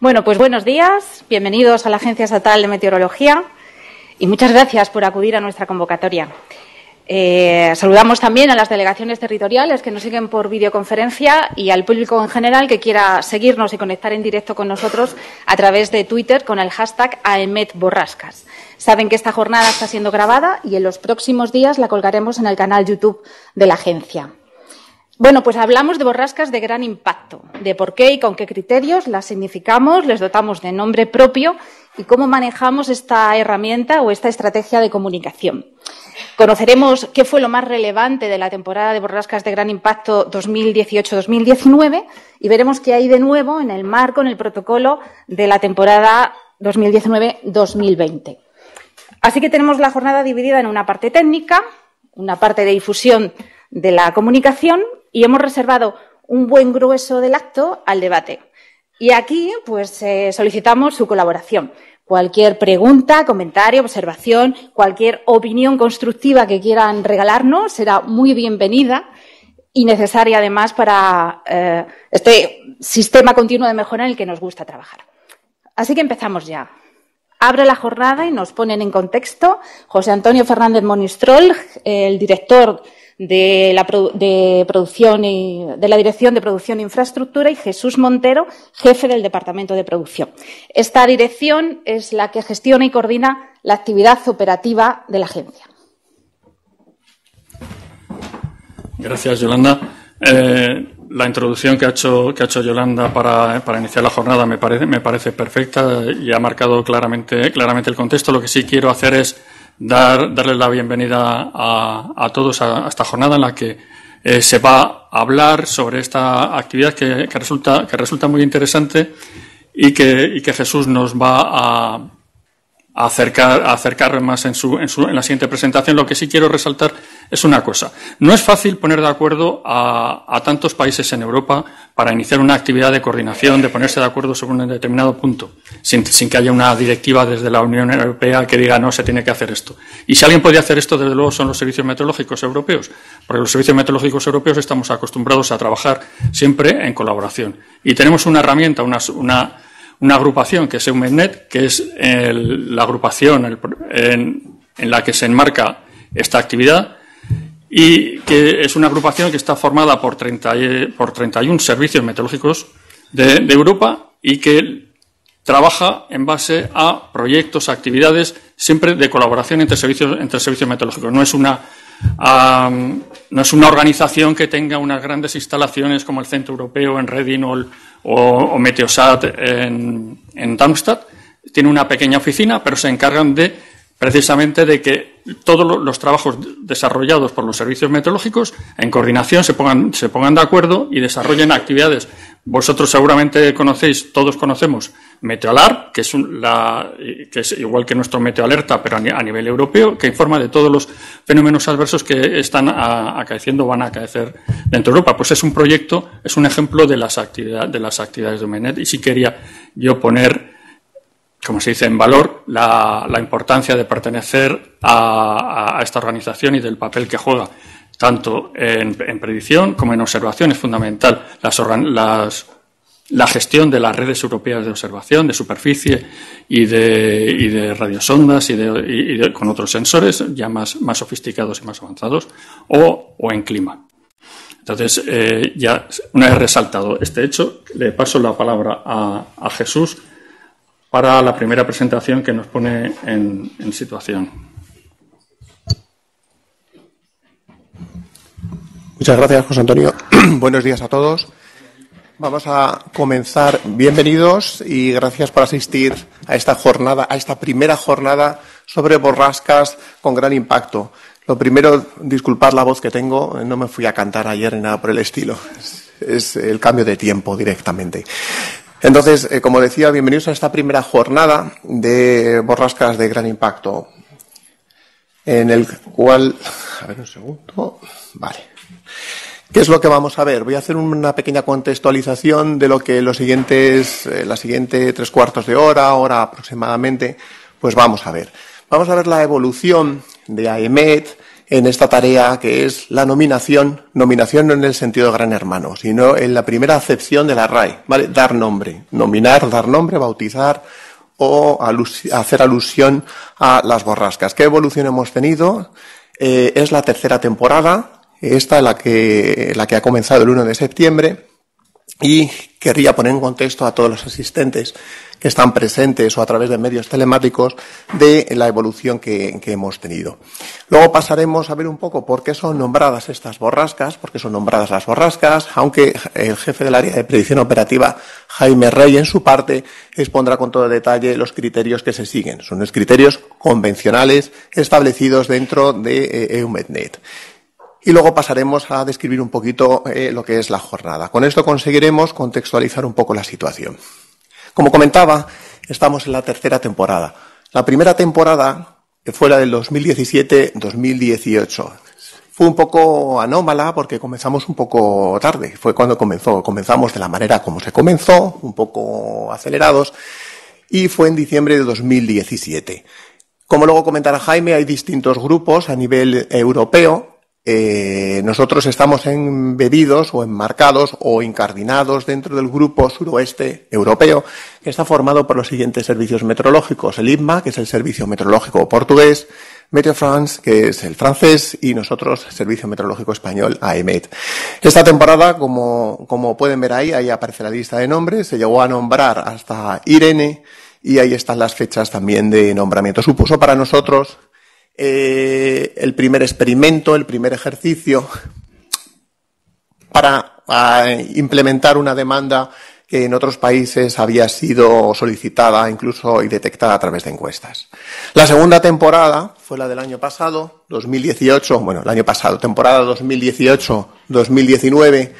Bueno, pues buenos días, bienvenidos a la Agencia Estatal de Meteorología y muchas gracias por acudir a nuestra convocatoria. Saludamos también a las delegaciones territoriales que nos siguen por videoconferencia y al público en general que quiera seguirnos y conectar en directo con nosotros a través de Twitter con el hashtag AEMETBorrascas. Saben que esta jornada está siendo grabada y en los próximos días la colgaremos en el canal YouTube de la agencia. Bueno, pues hablamos de borrascas de gran impacto, de por qué y con qué criterios las significamos, les dotamos de nombre propio y cómo manejamos esta herramienta o esta estrategia de comunicación. Conoceremos qué fue lo más relevante de la temporada de borrascas de gran impacto 2018-2019 y veremos qué hay de nuevo en el marco, en el protocolo de la temporada 2019-2020. Así que tenemos la jornada dividida en una parte técnica, una parte de difusión de la comunicación y hemos reservado un buen grueso del acto al debate. Y aquí pues solicitamos su colaboración. Cualquier pregunta, comentario, observación, cualquier opinión constructiva que quieran regalarnos será muy bienvenida y necesaria además para este sistema continuo de mejora en el que nos gusta trabajar. Así que empezamos ya. Abre la jornada y nos ponen en contexto José Antonio Fernández Monistrol, el director de la Dirección de Producción e Infraestructura, y Jesús Montero, jefe del Departamento de Producción. Esta dirección es la que gestiona y coordina la actividad operativa de la agencia. Gracias, Yolanda. La introducción que ha hecho Yolanda para iniciar la jornada me parece perfecta y ha marcado claramente el contexto. Lo que sí quiero hacer es darle la bienvenida a todos a esta jornada en la que se va a hablar sobre esta actividad que resulta muy interesante y que Jesús nos va a acercar más en la siguiente presentación. Lo que sí quiero resaltar es una cosa. No es fácil poner de acuerdo a tantos países en Europa para iniciar una actividad de coordinación, de ponerse de acuerdo sobre un determinado punto, sin que haya una directiva desde la Unión Europea que diga no, se tiene que hacer esto. Y si alguien podía hacer esto, desde luego, son los servicios meteorológicos europeos, porque los servicios meteorológicos europeos estamos acostumbrados a trabajar siempre en colaboración. Y tenemos una herramienta, una agrupación que es EUMETNET, que es la agrupación en la que se enmarca esta actividad, y que es una agrupación que está formada por 31 servicios meteorológicos de Europa y que trabaja en base a proyectos, actividades, siempre de colaboración entre servicios meteorológicos. No es una organización que tenga unas grandes instalaciones como el Centro Europeo en Reading o Meteosat en Darmstadt. Tiene una pequeña oficina, pero se encargan precisamente de que todos los trabajos desarrollados por los servicios meteorológicos en coordinación se pongan de acuerdo y desarrollen actividades. Vosotros seguramente todos conocemos Meteo Alarm, que es igual que nuestro MeteoAlerta, pero a nivel europeo, que informa de todos los fenómenos adversos que están acaeciendo o van a acaecer dentro de Europa. Pues es un proyecto, es un ejemplo de las actividades de EUMETNET, y sí quería yo poner, como se dice, en valor la importancia de pertenecer a esta organización y del papel que juega, tanto en predicción como en observación. Es fundamental la gestión de las redes europeas de observación, de superficie y de radiosondas y con otros sensores ya más sofisticados y más avanzados, o en clima. Entonces, ya una vez resaltado este hecho, le paso la palabra a Jesús para la primera presentación que nos pone en situación. Muchas gracias, José Antonio. Buenos días a todos. Vamos a comenzar. Bienvenidos y gracias por asistir a esta jornada, a esta primera jornada sobre borrascas con gran impacto. Lo primero, disculpad la voz que tengo, no me fui a cantar ayer ni nada por el estilo. Es el cambio de tiempo directamente. Entonces, como decía, bienvenidos a esta primera jornada de borrascas de gran impacto, en el cual, a ver un segundo, vale. ¿Qué es lo que vamos a ver? Voy a hacer una pequeña contextualización de lo que la siguiente tres cuartos de hora aproximadamente, pues vamos a ver. Vamos a ver la evolución de AEMET en esta tarea que es la nominación no en el sentido gran hermano, sino en la primera acepción de la RAI, ¿vale? Dar nombre, nominar, dar nombre, bautizar o hacer alusión a las borrascas. ¿Qué evolución hemos tenido? Es la tercera temporada, esta la que ha comenzado el 1 de septiembre, y querría poner en contexto a todos los asistentes que están presentes o a través de medios telemáticos de la evolución que hemos tenido. Luego pasaremos a ver un poco por qué son nombradas estas borrascas, aunque el jefe del área de predicción operativa, Jaime Rey, en su parte, expondrá con todo detalle los criterios que se siguen. Son los criterios convencionales establecidos dentro de EUMETNET. Y luego pasaremos a describir un poquito lo que es la jornada. Con esto conseguiremos contextualizar un poco la situación. Como comentaba, estamos en la tercera temporada. La primera temporada, que fue la del 2017-2018, fue un poco anómala porque comenzamos un poco tarde. Fue cuando comenzamos de la manera como se comenzó, un poco acelerados, y fue en diciembre de 2017. Como luego comentará Jaime, hay distintos grupos a nivel europeo. Nosotros estamos embebidos o enmarcados o incardinados dentro del Grupo Suroeste europeo, que está formado por los siguientes servicios meteorológicos: el IPMA, que es el servicio meteorológico portugués; Meteo France, que es el francés; y nosotros, servicio meteorológico español, AEMET. Esta temporada, como pueden ver ahí aparece la lista de nombres, se llegó a nombrar hasta Irene, y ahí están las fechas también de nombramiento. Supuso para nosotros el primer experimento, el primer ejercicio para implementar una demanda que en otros países había sido solicitada incluso y detectada a través de encuestas. La segunda temporada fue la del año pasado, 2018, bueno, el año pasado, temporada 2018-2019,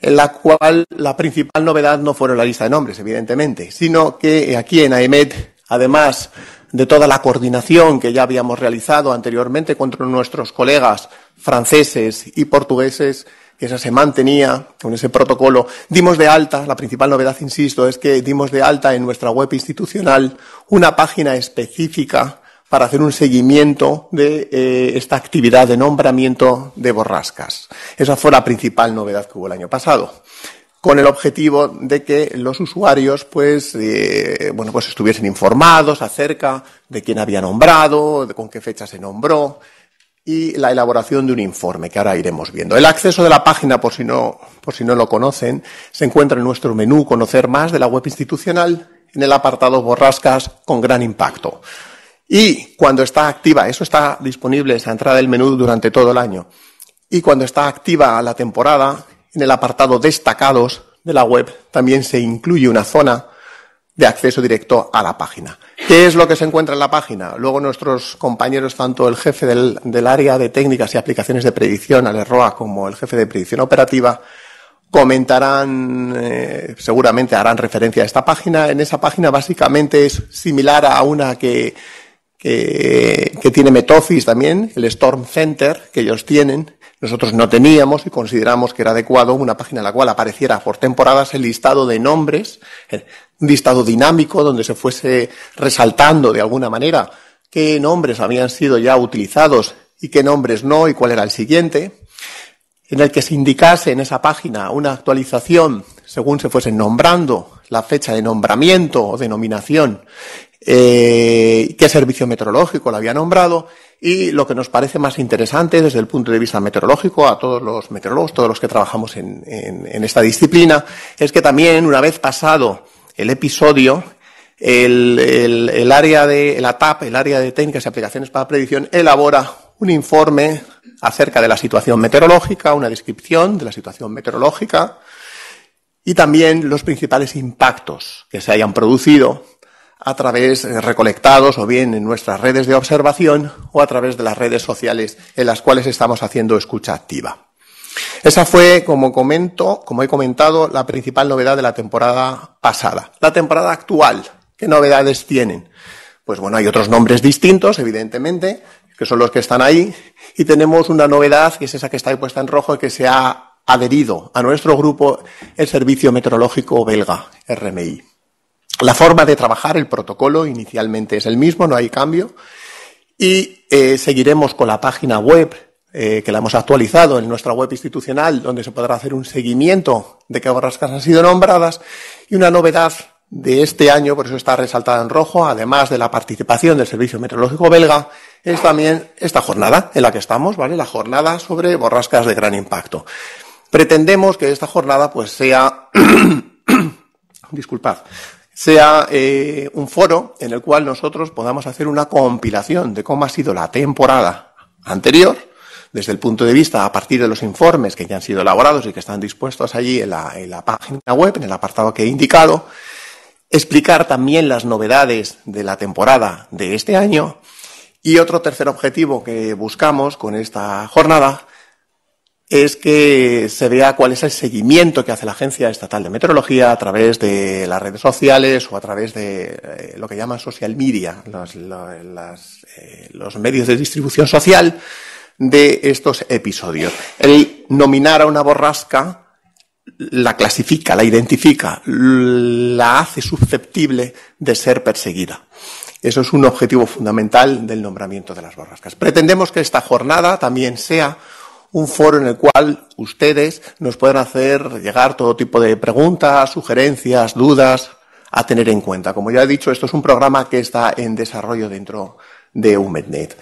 en la cual la principal novedad no fueron la lista de nombres, evidentemente, sino que aquí en AEMET, además de toda la coordinación que ya habíamos realizado anteriormente contra nuestros colegas franceses y portugueses, que esa se mantenía con ese protocolo, dimos de alta, la principal novedad, insisto, es que dimos de alta en nuestra web institucional una página específica para hacer un seguimiento de esta actividad de nombramiento de borrascas. Esa fue la principal novedad que hubo el año pasado, con el objetivo de que los usuarios pues estuviesen informados acerca de quién había nombrado, de con qué fecha se nombró, y la elaboración de un informe que ahora iremos viendo. El acceso de la página, por si no lo conocen, se encuentra en nuestro menú Conocer más de la web institucional, en el apartado Borrascas con gran impacto. Y cuando está activa, eso está disponible, esa entrada del menú, durante todo el año. Y cuando está activa la temporada, en el apartado Destacados de la web también se incluye una zona de acceso directo a la página. ¿Qué es lo que se encuentra en la página? Luego nuestros compañeros, tanto el jefe del área de técnicas y aplicaciones de predicción, Alerroa, como el jefe de predicción operativa, comentarán, seguramente harán referencia a esta página. En esa página básicamente es similar a una que tiene Metoffice también, el Storm Center que ellos tienen. Nosotros no teníamos y consideramos que era adecuado una página en la cual apareciera por temporadas el listado de nombres, un listado dinámico donde se fuese resaltando de alguna manera qué nombres habían sido ya utilizados y qué nombres no y cuál era el siguiente, en el que se indicase en esa página una actualización según se fuesen nombrando, la fecha de nombramiento o de nominación, qué servicio meteorológico la había nombrado, y lo que nos parece más interesante desde el punto de vista meteorológico a todos los meteorólogos, todos los que trabajamos en esta disciplina, es que también, una vez pasado el episodio, el área de la TAP, el área de técnicas y aplicaciones para predicción, elabora un informe acerca de la situación meteorológica, una descripción de la situación meteorológica y también los principales impactos que se hayan producido a través recolectados o bien en nuestras redes de observación o a través de las redes sociales en las cuales estamos haciendo escucha activa. Esa fue, como he comentado, la principal novedad de la temporada pasada. La temporada actual, ¿qué novedades tienen? Pues bueno, hay otros nombres distintos, evidentemente, que son los que están ahí, y tenemos una novedad, que es esa que está ahí puesta en rojo, que se ha adherido a nuestro grupo, el Servicio Meteorológico Belga, RMI. La forma de trabajar, el protocolo, inicialmente es el mismo, no hay cambio, y seguiremos con la página web que la hemos actualizado en nuestra web institucional, donde se podrá hacer un seguimiento de qué borrascas han sido nombradas, y una novedad de este año, por eso está resaltada en rojo, además de la participación del Servicio Meteorológico Belga, es también esta jornada en la que estamos, ¿vale? La jornada sobre borrascas de gran impacto. Pretendemos que esta jornada pues sea disculpad, sea un foro en el cual nosotros podamos hacer una compilación de cómo ha sido la temporada anterior, desde el punto de vista, a partir de los informes que ya han sido elaborados y que están dispuestos allí en la página web, en el apartado que he indicado, explicar también las novedades de la temporada de este año. Y otro tercer objetivo que buscamos con esta jornada es que se vea cuál es el seguimiento que hace la Agencia Estatal de Meteorología a través de las redes sociales o a través de lo que llaman social media, los medios de distribución social de estos episodios. El nominar a una borrasca la clasifica, la identifica, la hace susceptible de ser perseguida. Eso es un objetivo fundamental del nombramiento de las borrascas. Pretendemos que esta jornada también sea un foro en el cual ustedes nos puedan hacer llegar todo tipo de preguntas, sugerencias, dudas a tener en cuenta. Como ya he dicho, esto es un programa que está en desarrollo dentro de EUMETNET.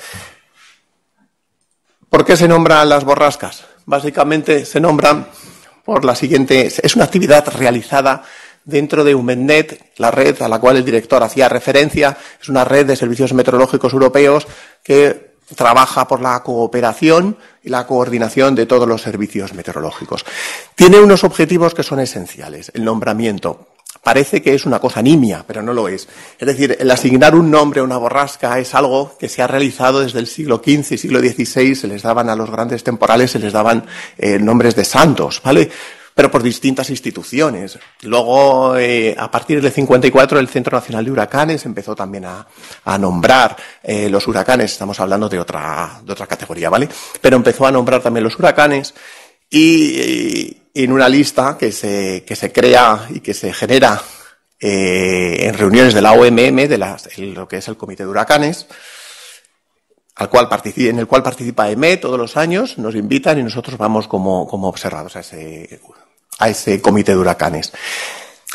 ¿Por qué se nombran las borrascas? Básicamente se nombran por la siguiente. Es una actividad realizada dentro de EUMETNET, la red a la cual el director hacía referencia. Es una red de servicios meteorológicos europeos que trabaja por la cooperación y la coordinación de todos los servicios meteorológicos. Tiene unos objetivos que son esenciales. El nombramiento parece que es una cosa nimia, pero no lo es. Es decir, el asignar un nombre a una borrasca es algo que se ha realizado desde el siglo XV y siglo XVI. Se les daban a los grandes temporales, se les daban nombres de santos, ¿vale? Pero por distintas instituciones. Luego, a partir del 54, el Centro Nacional de Huracanes empezó también a nombrar los huracanes. Estamos hablando de otra categoría, ¿vale? Pero empezó a nombrar también los huracanes y en una lista que se crea y que se genera en reuniones de la OMM, lo que es el Comité de Huracanes, en el cual participa AEMET todos los años, nos invitan y nosotros vamos como observados a ese comité de huracanes.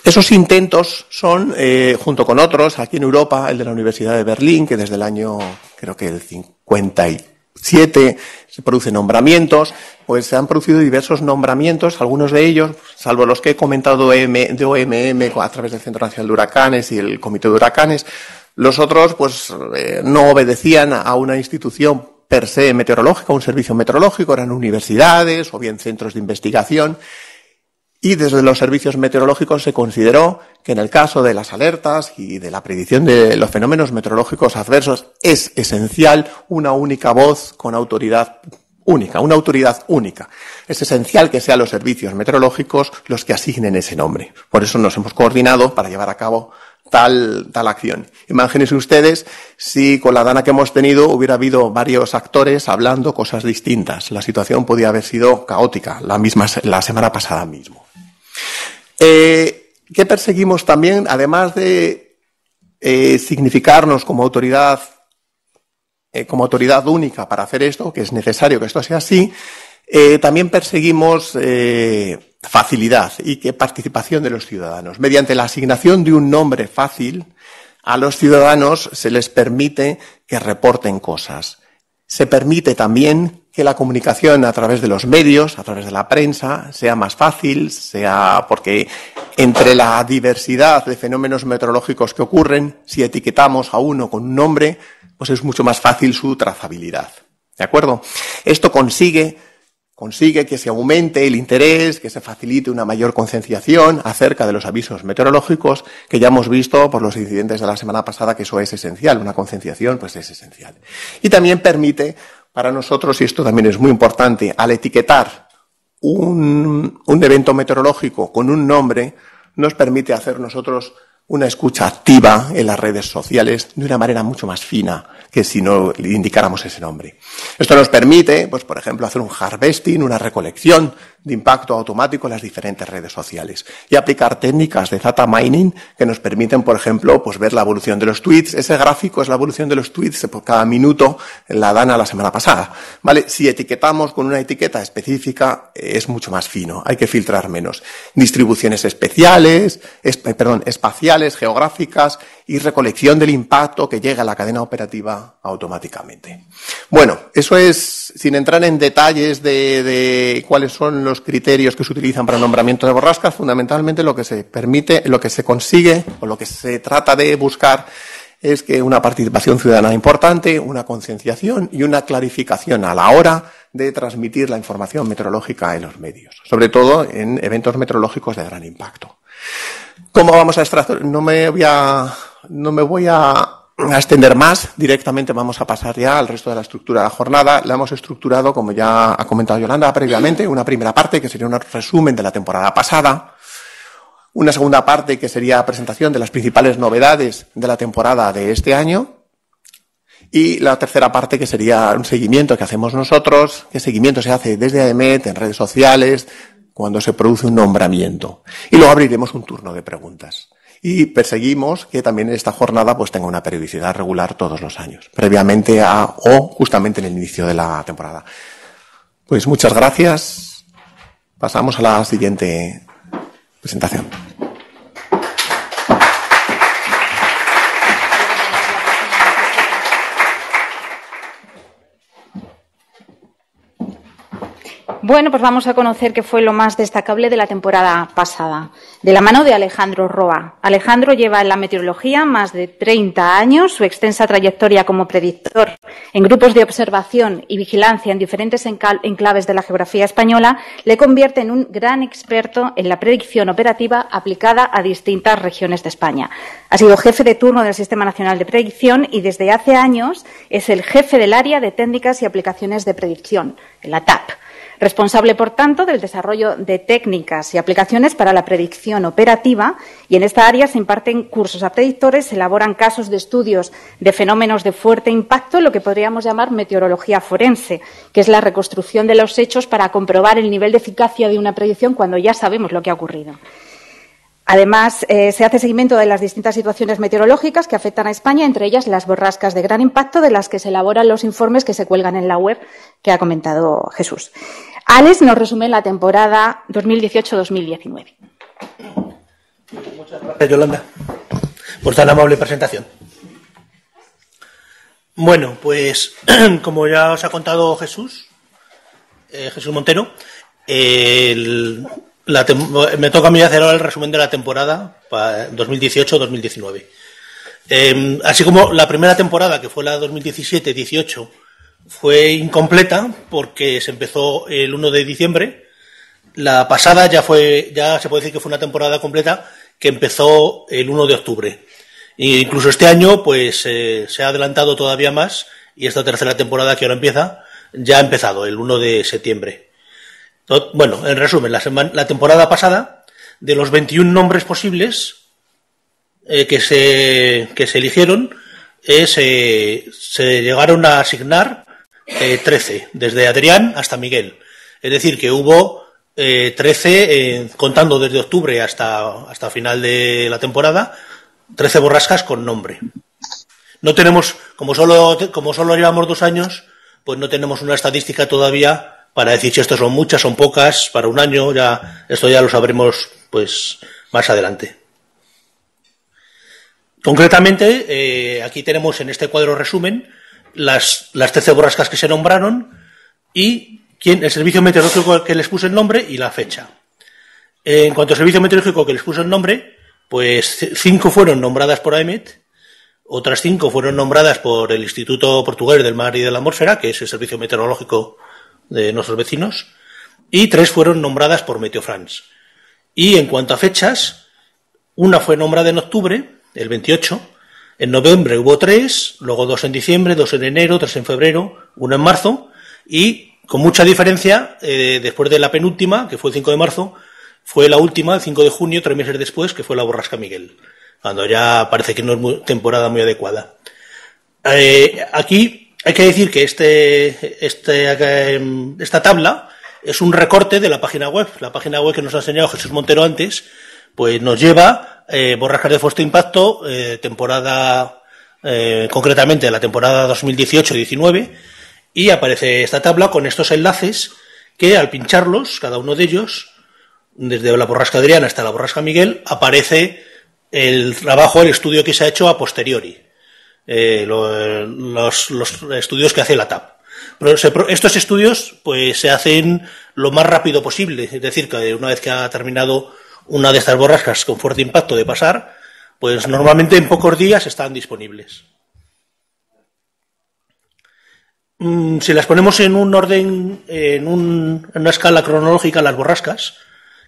Esos intentos son, junto con otros, aquí en Europa, el de la Universidad de Berlín, que desde el año, creo que el 57, se producen nombramientos, pues se han producido diversos nombramientos, algunos de ellos, salvo los que he comentado de OMM a través del Centro Nacional de Huracanes y el Comité de Huracanes. Los otros, pues, no obedecían a una institución per se meteorológica, un servicio meteorológico, eran universidades o bien centros de investigación. Y desde los servicios meteorológicos se consideró que en el caso de las alertas y de la predicción de los fenómenos meteorológicos adversos es esencial una única voz con autoridad única, una autoridad única. Es esencial que sean los servicios meteorológicos los que asignen ese nombre. Por eso nos hemos coordinado para llevar a cabo tal acción. Imagínense ustedes si con la DANA que hemos tenido hubiera habido varios actores hablando cosas distintas. La situación podía haber sido caótica, la semana pasada mismo. ¿Qué perseguimos también? Además de significarnos como autoridad única para hacer esto, que es necesario que esto sea así, también perseguimos facilidad y participación de los ciudadanos. Mediante la asignación de un nombre fácil, a los ciudadanos se les permite que reporten cosas. Se permite también que la comunicación a través de los medios, a través de la prensa, sea más fácil, sea porque entre la diversidad de fenómenos meteorológicos que ocurren, si etiquetamos a uno con un nombre, pues es mucho más fácil su trazabilidad. ¿De acuerdo? Esto consigue que se aumente el interés, que se facilite una mayor concienciación acerca de los avisos meteorológicos, que ya hemos visto por los incidentes de la semana pasada que eso es esencial, una concienciación pues es esencial. Y también permite para nosotros, y esto también es muy importante, al etiquetar un evento meteorológico con un nombre, nos permite hacer nosotros una escucha activa en las redes sociales de una manera mucho más fina que si no le indicáramos ese nombre. Esto nos permite, pues por ejemplo, hacer un harvesting, una recolección de impacto automático en las diferentes redes sociales y aplicar técnicas de data mining que nos permiten, por ejemplo, pues ver la evolución de los tweets. Ese gráfico es la evolución de los tweets por cada minuto en la DANA la semana pasada, ¿vale? Si etiquetamos con una etiqueta específica es mucho más fino, hay que filtrar menos. Distribuciones espaciales, geográficas y recolección del impacto que llega a la cadena operativa automáticamente. Bueno, eso es, sin entrar en detalles de cuáles son los criterios que se utilizan para el nombramiento de borrascas, fundamentalmente lo que se permite, lo que se consigue o lo que se trata de buscar es que una participación ciudadana importante, una concienciación y una clarificación a la hora de transmitir la información meteorológica en los medios, sobre todo en eventos meteorológicos de gran impacto. ¿Cómo vamos a extraer? No me voy a extender más, directamente vamos a pasar ya al resto de la estructura de la jornada. La hemos estructurado, como ya ha comentado Yolanda previamente, una primera parte que sería un resumen de la temporada pasada, una segunda parte que sería presentación de las principales novedades de la temporada de este año y la tercera parte que sería un seguimiento que hacemos nosotros, que seguimiento se hace desde AEMET, en redes sociales, cuando se produce un nombramiento. Y luego abriremos un turno de preguntas. Y perseguimos que también esta jornada pues tenga una periodicidad regular todos los años, previamente a o justamente en el inicio de la temporada. Pues muchas gracias. Pasamos a la siguiente presentación. Bueno, pues vamos a conocer qué fue lo más destacable de la temporada pasada, de la mano de Alejandro Roa. Alejandro lleva en la meteorología más de 30 años. Su extensa trayectoria como predictor en grupos de observación y vigilancia en diferentes enclaves de la geografía española le convierte en un gran experto en la predicción operativa aplicada a distintas regiones de España. Ha sido jefe de turno del Sistema Nacional de Predicción y desde hace años es el jefe del área de técnicas y aplicaciones de predicción, la TAP. Responsable, por tanto, del desarrollo de técnicas y aplicaciones para la predicción operativa, y en esta área se imparten cursos a predictores, se elaboran casos de estudios de fenómenos de fuerte impacto, lo que podríamos llamar meteorología forense, que es la reconstrucción de los hechos para comprobar el nivel de eficacia de una predicción cuando ya sabemos lo que ha ocurrido. Además, se hace seguimiento de las distintas situaciones meteorológicas que afectan a España, entre ellas las borrascas de gran impacto, de las que se elaboran los informes que se cuelgan en la web que ha comentado Jesús. Alex nos resume la temporada 2018-2019. Muchas gracias, Yolanda, por tan amable presentación. Bueno, pues como ya os ha contado Jesús, Montero, me toca a mí hacer ahora el resumen de la temporada 2018-2019. Así como la primera temporada, que fue la 2017-18, fue incompleta porque se empezó el 1 de diciembre. La pasada ya se puede decir que fue una temporada completa que empezó el 1 de octubre. E incluso este año pues se ha adelantado todavía más y esta tercera temporada que ahora empieza ya ha empezado el 1 de septiembre. Bueno, en resumen, la temporada pasada, de los 21 nombres posibles que se eligieron, se llegaron a asignar 13, desde Adrián hasta Miguel. Es decir, que hubo 13, contando desde octubre hasta final de la temporada, 13 borrascas con nombre. No tenemos, como solo llevamos 2 años, pues no tenemos una estadística todavía para decir si esto son muchas, son pocas, para un año, ya esto ya lo sabremos pues más adelante. Concretamente, aquí tenemos en este cuadro resumen las 13 borrascas que se nombraron y el servicio meteorológico que les puso el nombre y la fecha. En cuanto al servicio meteorológico que les puso el nombre, pues 5 fueron nombradas por AEMET, otras 5 fueron nombradas por el Instituto Portugués del Mar y de la Atmósfera, que es el servicio meteorológico de nuestros vecinos, y 3 fueron nombradas por Meteo France. Y en cuanto a fechas, una fue nombrada en octubre, el 28, en noviembre hubo 3, luego 2 en diciembre, 2 en enero, 3 en febrero, 1 en marzo, y con mucha diferencia, después de la penúltima, que fue el 5 de marzo, fue la última, el 5 de junio, 3 meses después, que fue la borrasca Miguel, cuando ya parece que no es temporada muy adecuada. Aquí hay que decir que esta tabla es un recorte de la página web. La página web que nos ha enseñado Jesús Montero antes, pues nos lleva borrascas de fuerte impacto, temporada, concretamente la temporada 2018-19, y aparece esta tabla con estos enlaces que al pincharlos, cada uno de ellos, desde la borrasca Adriana hasta la borrasca Miguel, aparece el trabajo, el estudio que se ha hecho a posteriori, los estudios que hace la TAP. Pero estos estudios pues se hacen lo más rápido posible, es decir, que una vez que ha terminado una de estas borrascas con fuerte impacto de pasar, pues normalmente en pocos días están disponibles. Si las ponemos en un orden, en una escala cronológica, las borrascas,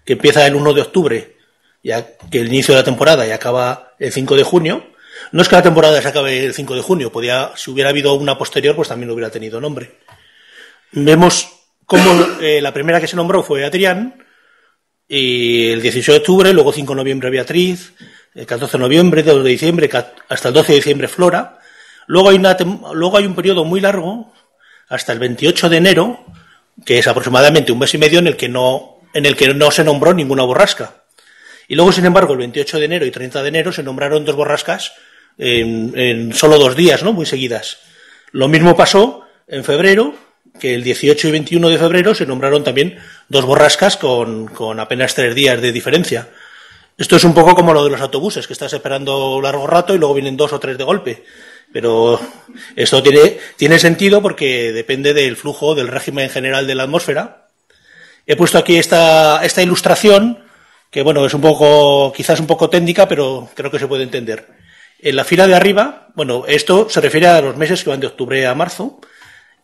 que empieza el 1 de octubre, ya que el inicio de la temporada, y acaba el 5 de junio, no es que la temporada se acabe el 5 de junio, si hubiera habido una posterior, pues también hubiera tenido nombre. Vemos cómo la primera que se nombró fue Adrián, y el 18 de octubre, luego 5 de noviembre Beatriz, el 14 de noviembre, 2 de diciembre, hasta el 12 de diciembre Flora. Luego hay un periodo muy largo, hasta el 28 de enero, que es aproximadamente un mes y medio, en el que no se nombró ninguna borrasca. Y luego, sin embargo, el 28 de enero y 30 de enero se nombraron dos borrascas en solo dos días, ¿no?, muy seguidas. Lo mismo pasó en febrero, que el 18 y 21 de febrero se nombraron también dos borrascas con apenas tres días de diferencia. Esto es un poco como lo de los autobuses, que estás esperando largo rato y luego vienen dos o tres de golpe. Pero esto tiene sentido porque depende del flujo, del régimen general de la atmósfera. He puesto aquí esta ilustración, que bueno, es un poco, quizás un poco técnica, pero creo que se puede entender. En la fila de arriba, bueno, esto se refiere a los meses que van de octubre a marzo.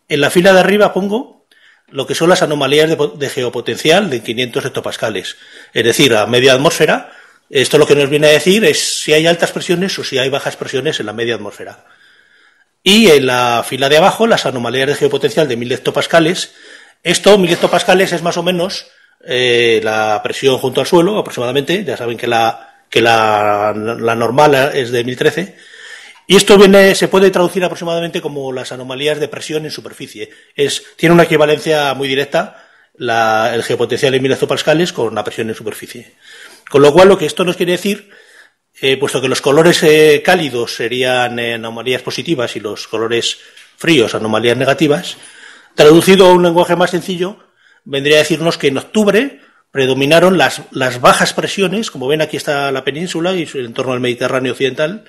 En la fila de arriba pongo lo que son las anomalías de geopotencial de 500 hectopascales, es decir, a media atmósfera. Esto lo que nos viene a decir es si hay altas presiones o si hay bajas presiones en la media atmósfera. Y en la fila de abajo, las anomalías de geopotencial de 1000 hectopascales. Esto, 1000 hectopascales, es más o menos la presión junto al suelo, aproximadamente. Ya saben que la normal es de 1013. Y esto se puede traducir aproximadamente como las anomalías de presión en superficie. Tiene una equivalencia muy directa el geopotencial en 1000 hectopascales con la presión en superficie. Con lo cual, lo que esto nos quiere decir, puesto que los colores cálidos serían anomalías positivas y los colores fríos anomalías negativas, traducido a un lenguaje más sencillo, vendría a decirnos que en octubre predominaron las bajas presiones, como ven, aquí está la península y el entorno del Mediterráneo occidental,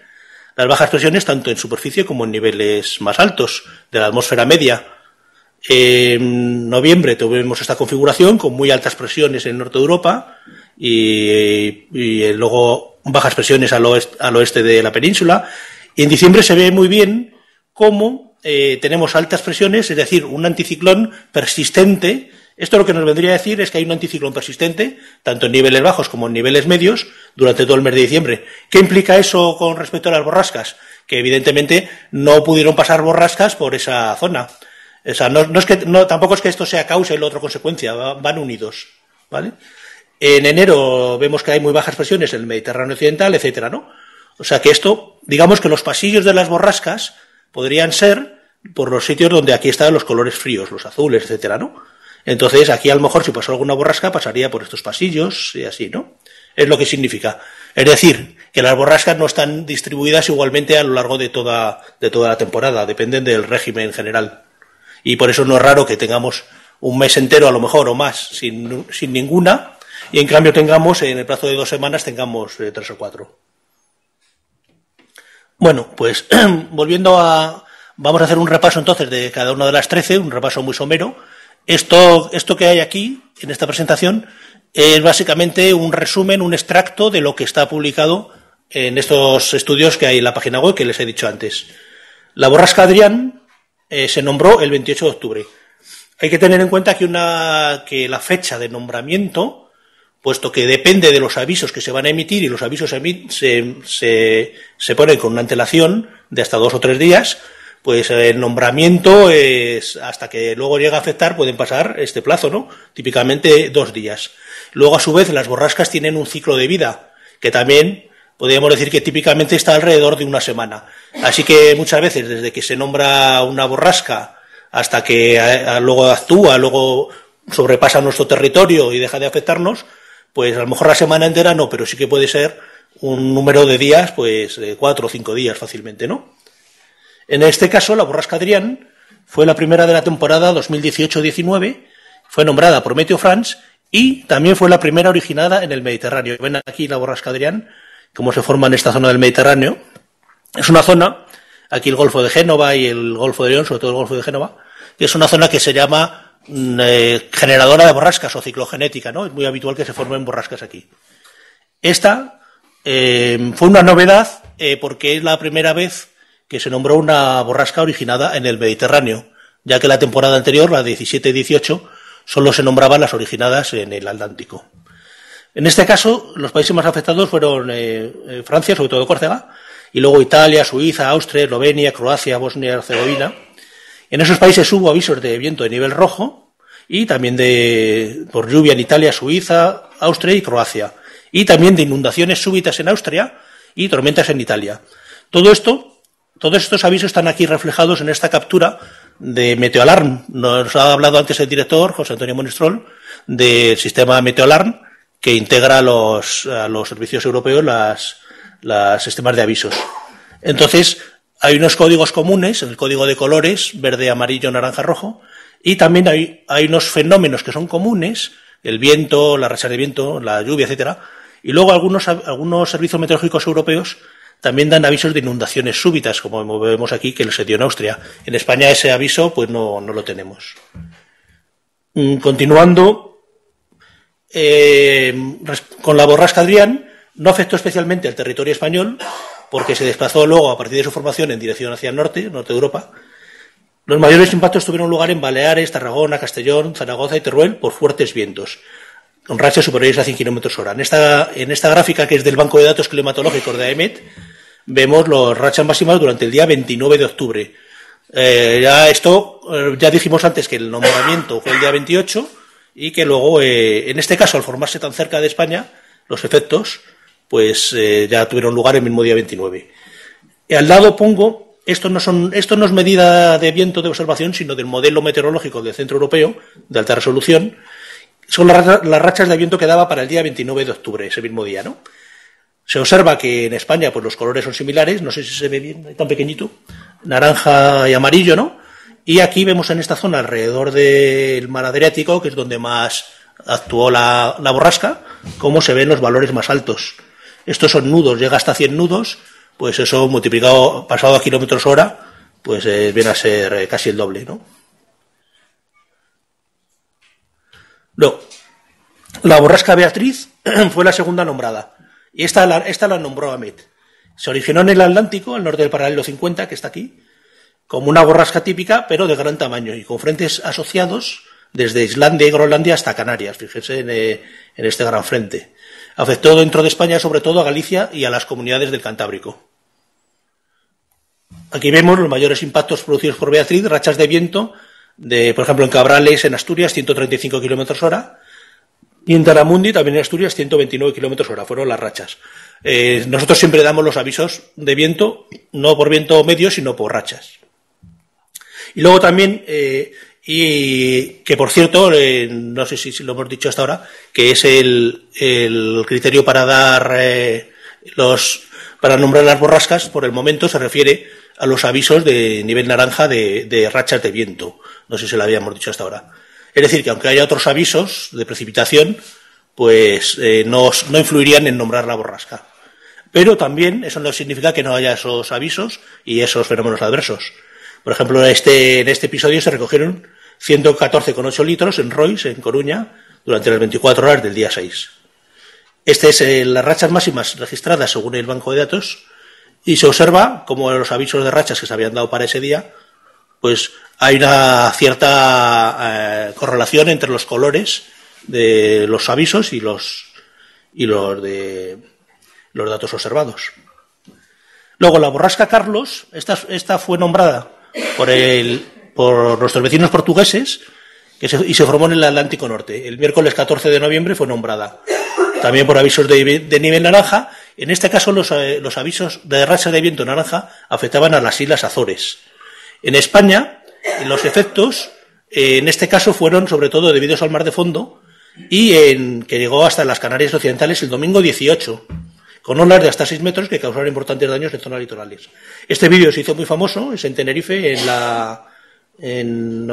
las bajas presiones tanto en superficie como en niveles más altos de la atmósfera media. En noviembre tuvimos esta configuración con muy altas presiones en el norte de Europa, y luego bajas presiones al oeste de la península. Y en diciembre se ve muy bien cómo tenemos altas presiones, es decir, un anticiclón persistente. Esto lo que nos vendría a decir es que hay un anticiclón persistente, tanto en niveles bajos como en niveles medios, durante todo el mes de diciembre. ¿Qué implica eso con respecto a las borrascas? Que evidentemente no pudieron pasar borrascas por esa zona. O sea, tampoco es que esto sea causa y lo otro consecuencia, van unidos, ¿vale? En enero vemos que hay muy bajas presiones en el Mediterráneo occidental, etcétera, ¿no? O sea que esto, digamos que los pasillos de las borrascas podrían ser por los sitios donde aquí están los colores fríos, los azules, etcétera, ¿no? Entonces aquí a lo mejor si pasó alguna borrasca pasaría por estos pasillos y así, ¿no? Es lo que significa. Es decir, que las borrascas no están distribuidas igualmente a lo largo de toda la temporada, dependen del régimen general. Y por eso no es raro que tengamos un mes entero a lo mejor o más sin ninguna. Y en cambio tengamos, en el plazo de 2 semanas, tengamos 3 o 4. Bueno, pues vamos a hacer un repaso entonces de cada una de las 13, un repaso muy somero. Esto que hay aquí, en esta presentación, es básicamente un resumen, un extracto de lo que está publicado en estos estudios que hay en la página web que les he dicho antes. La borrasca Adrián se nombró el 28 de octubre. Hay que tener en cuenta que la fecha de nombramiento, puesto que depende de los avisos que se van a emitir, y los avisos se ponen con una antelación de hasta 2 o 3 días, pues el nombramiento es hasta que luego llega a afectar, pueden pasar este plazo, ¿no? Típicamente 2 días. Luego, a su vez, las borrascas tienen un ciclo de vida, que también podríamos decir que típicamente está alrededor de 1 semana. Así que muchas veces, desde que se nombra una borrasca hasta que luego actúa, luego sobrepasa nuestro territorio y deja de afectarnos, pues a lo mejor la semana entera no, pero sí que puede ser un número de días, pues de 4 o 5 días fácilmente, ¿no? En este caso, la borrasca Adrián fue la primera de la temporada 2018-19, fue nombrada por Meteo France y también fue la primera originada en el Mediterráneo. Ven aquí la borrasca Adrián, cómo se forma en esta zona del Mediterráneo. Es una zona, aquí el Golfo de Génova y el Golfo de León, sobre todo el Golfo de Génova, que es una zona que se llama generadora de borrascas o ciclogenética, ¿no? Es muy habitual que se formen borrascas aquí. Esta fue una novedad porque es la primera vez que se nombró una borrasca originada en el Mediterráneo, ya que la temporada anterior, la 17-18, solo se nombraban las originadas en el Atlántico. En este caso, los países más afectados fueron Francia, sobre todo Córcega, y luego Italia, Suiza, Austria, Eslovenia, Croacia, Bosnia y Herzegovina. En esos países hubo avisos de viento de nivel rojo y también por lluvia en Italia, Suiza, Austria y Croacia. Y también de inundaciones súbitas en Austria y tormentas en Italia. Todos estos avisos están aquí reflejados en esta captura de MeteoAlarm. Nos ha hablado antes el director, José Antonio Monistrol, del sistema MeteoAlarm, que integra a los servicios europeos los sistemas de avisos. Entonces, hay unos códigos comunes, el código de colores, verde, amarillo, naranja, rojo, y también hay unos fenómenos que son comunes, el viento, la rachas de viento, la lluvia, etcétera. Y luego algunos servicios meteorológicos europeos también dan avisos de inundaciones súbitas, como vemos aquí, que se dio en Austria. En España ese aviso pues no lo tenemos. Continuando con la borrasca Adrián, no afectó especialmente al territorio español, porque se desplazó luego, a partir de su formación, en dirección hacia el norte de Europa. Los mayores impactos tuvieron lugar en Baleares, Tarragona, Castellón, Zaragoza y Teruel por fuertes vientos, con rachas superiores a 100 km/h. En esta gráfica, que es del Banco de Datos Climatológicos de AEMET, vemos las rachas máximas durante el día 29 de octubre. Ya dijimos antes que el nombramiento fue el día 28 y que luego, en este caso, al formarse tan cerca de España, los efectos pues ya tuvieron lugar el mismo día 29. Y al lado pongo, esto no es medida de viento de observación, sino del modelo meteorológico del Centro Europeo, de alta resolución, son las rachas de viento que daba para el día 29 de octubre, ese mismo día, ¿no? Se observa que en España pues los colores son similares, no sé si se ve bien, tan pequeñito, naranja y amarillo, ¿no? Y aquí vemos en esta zona, alrededor del mar Adriático, que es donde más actuó la borrasca, cómo se ven los valores más altos. Estos son nudos, llega hasta 100 nudos, pues eso multiplicado, pasado a km/h, pues viene a ser casi el doble, ¿no? Luego, la borrasca Beatriz fue la segunda nombrada, y esta la nombró AMET. Se originó en el Atlántico, al norte del paralelo 50, que está aquí, como una borrasca típica, pero de gran tamaño, y con frentes asociados desde Islandia y Groenlandia hasta Canarias, fíjense en este gran frente. Afectó dentro de España, sobre todo a Galicia y a las comunidades del Cantábrico. Aquí vemos los mayores impactos producidos por Beatriz, rachas de viento, por ejemplo, en Cabrales, en Asturias, 135 km/h, y en Taramundi, también en Asturias, 129 km/h, fueron las rachas. Nosotros siempre damos los avisos de viento, no por viento medio, sino por rachas. Y luego también... y que, por cierto, no sé si lo hemos dicho hasta ahora, que es el criterio para dar para nombrar las borrascas, por el momento se refiere a los avisos de nivel naranja de rachas de viento. No sé si lo habíamos dicho hasta ahora. Es decir, que aunque haya otros avisos de precipitación, pues no influirían en nombrar la borrasca. Pero también eso no significa que no haya esos avisos y esos fenómenos adversos. Por ejemplo, en este episodio se recogieron 114,8 litros en Rois, en Coruña, durante las 24 horas del día 6. Estas son las rachas máximas registradas según el banco de datos, y se observa como los avisos de rachas que se habían dado para ese día, pues hay una cierta correlación entre los colores de los avisos y los datos observados. Luego, la borrasca Carlos, esta fue nombrada por nuestros vecinos portugueses y se formó en el Atlántico Norte. El miércoles 14 de noviembre fue nombrada, también por avisos de nivel naranja. En este caso, los avisos de rachas de viento naranja afectaban a las Islas Azores. En España, los efectos En este caso fueron sobre todo debidos al mar de fondo y que llegó hasta las Canarias Occidentales el domingo 18, con olas de hasta 6 metros que causaron importantes daños en zonas litorales. Este vídeo se hizo muy famoso, es en Tenerife, en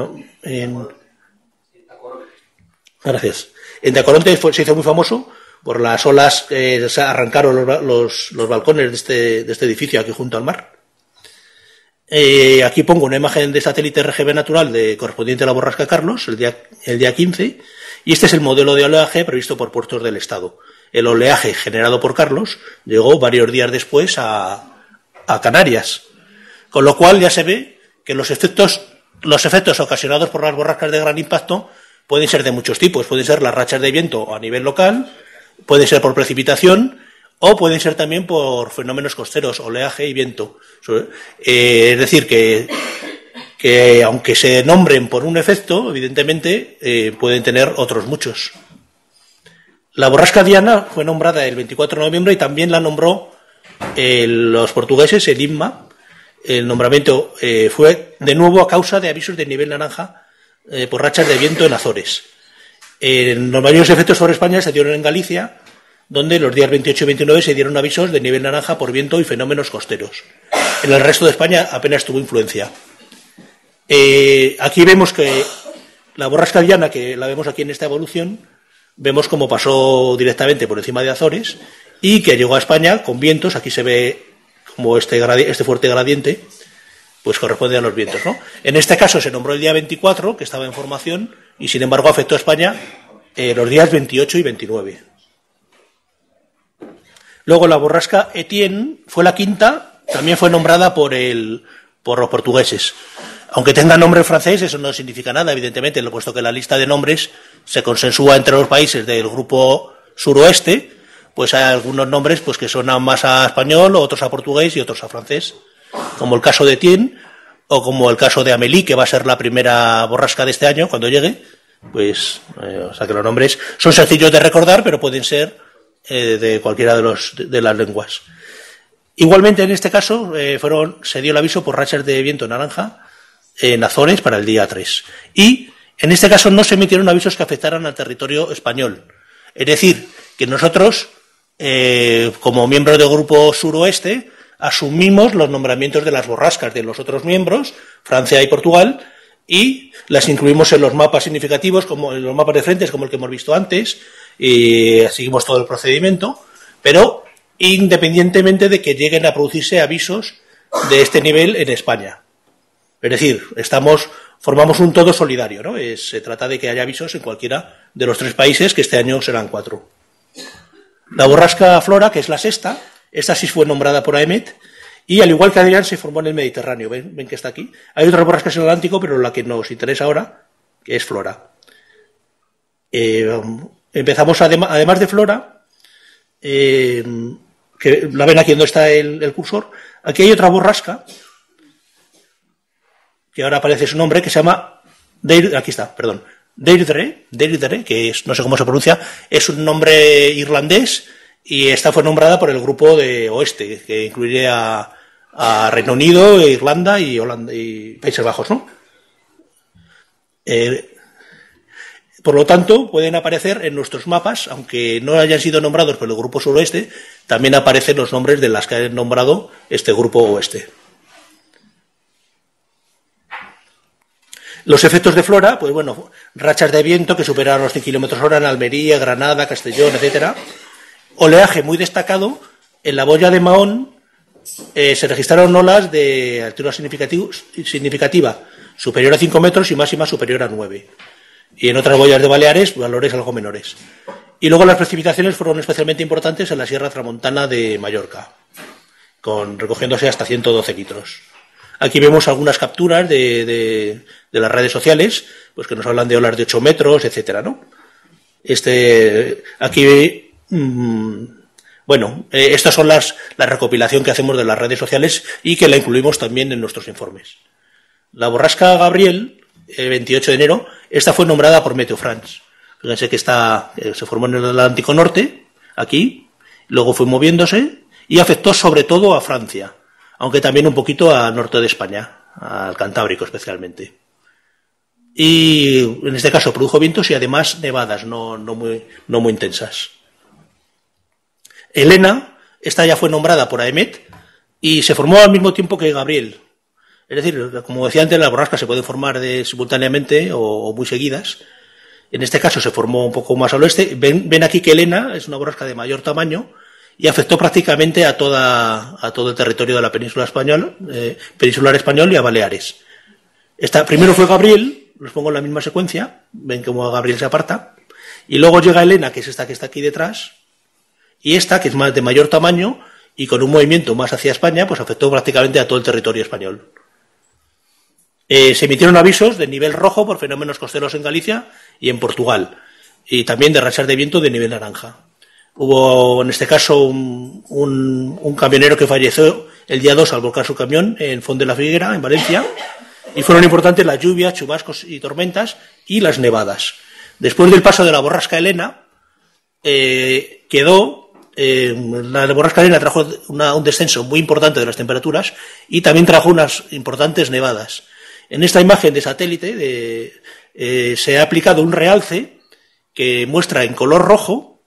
Tacoronte se hizo muy famoso por las olas que arrancaron los balcones de este edificio aquí junto al mar. Aquí pongo una imagen de satélite RGB natural correspondiente a la borrasca Carlos, el día 15, y este es el modelo de oleaje previsto por Puertos del Estado. El oleaje generado por Carlos llegó varios días después a Canarias, con lo cual ya se ve que los efectos ocasionados por las borrascas de gran impacto pueden ser de muchos tipos, pueden ser las rachas de viento a nivel local, pueden ser por precipitación, o pueden ser también por fenómenos costeros, oleaje y viento. Es decir, que aunque se nombren por un efecto, evidentemente pueden tener otros muchos. La borrasca Diana fue nombrada el 24 de noviembre y también la nombró los portugueses, el IPMA. El nombramiento fue de nuevo a causa de avisos de nivel naranja por rachas de viento en Azores. Los mayores efectos sobre España se dieron en Galicia, donde los días 28 y 29 se dieron avisos de nivel naranja por viento y fenómenos costeros. En el resto de España apenas tuvo influencia. Aquí vemos que la borrasca Diana, que la vemos aquí en esta evolución, vemos cómo pasó directamente por encima de Azores y que llegó a España con vientos. Aquí se ve como este fuerte gradiente, pues corresponde a los vientos, ¿no? En este caso se nombró el día 24, que estaba en formación, y sin embargo afectó a España los días 28 y 29. Luego la borrasca Etienne fue la quinta, también fue nombrada por los portugueses. Aunque tenga nombre en francés, eso no significa nada, evidentemente, puesto que la lista de nombres se consensúa entre los países del Grupo Suroeste, pues hay algunos nombres pues que sonan más a español, otros a portugués y otros a francés, como el caso de Etienne o como el caso de Amélie, que va a ser la primera borrasca de este año cuando llegue. Pues, o sea que los nombres son sencillos de recordar, pero pueden ser de cualquiera de las lenguas. Igualmente, en este caso, se dio el aviso por rachas de viento naranja en Azores para el día 3. Y, en este caso, no se emitieron avisos que afectaran al territorio español. Es decir, que nosotros, como miembros del Grupo Suroeste, asumimos los nombramientos de las borrascas de los otros miembros, Francia y Portugal, y las incluimos en los mapas significativos, como en los mapas de frentes, como el que hemos visto antes, y seguimos todo el procedimiento, pero independientemente de que lleguen a producirse avisos de este nivel en España. Es decir, formamos un todo solidario, ¿no? Se trata de que haya avisos en cualquiera de los tres países, que este año serán 4. La borrasca Flora, que es la sexta, esta sí fue nombrada por AEMET, y al igual que Adrián se formó en el Mediterráneo, ven que está aquí. Hay otras borrascas en el Atlántico, pero la que nos interesa ahora, que es Flora. Empezamos, además de Flora, que la ven aquí donde está el cursor, aquí hay otra borrasca, que ahora aparece su nombre, que se llama, aquí está, perdón, Deirdre, que es, no sé cómo se pronuncia, es un nombre irlandés, y esta fue nombrada por el Grupo de Oeste, que incluye a Reino Unido, Irlanda y Holanda y Países Bajos, ¿no? Por lo tanto, pueden aparecer en nuestros mapas, aunque no hayan sido nombrados por el Grupo Suroeste, también aparecen los nombres de las que ha nombrado este Grupo Oeste. Los efectos de Flora, pues bueno, rachas de viento que superaron los 100 km/h en Almería, Granada, Castellón, etcétera. Oleaje muy destacado, en la boya de Mahón se registraron olas de altura significativa, superior a 5 metros y máxima superior a 9. Y en otras boyas de Baleares, valores algo menores. Y luego las precipitaciones fueron especialmente importantes en la Sierra Tramontana de Mallorca, recogiéndose hasta 112 litros. Aquí vemos algunas capturas de las redes sociales, pues que nos hablan de olas de 8 metros, etcétera, ¿no? Aquí... Bueno, estas son la recopilación que hacemos de las redes sociales y que la incluimos también en nuestros informes. La borrasca Gabriel, el 28 de enero, esta fue nombrada por Meteo France. Fíjense que se formó en el Atlántico Norte, aquí, luego fue moviéndose y afectó sobre todo a Francia, aunque también un poquito al norte de España, al Cantábrico especialmente. y en este caso produjo vientos y además nevadas no muy intensas. Elena, esta ya fue nombrada por AEMET y se formó al mismo tiempo que Gabriel. Es decir, como decía antes, las borrascas se pueden formar simultáneamente o muy seguidas. En este caso se formó un poco más al oeste. Ven aquí que Elena es una borrasca de mayor tamaño y afectó prácticamente a todo el territorio de la península española, peninsular español y a Baleares. Primero fue Gabriel, los pongo en la misma secuencia, ven cómo Gabriel se aparta, y luego llega Elena, que es esta que está aquí detrás, y esta, que es más de mayor tamaño y con un movimiento más hacia España, pues afectó prácticamente a todo el territorio español. Se emitieron avisos de nivel rojo por fenómenos costeros en Galicia y en Portugal, y también de rachas de viento de nivel naranja. Hubo, en este caso, un camionero que falleció el día 2 al volcar su camión en Font de la Figuera, en Valencia, y fueron importantes las lluvias, chubascos y tormentas y las nevadas. Después del paso de la borrasca Elena, la borrasca Elena trajo un descenso muy importante de las temperaturas y también trajo unas importantes nevadas. En esta imagen de satélite se ha aplicado un realce que muestra en color rojo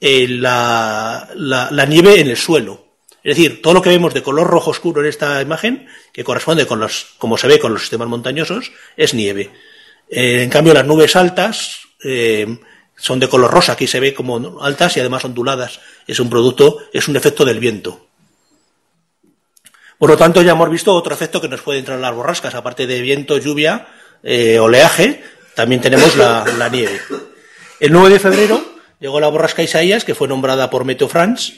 la nieve en el suelo. Es decir, todo lo que vemos de color rojo oscuro en esta imagen, que corresponde con como se ve con los sistemas montañosos, es nieve. En cambio, las nubes altas son de color rosa, aquí se ve como altas y además onduladas. Es un efecto del viento. Por lo tanto, ya hemos visto otro efecto que nos puede entrar en las borrascas, aparte de viento, lluvia, oleaje, también tenemos la nieve. El 9 de febrero llegó la borrasca Isaías, que fue nombrada por Meteo France,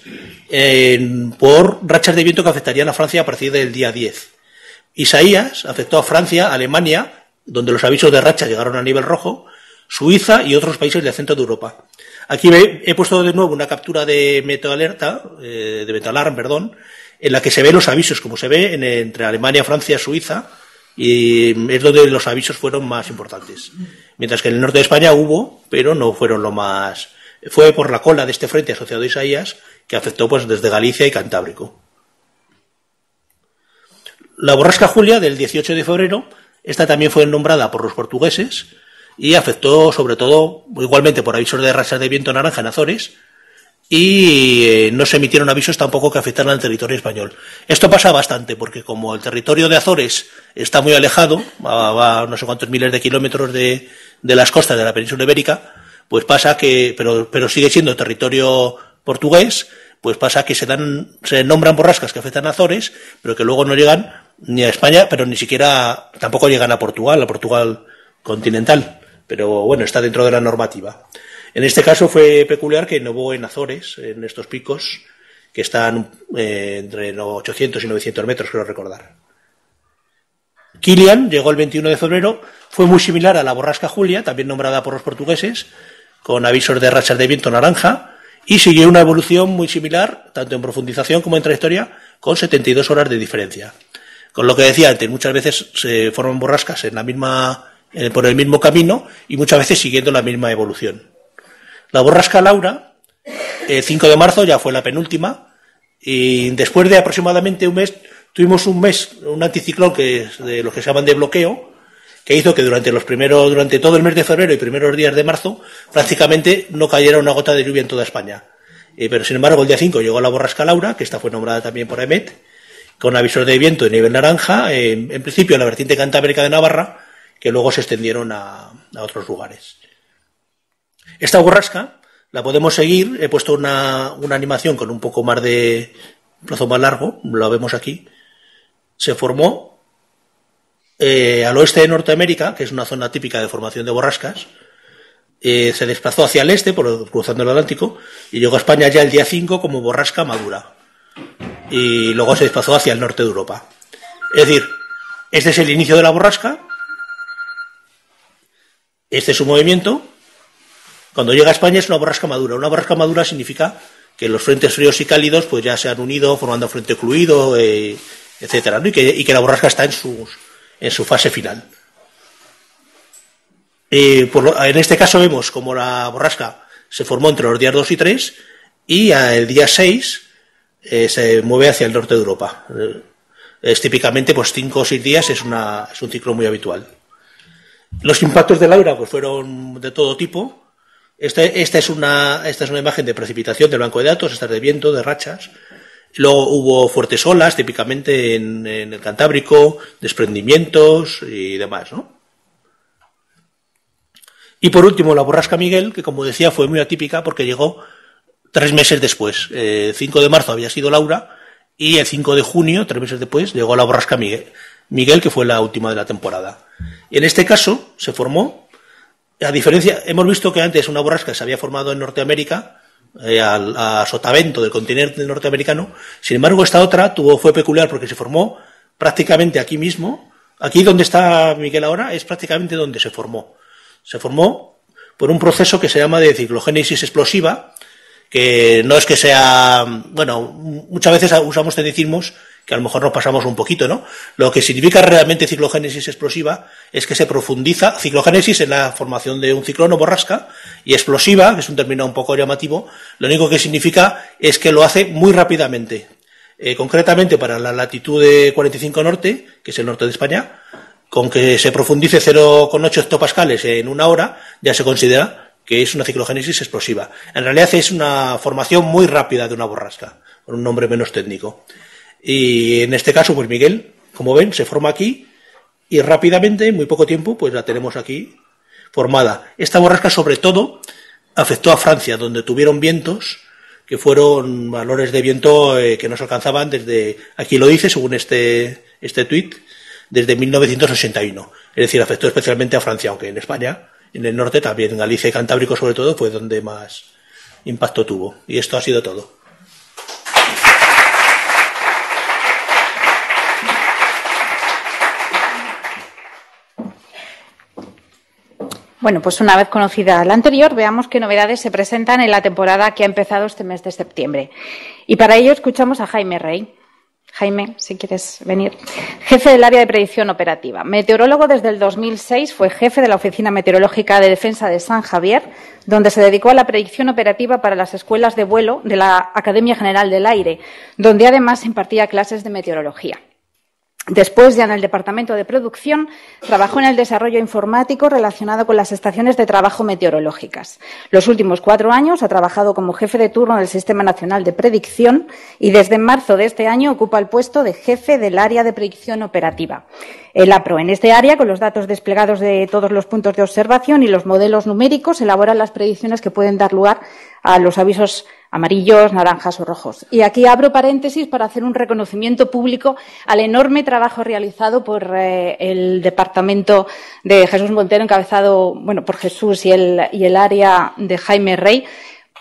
por rachas de viento que afectarían a Francia a partir del día 10. Isaías afectó a Francia, Alemania, donde los avisos de racha llegaron a nivel rojo, Suiza y otros países del centro de Europa. Aquí he puesto de nuevo una captura de MeteoAlerta, de MeteoAlarm, perdón, en la que se ven los avisos, como se ve entre Alemania, Francia, Suiza, y es donde los avisos fueron más importantes. Mientras que en el norte de España hubo, pero no fueron lo más. Fue por la cola de este frente asociado a Isaías que afectó pues desde Galicia y Cantábrico. La borrasca Julia del 18 de febrero, esta también fue nombrada por los portugueses y afectó sobre todo, igualmente por avisos de rachas de viento naranja en Azores, y no se emitieron avisos tampoco que afectaran al territorio español. Esto pasa bastante porque como el territorio de Azores está muy alejado, va a no sé cuántos miles de kilómetros de las costas de la península ibérica, pues pasa que, pero sigue siendo territorio portugués, pues pasa que se nombran borrascas que afectan a Azores, pero que luego no llegan ni a España, pero ni siquiera, tampoco llegan a Portugal continental, pero bueno, está dentro de la normativa. En este caso fue peculiar que nevó en Azores, en estos picos, que están entre 800 y 900 metros, creo recordar. Kilian llegó el 21 de febrero, fue muy similar a la borrasca Julia, también nombrada por los portugueses, con avisos de rachas de viento naranja, y siguió una evolución muy similar, tanto en profundización como en trayectoria, con 72 horas de diferencia. Con lo que decía antes, muchas veces se forman borrascas por el mismo camino y muchas veces siguiendo la misma evolución. La borrasca Laura, el 5 de marzo, ya fue la penúltima, y después de aproximadamente un mes, tuvimos un anticiclón que es de los que se llaman de bloqueo, que hizo que durante todo el mes de febrero y primeros días de marzo prácticamente no cayera una gota de lluvia en toda España. Pero sin embargo el día 5 llegó la borrasca Laura, que esta fue nombrada también por AEMET, con avisos de viento de nivel naranja, en principio en la vertiente cantábrica de Navarra, que luego se extendieron a otros lugares. Esta borrasca la podemos seguir, he puesto una animación con un poco más de plazo más largo, lo vemos aquí, se formó al oeste de Norteamérica, que es una zona típica de formación de borrascas, se desplazó hacia el este, cruzando el Atlántico, y llegó a España ya el día 5 como borrasca madura. Y luego se desplazó hacia el norte de Europa. Es decir, este es el inicio de la borrasca, este es su movimiento. Cuando llega a España es una borrasca madura. Una borrasca madura significa que los frentes fríos y cálidos pues ya se han unido, formando frente fluido, etcétera, ¿no? Y que la borrasca está en su fase final. En este caso vemos como la borrasca se formó entre los días 2 y 3 y el día 6 se mueve hacia el norte de Europa. Es típicamente pues 5 o 6 días, es un ciclo muy habitual. Los impactos del Laura pues fueron de todo tipo. Esta es una imagen de precipitación del banco de datos, esta es de viento, de rachas. Luego hubo fuertes olas, típicamente en el Cantábrico, desprendimientos y demás, ¿no? Y por último, la borrasca Miguel, que como decía fue muy atípica porque llegó 3 meses después. El 5 de marzo había sido Laura y el 5 de junio, 3 meses después, llegó la borrasca Miguel, que fue la última de la temporada. En este caso se formó, a diferencia, hemos visto que antes una borrasca se había formado en Norteamérica, a sotavento del continente norteamericano. Sin embargo, esta otra fue peculiar porque se formó prácticamente aquí mismo. Aquí donde está Miguel ahora es prácticamente donde se formó. Se formó por un proceso que se llama de ciclogénesis explosiva, que no es que sea... Bueno, muchas veces usamos tecnicismos que a lo mejor nos pasamos un poquito, ¿no? Lo que significa realmente ciclogénesis explosiva es que se profundiza. Ciclogénesis es la formación de un ciclón o borrasca, y explosiva, que es un término un poco llamativo, lo único que significa es que lo hace muy rápidamente. Concretamente, para la latitud de 45 norte, que es el norte de España, con que se profundice 0,8 hectopascales en una hora, ya se considera que es una ciclogénesis explosiva. En realidad es una formación muy rápida de una borrasca, con un nombre menos técnico. Y en este caso, pues Miguel, como ven, se forma aquí y rápidamente, en muy poco tiempo, pues la tenemos aquí formada. Esta borrasca, sobre todo, afectó a Francia, donde tuvieron vientos que fueron valores de viento que no se alcanzaban desde, aquí lo dice, según este tuit, desde 1981. Es decir, afectó especialmente a Francia, aunque en España, en el norte también, en Galicia y Cantábrico sobre todo, fue donde más impacto tuvo. Y esto ha sido todo. Bueno, pues una vez conocida la anterior, veamos qué novedades se presentan en la temporada que ha empezado este mes de septiembre. Y para ello escuchamos a Jaime Rey. Jaime, si quieres venir. Jefe del área de predicción operativa. Meteorólogo desde el 2006, fue jefe de la Oficina Meteorológica de Defensa de San Javier, donde se dedicó a la predicción operativa para las escuelas de vuelo de la Academia General del Aire, donde además impartía clases de meteorología. Después, ya en el Departamento de Producción, trabajó en el desarrollo informático relacionado con las estaciones de trabajo meteorológicas. Los últimos 4 años ha trabajado como jefe de turno del Sistema Nacional de Predicción y desde marzo de este año ocupa el puesto de jefe del área de predicción operativa. El APRO, en este área, con los datos desplegados de todos los puntos de observación y los modelos numéricos, elabora las predicciones que pueden dar lugar a los avisos amarillos, naranjas o rojos. Y aquí abro paréntesis para hacer un reconocimiento público al enorme trabajo realizado por el departamento de Jesús Montero, encabezado por Jesús y el área de Jaime Rey,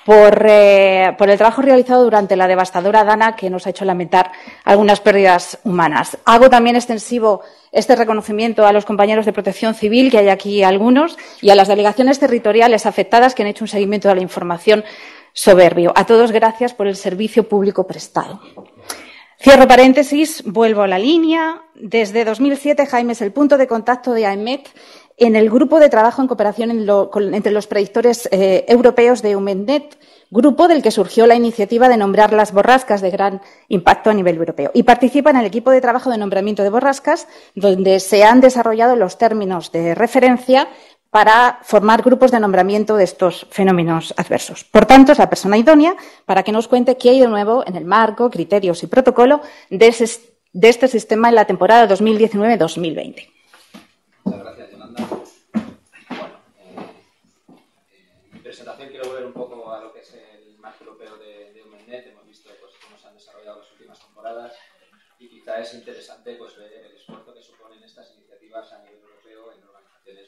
por el trabajo realizado durante la devastadora Dana, que nos ha hecho lamentar algunas pérdidas humanas. Hago también extensivo este reconocimiento a los compañeros de Protección Civil, que hay aquí algunos, y a las delegaciones territoriales afectadas que han hecho un seguimiento de la información soberbio. A todos, gracias por el servicio público prestado. Cierro paréntesis, vuelvo a la línea. Desde 2007, Jaime es el punto de contacto de AEMET en el grupo de trabajo en cooperación entre los predictores europeos de EUMETNET, grupo del que surgió la iniciativa de nombrar las borrascas de gran impacto a nivel europeo. Y participa en el equipo de trabajo de nombramiento de borrascas, donde se han desarrollado los términos de referencia para formar grupos de nombramiento de estos fenómenos adversos. Por tanto, es la persona idónea para que nos cuente qué hay de nuevo en el marco, criterios y protocolo de este sistema en la temporada 2019-2020. Muchas gracias, Yolanda. En mi presentación quiero volver un poco a lo que es el marco europeo de EUMETNET. Hemos visto cómo se han desarrollado las últimas temporadas y quizá es interesante ver el esfuerzo que suponen estas iniciativas a nivel europeo en organizaciones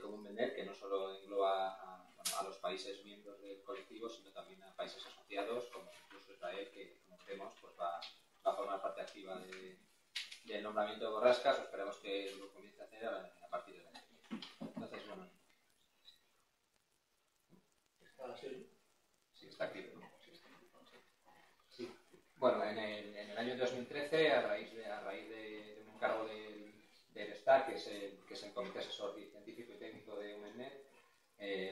como EUMETNET, que no solo engloba a los países miembros del colectivo, sino también a países asociados, como incluso Israel, que, como vemos, va a formar parte activa del nombramiento de borrascas. Esperamos que lo comience a hacer a partir del año. Entonces, Sí, está activo. Sí. Bueno, en el año 2013, a raíz de un encargo del STAR, que es el Comité Asesor Científico y Técnico de EUMETNET,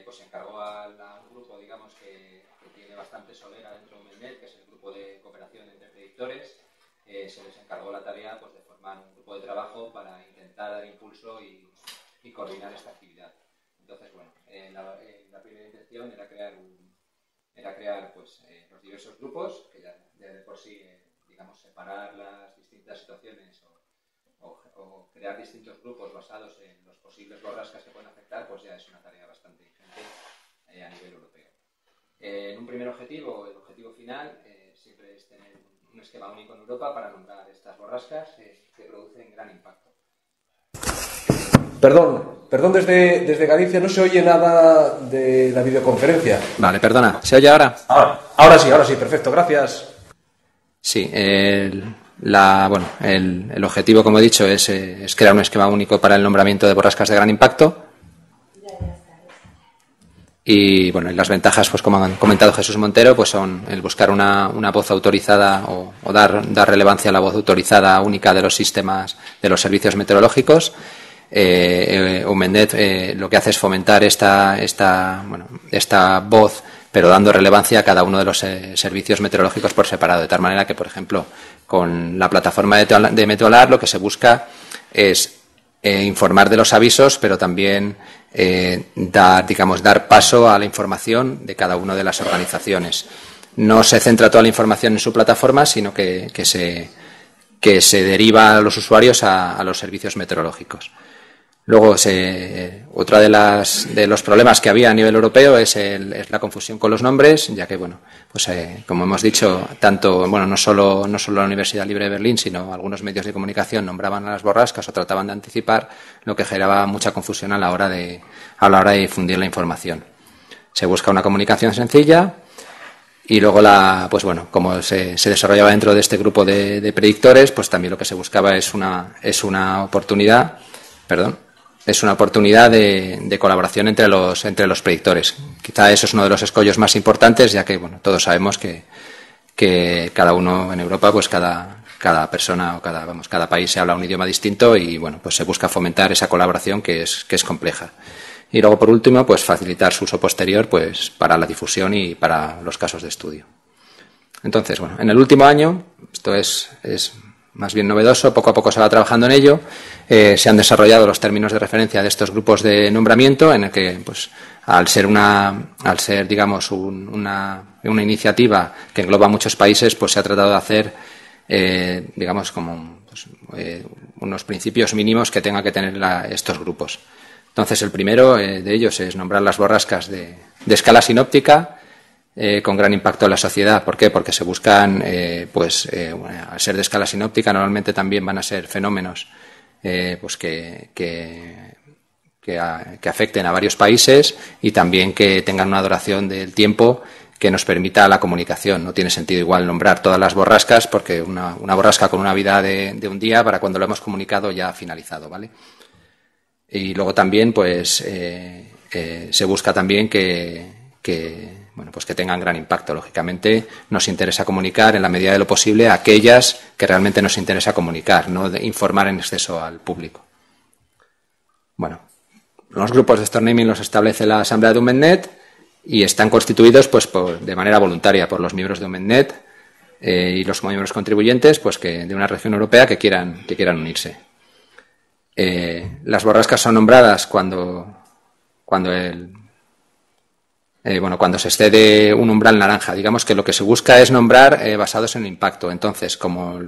pues se encargó a un grupo, digamos, que tiene bastante solera dentro de EUMETNET, que es el grupo de cooperación entre predictores. Se les encargó la tarea de formar un grupo de trabajo para intentar dar impulso y, y coordinar esta actividad. Entonces, bueno, la primera intención era crear, pues, los diversos grupos, que ya de por sí, digamos, separar las distintas situaciones o crear distintos grupos basados en los posibles borrascas que pueden afectar, pues ya es una tarea bastante ingente a nivel europeo. En un primer objetivo, el objetivo final, siempre es tener un esquema único en Europa para nombrar estas borrascas que producen gran impacto. Perdón desde Galicia, no se oye nada de la videoconferencia. Vale, perdona, ¿se oye ahora? Ahora sí, perfecto, gracias. Sí, el objetivo, como he dicho, es crear un esquema único para el nombramiento de borrascas de gran impacto. Y bueno, las ventajas, pues como han comentado Jesús Montero, pues son el buscar una voz autorizada o dar relevancia a la voz autorizada única de los sistemas, de los servicios meteorológicos. EUMETNET lo que hace es fomentar esta voz, pero dando relevancia a cada uno de los servicios meteorológicos por separado, de tal manera que, por ejemplo, con la plataforma de MeteoAlarm lo que se busca es informar de los avisos, pero también dar paso a la información de cada una de las organizaciones. No se centra toda la información en su plataforma, sino que se deriva a los usuarios a los servicios meteorológicos. Luego, otra de los problemas que había a nivel europeo es la confusión con los nombres, ya que, bueno, pues como hemos dicho, tanto, bueno, no solo la Universidad Libre de Berlín, sino algunos medios de comunicación nombraban a las borrascas o trataban de anticipar, lo que generaba mucha confusión a la hora de difundir la información. Se busca una comunicación sencilla. Y luego, como se desarrollaba dentro de este grupo de predictores, pues también lo que se buscaba es una oportunidad de colaboración entre los predictores. Quizá eso es uno de los escollos más importantes, ya que, bueno, todos sabemos que cada uno en Europa, pues cada persona o cada país se habla un idioma distinto y, bueno, pues se busca fomentar esa colaboración que es compleja. Y luego, por último, pues facilitar su uso posterior, pues para la difusión y para los casos de estudio. Entonces, bueno, en el último año, esto es más bien novedoso, poco a poco se va trabajando en ello, se han desarrollado los términos de referencia de estos grupos de nombramiento, en el que, pues, al ser una iniciativa que engloba a muchos países, pues se ha tratado de hacer, unos principios mínimos que tengan que tener estos grupos. Entonces, el primero de ellos es nombrar las borrascas de escala sinóptica con gran impacto en la sociedad. ¿Por qué? Porque se buscan, al ser de escala sinóptica, normalmente también van a ser fenómenos que afecten a varios países y también que tengan una duración del tiempo que nos permita la comunicación. No tiene sentido igual nombrar todas las borrascas, porque una borrasca con una vida de un día, para cuando lo hemos comunicado, ya ha finalizado, ¿vale? Y luego también, pues, se busca también que tengan gran impacto. Lógicamente, nos interesa comunicar en la medida de lo posible a aquellas que realmente nos interesa comunicar, no informar en exceso al público. Bueno, los grupos de storm naming los establece la Asamblea de EUMETNET y están constituidos, pues, de manera voluntaria por los miembros de EUMETNET y los miembros contribuyentes, pues, que de una región europea que quieran unirse. Las borrascas son nombradas cuando se excede un umbral naranja. Digamos que lo que se busca es nombrar basados en impacto. Entonces, como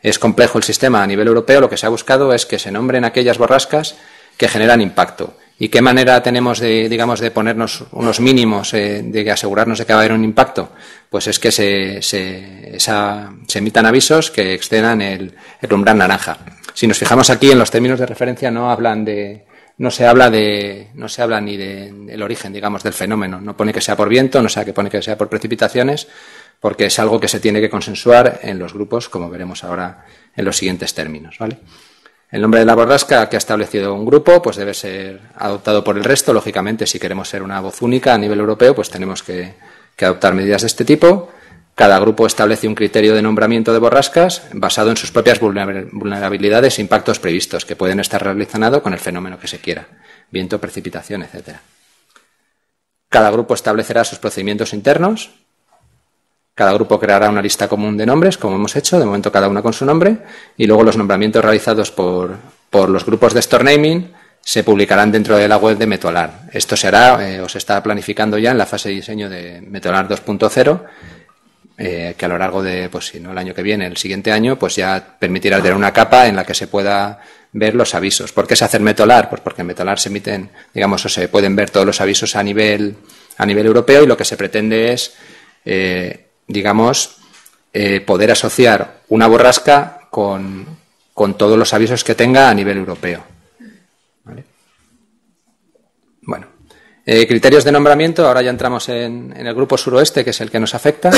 es complejo el sistema a nivel europeo, lo que se ha buscado es que se nombren aquellas borrascas que generan impacto. ¿Y qué manera tenemos de ponernos unos mínimos, de asegurarnos de que va a haber un impacto? Pues es que se emitan avisos que excedan el umbral naranja. Si nos fijamos aquí en los términos de referencia, no se habla ni del origen, digamos, del fenómeno. No pone que sea por viento, pone que sea por precipitaciones, porque es algo que se tiene que consensuar en los grupos, como veremos ahora en los siguientes términos, ¿vale? El nombre de la borrasca que ha establecido un grupo, pues debe ser adoptado por el resto. Lógicamente, si queremos ser una voz única a nivel europeo, pues tenemos que adoptar medidas de este tipo. Cada grupo establece un criterio de nombramiento de borrascas basado en sus propias vulnerabilidades e impactos previstos, que pueden estar relacionados con el fenómeno que se quiera, viento, precipitación, etc. Cada grupo establecerá sus procedimientos internos. Cada grupo creará una lista común de nombres, como hemos hecho, de momento cada uno con su nombre, y luego los nombramientos realizados por los grupos de storm naming se publicarán dentro de la web de MeteoAlarm. Esto se hará, o se está planificando ya en la fase de diseño de MeteoAlarm 2.0, que a lo largo de, pues si no el año que viene, el siguiente año, pues ya permitirá tener una capa en la que se pueda ver los avisos. ¿Por qué se hace el MeteoAlarm? Pues porque en MeteoAlarm se emiten, digamos, o se pueden ver todos los avisos a nivel europeo, y lo que se pretende es, digamos, poder asociar una borrasca con todos los avisos que tenga a nivel europeo. ¿Vale? Bueno, criterios de nombramiento. Ahora ya entramos en el grupo suroeste, que es el que nos afecta.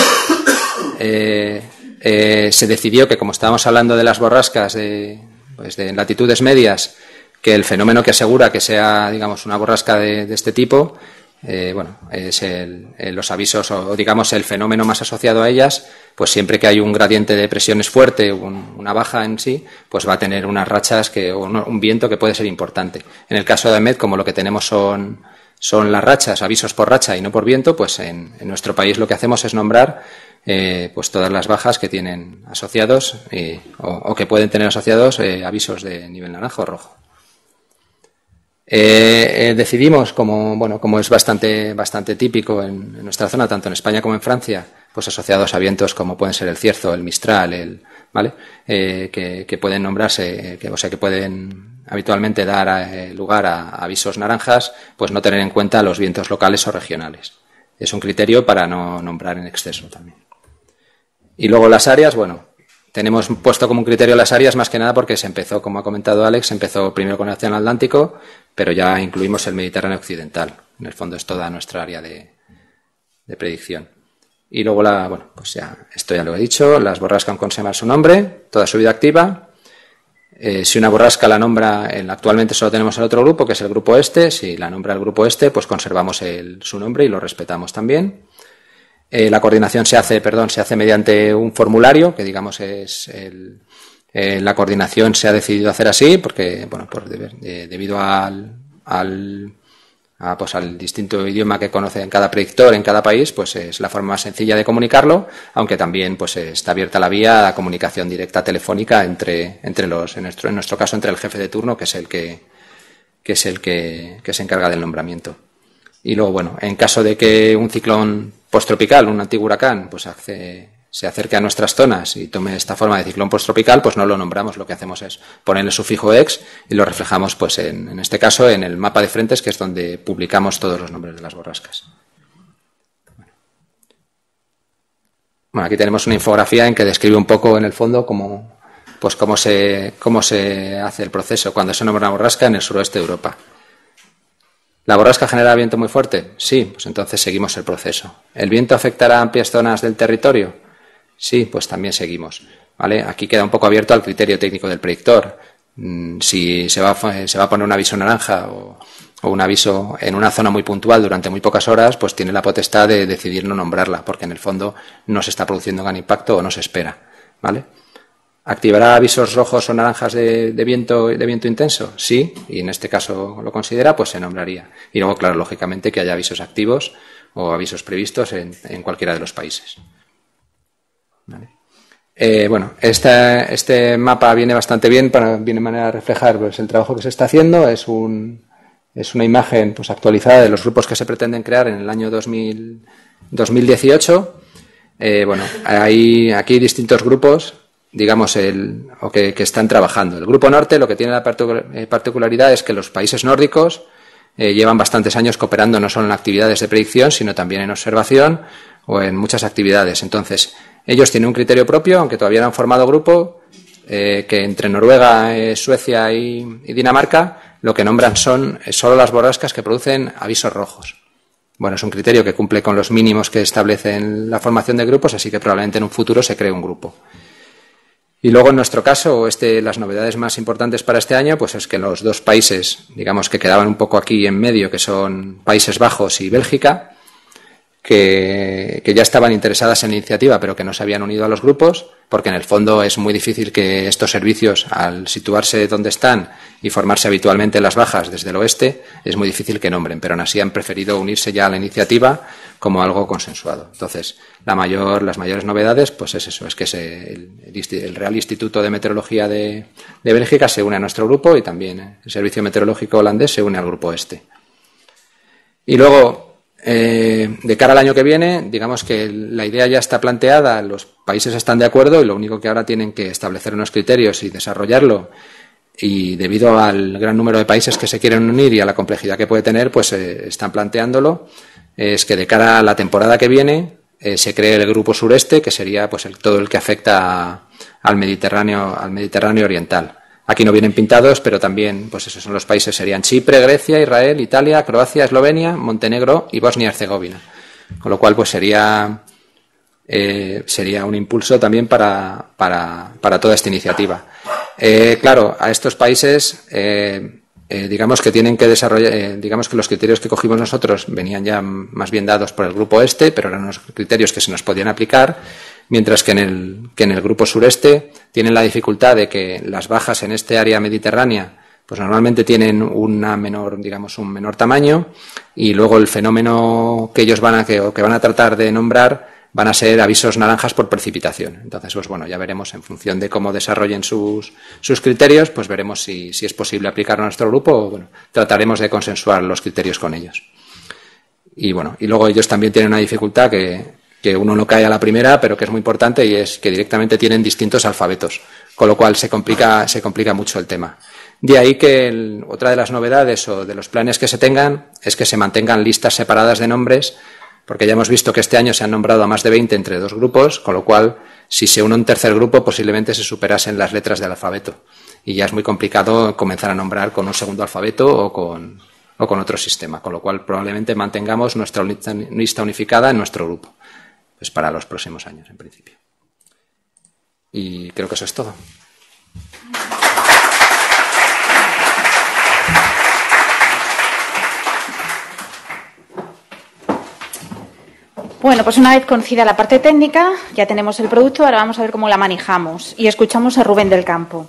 Se decidió que, como estábamos hablando de las borrascas de latitudes medias, que el fenómeno que asegura que sea, digamos, una borrasca de este tipo, bueno, es los avisos o, digamos, el fenómeno más asociado a ellas, pues siempre que hay un gradiente de presiones fuerte, una baja en sí, pues va a tener unas rachas o un viento que puede ser importante. En el caso de AEMET, como lo que tenemos son las rachas, avisos por racha y no por viento, pues en nuestro país lo que hacemos es nombrar pues todas las bajas que tienen asociados o que pueden tener asociados avisos de nivel naranja o rojo. Decidimos, como es bastante típico en nuestra zona, tanto en España como en Francia, pues asociados a vientos como pueden ser el cierzo, el mistral, ¿vale? Que pueden nombrarse, que pueden habitualmente dar lugar a avisos naranjas, pues no tener en cuenta los vientos locales o regionales. Es un criterio para no nombrar en exceso también. Y luego las áreas, bueno, tenemos puesto como un criterio las áreas más que nada porque se empezó, como ha comentado Alex, empezó primero con el Océano Atlántico, pero ya incluimos el Mediterráneo Occidental. En el fondo es toda nuestra área de predicción. Y luego, bueno, pues ya, esto ya lo he dicho, las borrascas conservan su nombre, toda su vida activa. Si una borrasca la nombra, actualmente solo tenemos el otro grupo, que es el Grupo Este. Si la nombra el Grupo Este, pues conservamos su nombre y lo respetamos también. La coordinación se hace mediante un formulario, que digamos es la coordinación se ha decidido hacer así, porque bueno, debido al distinto idioma que conoce en cada predictor, en cada país, pues es la forma más sencilla de comunicarlo, aunque también pues está abierta la vía a comunicación directa telefónica en nuestro caso entre el jefe de turno, que es el que se encarga del nombramiento. Y luego, bueno, en caso de que un ciclón postropical, un antiguo huracán, pues se acerque a nuestras zonas y tome esta forma de ciclón postropical, pues no lo nombramos. Lo que hacemos es ponerle sufijo ex y lo reflejamos, pues en este caso, en el mapa de frentes, que es donde publicamos todos los nombres de las borrascas. Bueno, aquí tenemos una infografía en que describe un poco, en el fondo, cómo se hace el proceso cuando se nombra una borrasca en el suroeste de Europa. ¿La borrasca genera viento muy fuerte? Sí, pues entonces seguimos el proceso. ¿El viento afectará a amplias zonas del territorio? Sí, pues también seguimos. ¿Vale? Aquí queda un poco abierto al criterio técnico del predictor. Si se va a poner un aviso naranja o un aviso en una zona muy puntual durante muy pocas horas, pues tiene la potestad de decidir no nombrarla, porque en el fondo no se está produciendo gran impacto o no se espera. ¿Vale? ¿Activará avisos rojos o naranjas de viento intenso? Sí, y en este caso lo considera, pues se nombraría. Y luego, claro, lógicamente que haya avisos activos o avisos previstos en cualquiera de los países. ¿Vale? Bueno, este mapa viene bastante bien, viene de manera de reflejar pues el trabajo que se está haciendo. Es una imagen pues actualizada de los grupos que se pretenden crear en el año 2018. Bueno, hay aquí distintos grupos, digamos, que están trabajando. El Grupo Norte lo que tiene la particularidad es que los países nórdicos llevan bastantes años cooperando no solo en actividades de predicción, sino también en observación o en muchas actividades. Entonces, ellos tienen un criterio propio, aunque todavía no han formado grupo, que entre Noruega, Suecia y Dinamarca lo que nombran son solo las borrascas que producen avisos rojos. Bueno, es un criterio que cumple con los mínimos que establecen la formación de grupos, así que probablemente en un futuro se cree un grupo. Y luego, en nuestro caso, las novedades más importantes para este año, pues es que los dos países, digamos, que quedaban un poco aquí en medio, que son Países Bajos y Bélgica, que ya estaban interesadas en la iniciativa, pero que no se habían unido a los grupos, porque en el fondo es muy difícil que estos servicios, al situarse donde están y formarse habitualmente en las bajas desde el oeste, es muy difícil que nombren, pero aún así han preferido unirse ya a la iniciativa como algo consensuado. Entonces, las mayores novedades, pues es eso, es que el Real Instituto de Meteorología de Bélgica se une a nuestro grupo y también el Servicio Meteorológico Holandés se une al Grupo Este. Y luego, de cara al año que viene, digamos que la idea ya está planteada, los países están de acuerdo y lo único que ahora tienen que establecer unos criterios y desarrollarlo, y debido al gran número de países que se quieren unir y a la complejidad que puede tener, pues están planteándolo, es que de cara a la temporada que viene se cree el Grupo Sureste, que sería pues todo el que afecta al Mediterráneo oriental. Aquí no vienen pintados, pero también, pues esos son los países, serían Chipre, Grecia, Israel, Italia, Croacia, Eslovenia, Montenegro y Bosnia y Herzegovina. Con lo cual, pues sería un impulso también para toda esta iniciativa. Claro, a estos países, digamos que tienen que desarrollar, digamos que los criterios que cogimos nosotros venían ya más bien dados por el Grupo Este, pero eran unos criterios que se nos podían aplicar, mientras que en el Grupo Sureste tienen la dificultad de que las bajas en este área mediterránea pues normalmente tienen un menor tamaño, y luego el fenómeno que ellos van a tratar de nombrar van a ser avisos naranjas por precipitación. Entonces, pues bueno, ya veremos en función de cómo desarrollen sus criterios, pues veremos si es posible aplicar a nuestro grupo, o bueno, trataremos de consensuar los criterios con ellos. Y bueno, y luego ellos también tienen una dificultad que uno no cae a la primera, pero que es muy importante, y es que directamente tienen distintos alfabetos, con lo cual se complica mucho el tema. De ahí que otra de las novedades o de los planes que se tengan es que se mantengan listas separadas de nombres, porque ya hemos visto que este año se han nombrado a más de 20 entre dos grupos, con lo cual, si se une un tercer grupo, posiblemente se superasen las letras del alfabeto. Y ya es muy complicado comenzar a nombrar con un segundo alfabeto o con otro sistema, con lo cual probablemente mantengamos nuestra lista unificada en nuestro grupo. Pues para los próximos años, en principio. Y creo que eso es todo. Bueno, pues una vez conocida la parte técnica, ya tenemos el producto, ahora vamos a ver cómo la manejamos. Y escuchamos a Rubén del Campo.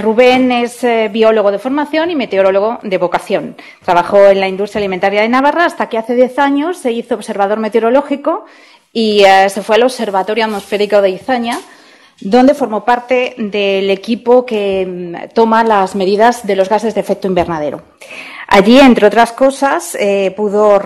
Rubén es biólogo de formación y meteorólogo de vocación. Trabajó en la industria alimentaria de Navarra hasta que hace 10 años se hizo observador meteorológico y se fue al Observatorio Atmosférico de Izaña, donde formó parte del equipo que toma las medidas de los gases de efecto invernadero. Allí, entre otras cosas, pudo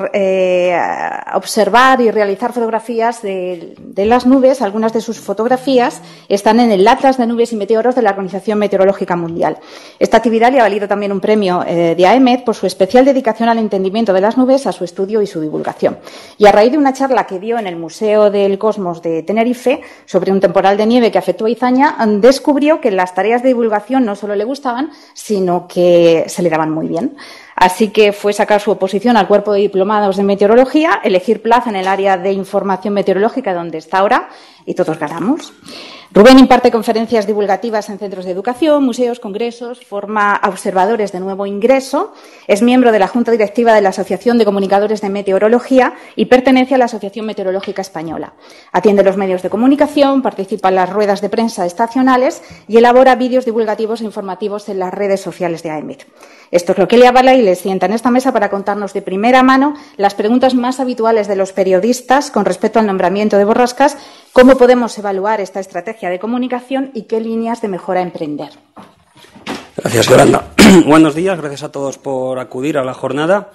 observar y realizar fotografías de las nubes. Algunas de sus fotografías están en el Atlas de Nubes y Meteoros de la Organización Meteorológica Mundial. Esta actividad le ha valido también un premio de AEMET por su especial dedicación al entendimiento de las nubes, a su estudio y su divulgación. Y a raíz de una charla que dio en el Museo del Cosmos de Tenerife sobre un temporal de nieve que afectó a Izaña, descubrió que las tareas de divulgación no solo le gustaban, sino que se le daban muy bien. Así que fue sacar su oposición al Cuerpo de Diplomados de Meteorología, elegir plaza en el área de información meteorológica donde está ahora, y todos ganamos. Rubén imparte conferencias divulgativas en centros de educación, museos, congresos, forma a observadores de nuevo ingreso, es miembro de la Junta Directiva de la Asociación de Comunicadores de Meteorología y pertenece a la Asociación Meteorológica Española. Atiende los medios de comunicación, participa en las ruedas de prensa estacionales y elabora vídeos divulgativos e informativos en las redes sociales de AEMET. Esto es lo que le avala y le sienta en esta mesa para contarnos de primera mano las preguntas más habituales de los periodistas con respecto al nombramiento de borrascas, cómo podemos evaluar esta estrategia de comunicación y qué líneas de mejora emprender. Gracias, Yolanda. Buenos días, gracias a todos por acudir a la jornada.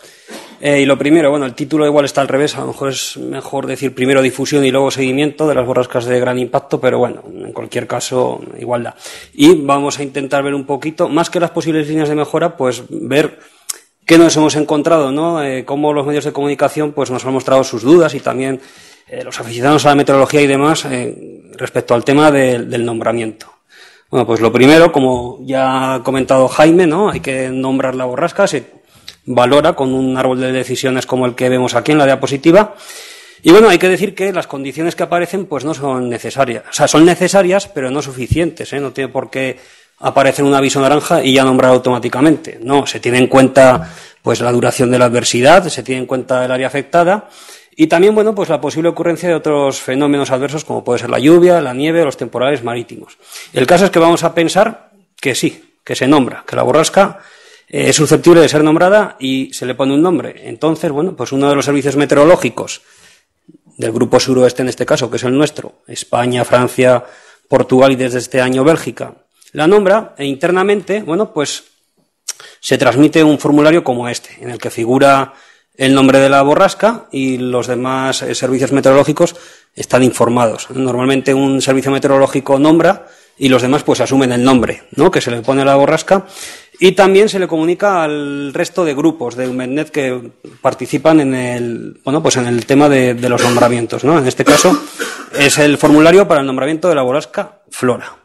Y lo primero, bueno, el título igual está al revés, a lo mejor es mejor decir primero difusión y luego seguimiento de las borrascas de gran impacto, pero bueno, en cualquier caso, igualdad. Y vamos a intentar ver un poquito, más que las posibles líneas de mejora, pues ver qué nos hemos encontrado, ¿no? Cómo los medios de comunicación pues nos han mostrado sus dudas y también los aficionados a la meteorología y demás respecto al tema del nombramiento. Bueno, pues lo primero, como ya ha comentado Jaime, ¿no? Hay que nombrar la borrasca, se valora con un árbol de decisiones como el que vemos aquí en la diapositiva. Y bueno, hay que decir que las condiciones que aparecen pues no son necesarias. O sea, son necesarias, pero no suficientes, ¿eh? No tiene por qué aparecer un aviso naranja y ya nombrar automáticamente. No, se tiene en cuenta pues la duración de la adversidad, se tiene en cuenta el área afectada y también, bueno, pues la posible ocurrencia de otros fenómenos adversos como puede ser la lluvia, la nieve o los temporales marítimos. El caso es que vamos a pensar que sí, que se nombra, que la borrasca es susceptible de ser nombrada y se le pone un nombre. Entonces, bueno, pues uno de los servicios meteorológicos del Grupo Suroeste, en este caso, que es el nuestro, España, Francia, Portugal y desde este año Bélgica, la nombra e internamente, bueno, pues se transmite un formulario como este, en el que figura el nombre de la borrasca y los demás servicios meteorológicos están informados. Normalmente un servicio meteorológico nombra y los demás pues asumen el nombre, ¿no?, que se le pone a la borrasca, y también se le comunica al resto de grupos de EUMETNET que participan en el, bueno, pues en el tema de los nombramientos, ¿no? En este caso es el formulario para el nombramiento de la borrasca Flora.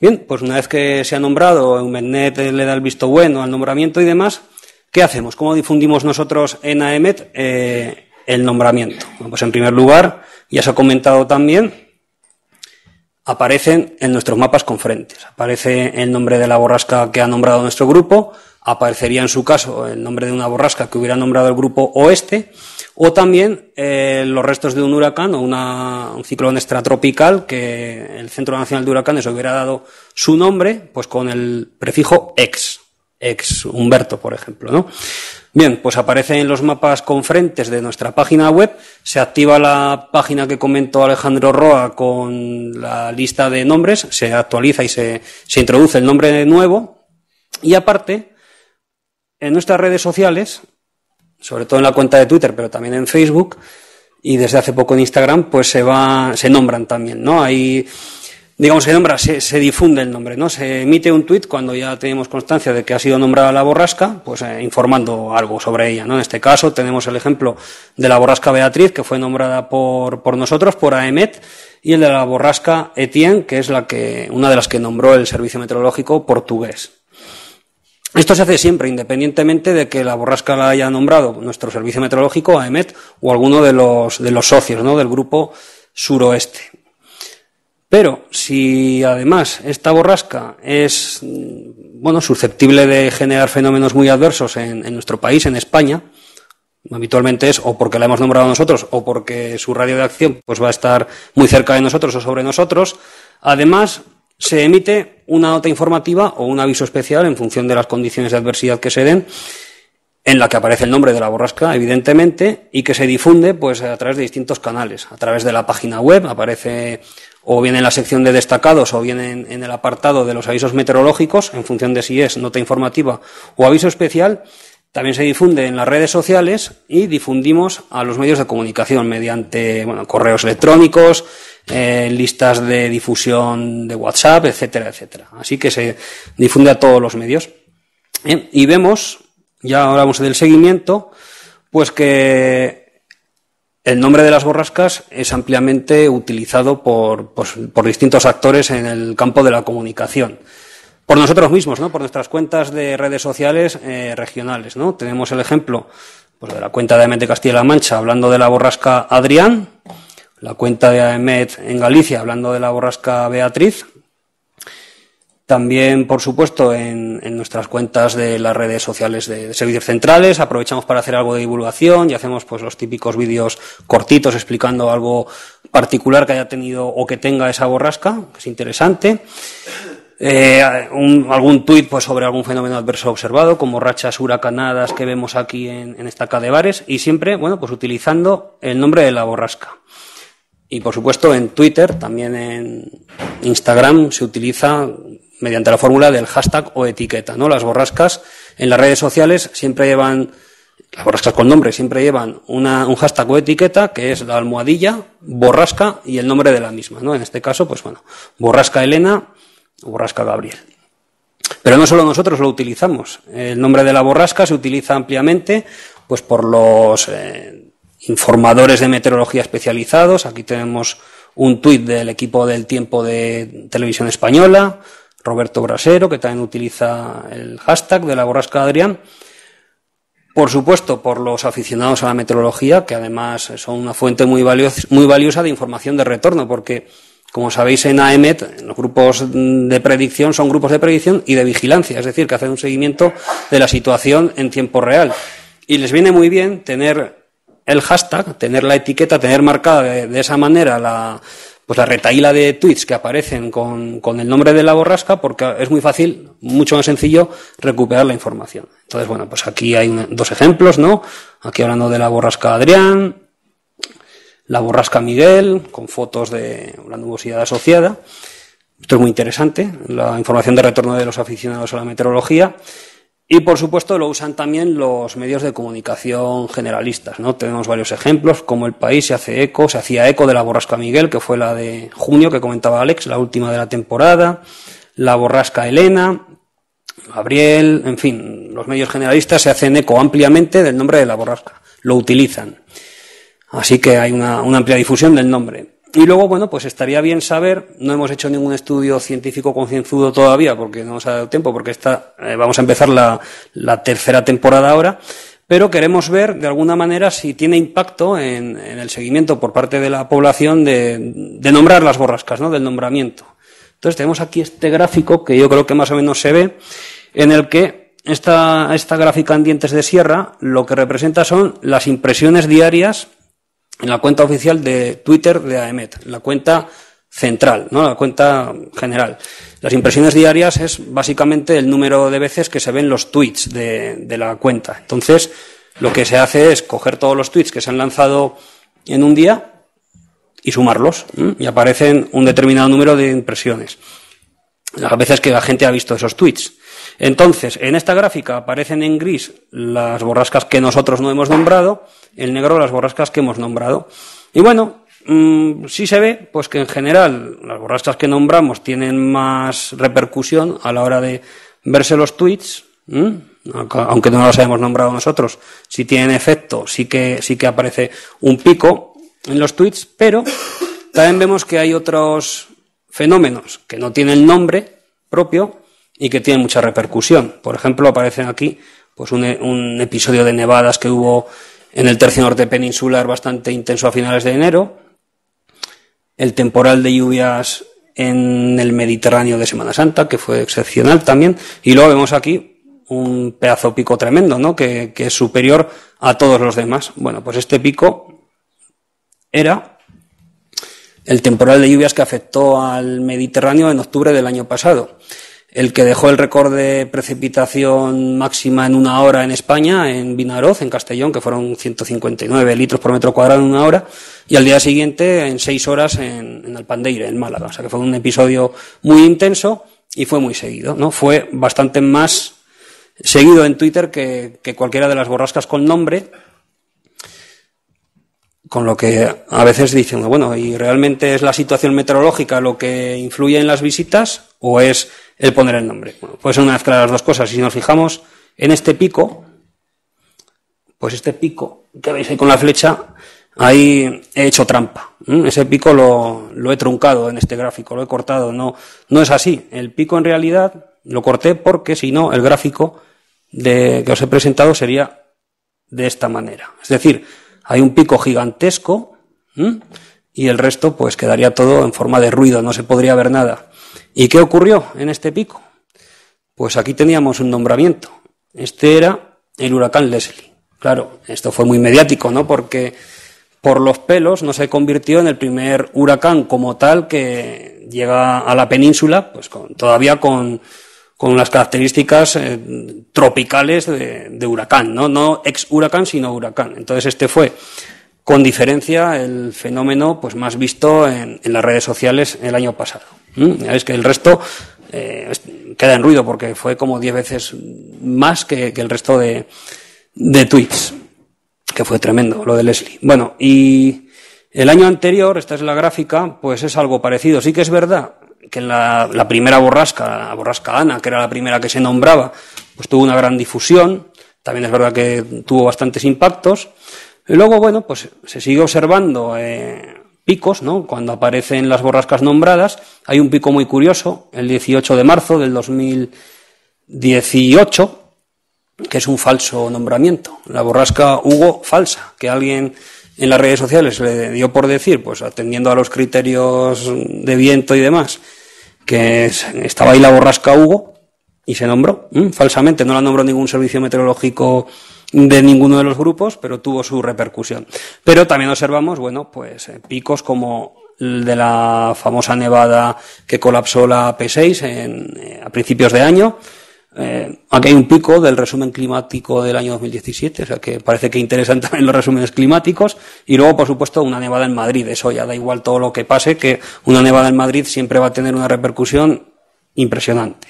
Bien, pues una vez que se ha nombrado, EUMETNET le da el visto bueno al nombramiento y demás, ¿qué hacemos? ¿Cómo difundimos nosotros en AEMET el nombramiento? Bueno, pues en primer lugar, ya se ha comentado también, aparecen en nuestros mapas conferentes. Aparece el nombre de la borrasca que ha nombrado nuestro grupo, aparecería en su caso el nombre de una borrasca que hubiera nombrado el Grupo Oeste, o también los restos de un huracán o un ciclón extratropical que el Centro Nacional de Huracanes hubiera dado su nombre, pues con el prefijo ex Humberto, por ejemplo, ¿no? Bien, pues aparece en los mapas conferentes de nuestra página web, se activa la página que comentó Alejandro Roa con la lista de nombres, se actualiza y se introduce el nombre nuevo, y aparte, en nuestras redes sociales, sobre todo en la cuenta de Twitter, pero también en Facebook, y desde hace poco en Instagram, pues se nombran también, ¿no? Hay, digamos, se difunde el nombre, ¿no? Se emite un tuit cuando ya tenemos constancia de que ha sido nombrada la borrasca, pues informando algo sobre ella, ¿no? En este caso tenemos el ejemplo de la borrasca Beatriz, que fue nombrada por nosotros, por AEMET, y el de la borrasca Etienne, que es una de las que nombró el Servicio Meteorológico Portugués. Esto se hace siempre, independientemente de que la borrasca la haya nombrado nuestro Servicio Meteorológico, AEMET, o alguno de los socios, ¿no?, del Grupo Suroeste. Pero si además esta borrasca es, bueno, susceptible de generar fenómenos muy adversos en nuestro país, en España, habitualmente es o porque la hemos nombrado nosotros o porque su radio de acción pues va a estar muy cerca de nosotros o sobre nosotros, además se emite una nota informativa o un aviso especial en función de las condiciones de adversidad que se den, en la que aparece el nombre de la borrasca, evidentemente, y que se difunde pues a través de distintos canales, a través de la página web, aparece o bien en la sección de destacados o bien en el apartado de los avisos meteorológicos, en función de si es nota informativa o aviso especial, también se difunde en las redes sociales y difundimos a los medios de comunicación mediante, bueno, correos electrónicos, listas de difusión de WhatsApp, etcétera, etcétera. Así que se difunde a todos los medios. Bien, y vemos, ya hablamos del seguimiento, pues que el nombre de las borrascas es ampliamente utilizado por distintos actores en el campo de la comunicación. Por nosotros mismos, ¿no?, por nuestras cuentas de redes sociales regionales, ¿no? Tenemos el ejemplo pues de la cuenta de AEMET de Castilla-La Mancha hablando de la borrasca Adrián, la cuenta de AEMET en Galicia hablando de la borrasca Beatriz. También, por supuesto, en nuestras cuentas de las redes sociales de servicios centrales aprovechamos para hacer algo de divulgación y hacemos pues los típicos vídeos cortitos explicando algo particular que haya tenido o que tenga esa borrasca, que es interesante. Algún tuit pues sobre algún fenómeno adverso observado, como rachas huracanadas que vemos aquí en estaca de Bares, y siempre, bueno, pues utilizando el nombre de la borrasca. Y, por supuesto, en Twitter, también en Instagram, se utiliza mediante la fórmula del hashtag o etiqueta, ¿no? Las borrascas en las redes sociales siempre llevan, las borrascas con nombre siempre llevan un hashtag o etiqueta que es la almohadilla, borrasca y el nombre de la misma, ¿no? En este caso, pues bueno, borrasca Elena o borrasca Gabriel. Pero no solo nosotros lo utilizamos. El nombre de la borrasca se utiliza ampliamente pues por los informadores de meteorología especializados. Aquí tenemos un tuit del equipo del Tiempo de Televisión Española, Roberto Brasero, que también utiliza el hashtag de la borrasca Adrián. Por supuesto, por los aficionados a la meteorología, que además son una fuente muy valiosa de información de retorno, porque, Como sabéis, en AEMET, los grupos de predicción son grupos de predicción y de vigilancia, es decir, que hacen un seguimiento de la situación en tiempo real. Y les viene muy bien tener el hashtag, tener la etiqueta, tener marcada de esa manera la retahíla de tweets que aparecen con el nombre de la borrasca, porque es muy fácil, mucho más sencillo recuperar la información. Entonces, bueno, pues aquí hay dos ejemplos, ¿no? Aquí hablando de la borrasca Adrián, la borrasca Miguel, con fotos de la nubosidad asociada. Esto es muy interesante, la información de retorno de los aficionados a la meteorología. Y, por supuesto, lo usan también los medios de comunicación generalistas, ¿no? Tenemos varios ejemplos, como El País se hacía eco de la borrasca Miguel, que fue la de junio, que comentaba Alex, la última de la temporada, la borrasca Elena, Gabriel, en fin, los medios generalistas se hacen eco ampliamente del nombre de la borrasca, lo utilizan. Así que hay una amplia difusión del nombre. Y luego, bueno, pues estaría bien saber, no hemos hecho ningún estudio científico concienzudo todavía, porque no nos ha dado tiempo, porque vamos a empezar la tercera temporada ahora, pero queremos ver, de alguna manera, si tiene impacto en el seguimiento por parte de la población de nombrar las borrascas, ¿no?, del nombramiento. Entonces, tenemos aquí este gráfico, que yo creo que más o menos se ve, en el que esta gráfica en dientes de sierra, lo que representa son las impresiones diarias en la cuenta oficial de Twitter de AEMET, la cuenta central, ¿no?, la cuenta general. Las impresiones diarias es básicamente el número de veces que se ven los tweets de la cuenta. Entonces, lo que se hace es coger todos los tweets que se han lanzado en un día y sumarlos, ¿sí?, y aparecen un determinado número de impresiones, las veces que la gente ha visto esos tweets. Entonces, en esta gráfica aparecen en gris las borrascas que nosotros no hemos nombrado, en negro las borrascas que hemos nombrado. Y bueno, sí se ve pues que en general las borrascas que nombramos tienen más repercusión a la hora de verse los tweets, aunque no las hayamos nombrado nosotros, sí tienen efecto, sí que aparece un pico en los tweets, pero también vemos que hay otros fenómenos que no tienen nombre propio y que tienen mucha repercusión. Por ejemplo, aparecen aquí pues un episodio de nevadas que hubo en el tercio norte peninsular bastante intenso a finales de enero, el temporal de lluvias en el Mediterráneo de Semana Santa, que fue excepcional también, y luego vemos aquí un pedazo pico tremendo, ¿no?, que es superior a todos los demás. Bueno, pues este pico era el temporal de lluvias que afectó al Mediterráneo en octubre del año pasado, el que dejó el récord de precipitación máxima en una hora en España, en Vinaroz, en Castellón, que fueron 159 litros por metro cuadrado en una hora, y al día siguiente en 6 horas en Alpandeire, en Málaga. O sea que fue un episodio muy intenso y fue muy seguido, ¿no? Fue bastante más seguido en Twitter que cualquiera de las borrascas con nombre, con lo que a veces dicen, bueno, ¿y realmente es la situación meteorológica lo que influye en las visitas o es el poner el nombre? Bueno, pues una mezcla de las dos cosas. Si nos fijamos en este pico, pues este pico que veis ahí con la flecha, ahí he hecho trampa. Ese pico lo he truncado en este gráfico, lo he cortado. No es así. El pico en realidad lo corté porque si no el gráfico que os he presentado sería de esta manera. Es decir, hay un pico gigantesco, ¿sí?, y el resto pues quedaría todo en forma de ruido, no se podría ver nada. ¿Y qué ocurrió en este pico? Pues aquí teníamos un nombramiento. Este era el huracán Leslie. Claro, esto fue muy mediático, ¿no?, porque por los pelos no se convirtió en el primer huracán como tal que llega a la península, pues todavía con las características tropicales de huracán, no ex huracán, sino huracán. Entonces este fue, con diferencia, el fenómeno pues más visto en las redes sociales el año pasado. Ya veis que el resto queda en ruido porque fue como 10 veces más que el resto de tweets, que fue tremendo lo de Leslie. Bueno, y el año anterior, esta es la gráfica, pues es algo parecido. Sí que es verdad que en la primera borrasca, la borrasca Ana, que era la primera que se nombraba, pues tuvo una gran difusión, también es verdad que tuvo bastantes impactos, y luego, bueno, pues se sigue observando picos, ¿no?, cuando aparecen las borrascas nombradas. Hay un pico muy curioso, el 18 de marzo del 2018, que es un falso nombramiento, la borrasca Hugo falsa, que alguien en las redes sociales le dio por decir, pues atendiendo a los criterios de viento y demás, que estaba ahí la borrasca Hugo, y se nombró, falsamente, no la nombró ningún servicio meteorológico de ninguno de los grupos, pero tuvo su repercusión. Pero también observamos, bueno, pues picos como el de la famosa nevada que colapsó la P6 a principios de año. Aquí hay un pico del resumen climático del año 2017, o sea que parece que interesan también los resúmenes climáticos. Y luego, por supuesto, una nevada en Madrid. Eso ya da igual todo lo que pase, que una nevada en Madrid siempre va a tener una repercusión impresionante.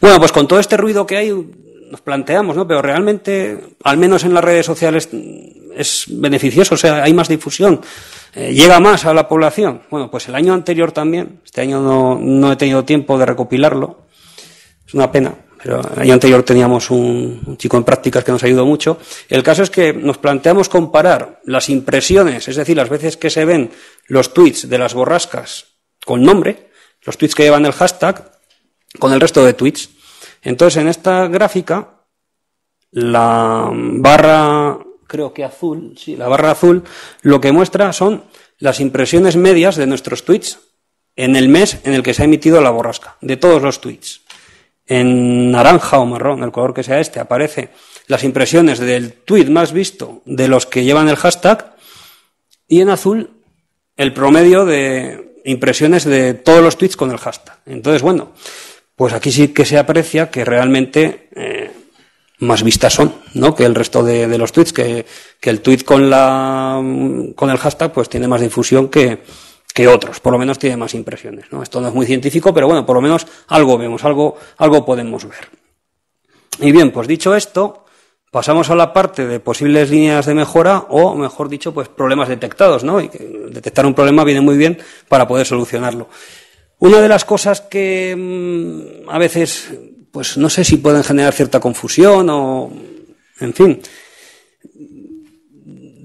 Bueno, pues con todo este ruido que hay nos planteamos, ¿no? Pero realmente, al menos en las redes sociales, es beneficioso, o sea, hay más difusión, llega más a la población. Bueno, pues el año anterior también, este año no he tenido tiempo de recopilarlo, es una pena. Pero el año anterior teníamos un chico en prácticas que nos ayudó mucho. El caso es que nos planteamos comparar las impresiones, es decir, las veces que se ven los tweets de las borrascas con nombre, los tweets que llevan el hashtag, con el resto de tweets. Entonces, en esta gráfica, la barra, creo que azul, sí, la barra azul, lo que muestra son las impresiones medias de nuestros tweets en el mes en el que se ha emitido la borrasca, de todos los tweets. En naranja o marrón, el color que sea este, aparece las impresiones del tweet más visto de los que llevan el hashtag, y en azul el promedio de impresiones de todos los tweets con el hashtag. Entonces, bueno, pues aquí sí que se aprecia que realmente más vistas son, ¿no?, que el resto de los tweets, que el tweet con el hashtag pues tiene más difusión que otros, por lo menos tiene más impresiones, ¿no? Esto no es muy científico, pero bueno, por lo menos algo vemos, algo podemos ver. Y bien, pues dicho esto, pasamos a la parte de posibles líneas de mejora, o mejor dicho, pues problemas detectados, ¿no? Y detectar un problema viene muy bien para poder solucionarlo. Una de las cosas que a veces, pues no sé si pueden generar cierta confusión o, en fin,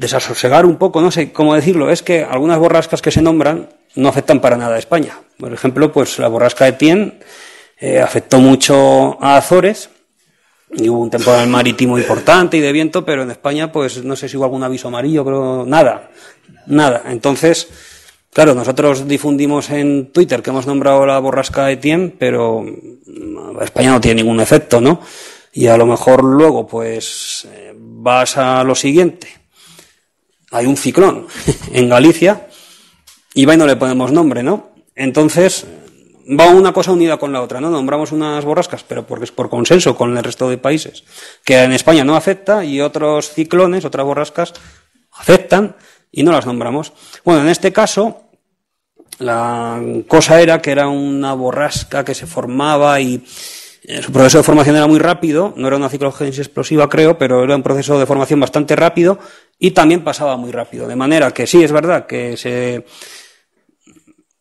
desasosegar un poco, no sé cómo decirlo, es que algunas borrascas que se nombran no afectan para nada a España. Por ejemplo, pues la borrasca de Etienne afectó mucho a Azores, y hubo un temporal marítimo importante y de viento, pero en España, pues no sé si hubo algún aviso amarillo, pero nada. Entonces, claro, nosotros difundimos en Twitter que hemos nombrado la borrasca de Etienne, pero España no tiene ningún efecto, ¿no? Y a lo mejor luego, pues, vas a lo siguiente. Hay un ciclón en Galicia y va y no le ponemos nombre, ¿no? Entonces, va una cosa unida con la otra, ¿no? Nombramos unas borrascas, pero porque es por consenso con el resto de países, que en España no afecta, y otros ciclones, otras borrascas, afectan y no las nombramos. Bueno, en este caso, la cosa era que era una borrasca que se formaba y su proceso de formación era muy rápido, no era una ciclogénesis explosiva, creo, pero era un proceso de formación bastante rápido y también pasaba muy rápido. De manera que sí, es verdad que se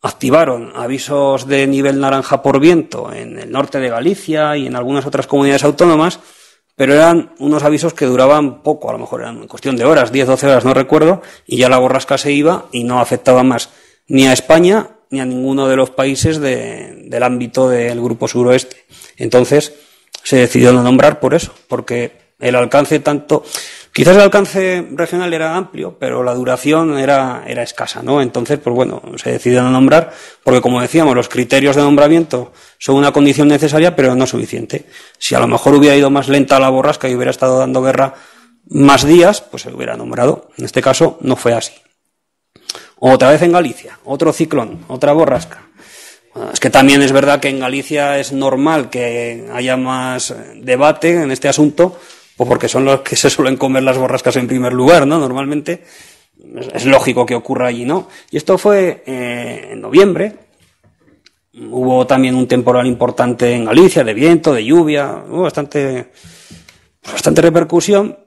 activaron avisos de nivel naranja por viento en el norte de Galicia y en algunas otras comunidades autónomas, pero eran unos avisos que duraban poco, a lo mejor eran en cuestión de horas, 10, 12 horas, no recuerdo, y ya la borrasca se iba y no afectaba más ni a España ni a ninguno de los países del ámbito del Grupo Suroeste. Entonces, se decidió no nombrar por eso, porque el alcance tanto, quizás el alcance regional era amplio, pero la duración era escasa, ¿no? Entonces, pues bueno, se decidió no nombrar, porque como decíamos, los criterios de nombramiento son una condición necesaria, pero no suficiente. Si a lo mejor hubiera ido más lenta la borrasca y hubiera estado dando guerra más días, pues se hubiera nombrado. En este caso, no fue así. Otra vez en Galicia, otro ciclón, otra borrasca. Es que también es verdad que en Galicia es normal que haya más debate en este asunto, pues porque son los que se suelen comer las borrascas en primer lugar, ¿no? Normalmente es lógico que ocurra allí, ¿no? Y esto fue en noviembre. Hubo también un temporal importante en Galicia, de viento, de lluvia, hubo bastante repercusión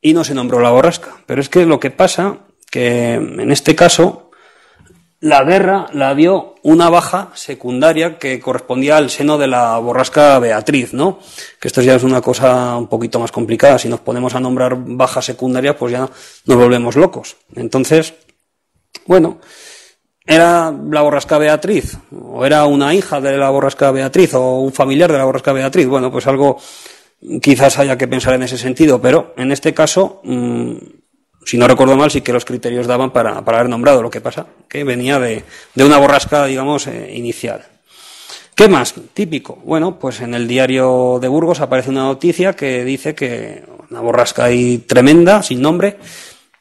y no se nombró la borrasca. Pero es que lo que pasa, que en este caso la guerra la dio una baja secundaria que correspondía al seno de la borrasca Beatriz, ¿no? Que esto ya es una cosa un poquito más complicada. Si nos ponemos a nombrar bajas secundarias, pues ya nos volvemos locos. Entonces, bueno, era la borrasca Beatriz, o era una hija de la borrasca Beatriz, o un familiar de la borrasca Beatriz. Bueno, pues algo quizás haya que pensar en ese sentido, pero en este caso si no recuerdo mal, sí que los criterios daban para haber nombrado. Lo que pasa que venía de una borrasca, digamos, inicial. ¿Qué más? Típico. Bueno, pues en el diario de Burgos aparece una noticia que dice que una borrasca ahí tremenda, sin nombre,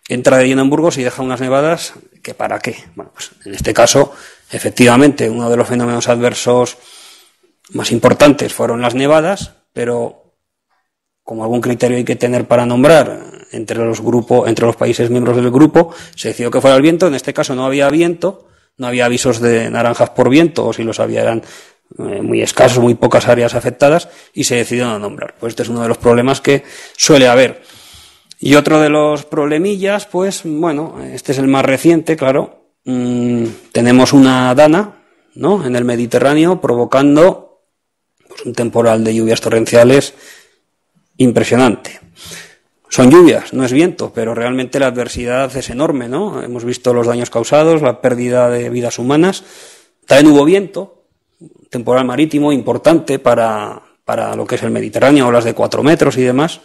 entra de lleno en Burgos y deja unas nevadas que para qué. Bueno, pues en este caso, efectivamente, uno de los fenómenos adversos más importantes fueron las nevadas, pero como algún criterio hay que tener para nombrar entre los países miembros del grupo, se decidió que fuera el viento. En este caso no había viento, no había avisos de naranjas por viento, o si los había eran muy escasos, muy pocas áreas afectadas, y se decidió no nombrar. Pues este es uno de los problemas que suele haber. Y otro de los problemillas, pues bueno, este es el más reciente, claro. Tenemos una dana, ¿no?, en el Mediterráneo, provocando pues un temporal de lluvias torrenciales impresionante. Son lluvias, no es viento, pero realmente la adversidad es enorme, ¿no? Hemos visto los daños causados, la pérdida de vidas humanas. También hubo viento, temporal marítimo importante para lo que es el Mediterráneo, olas de 4 metros y demás.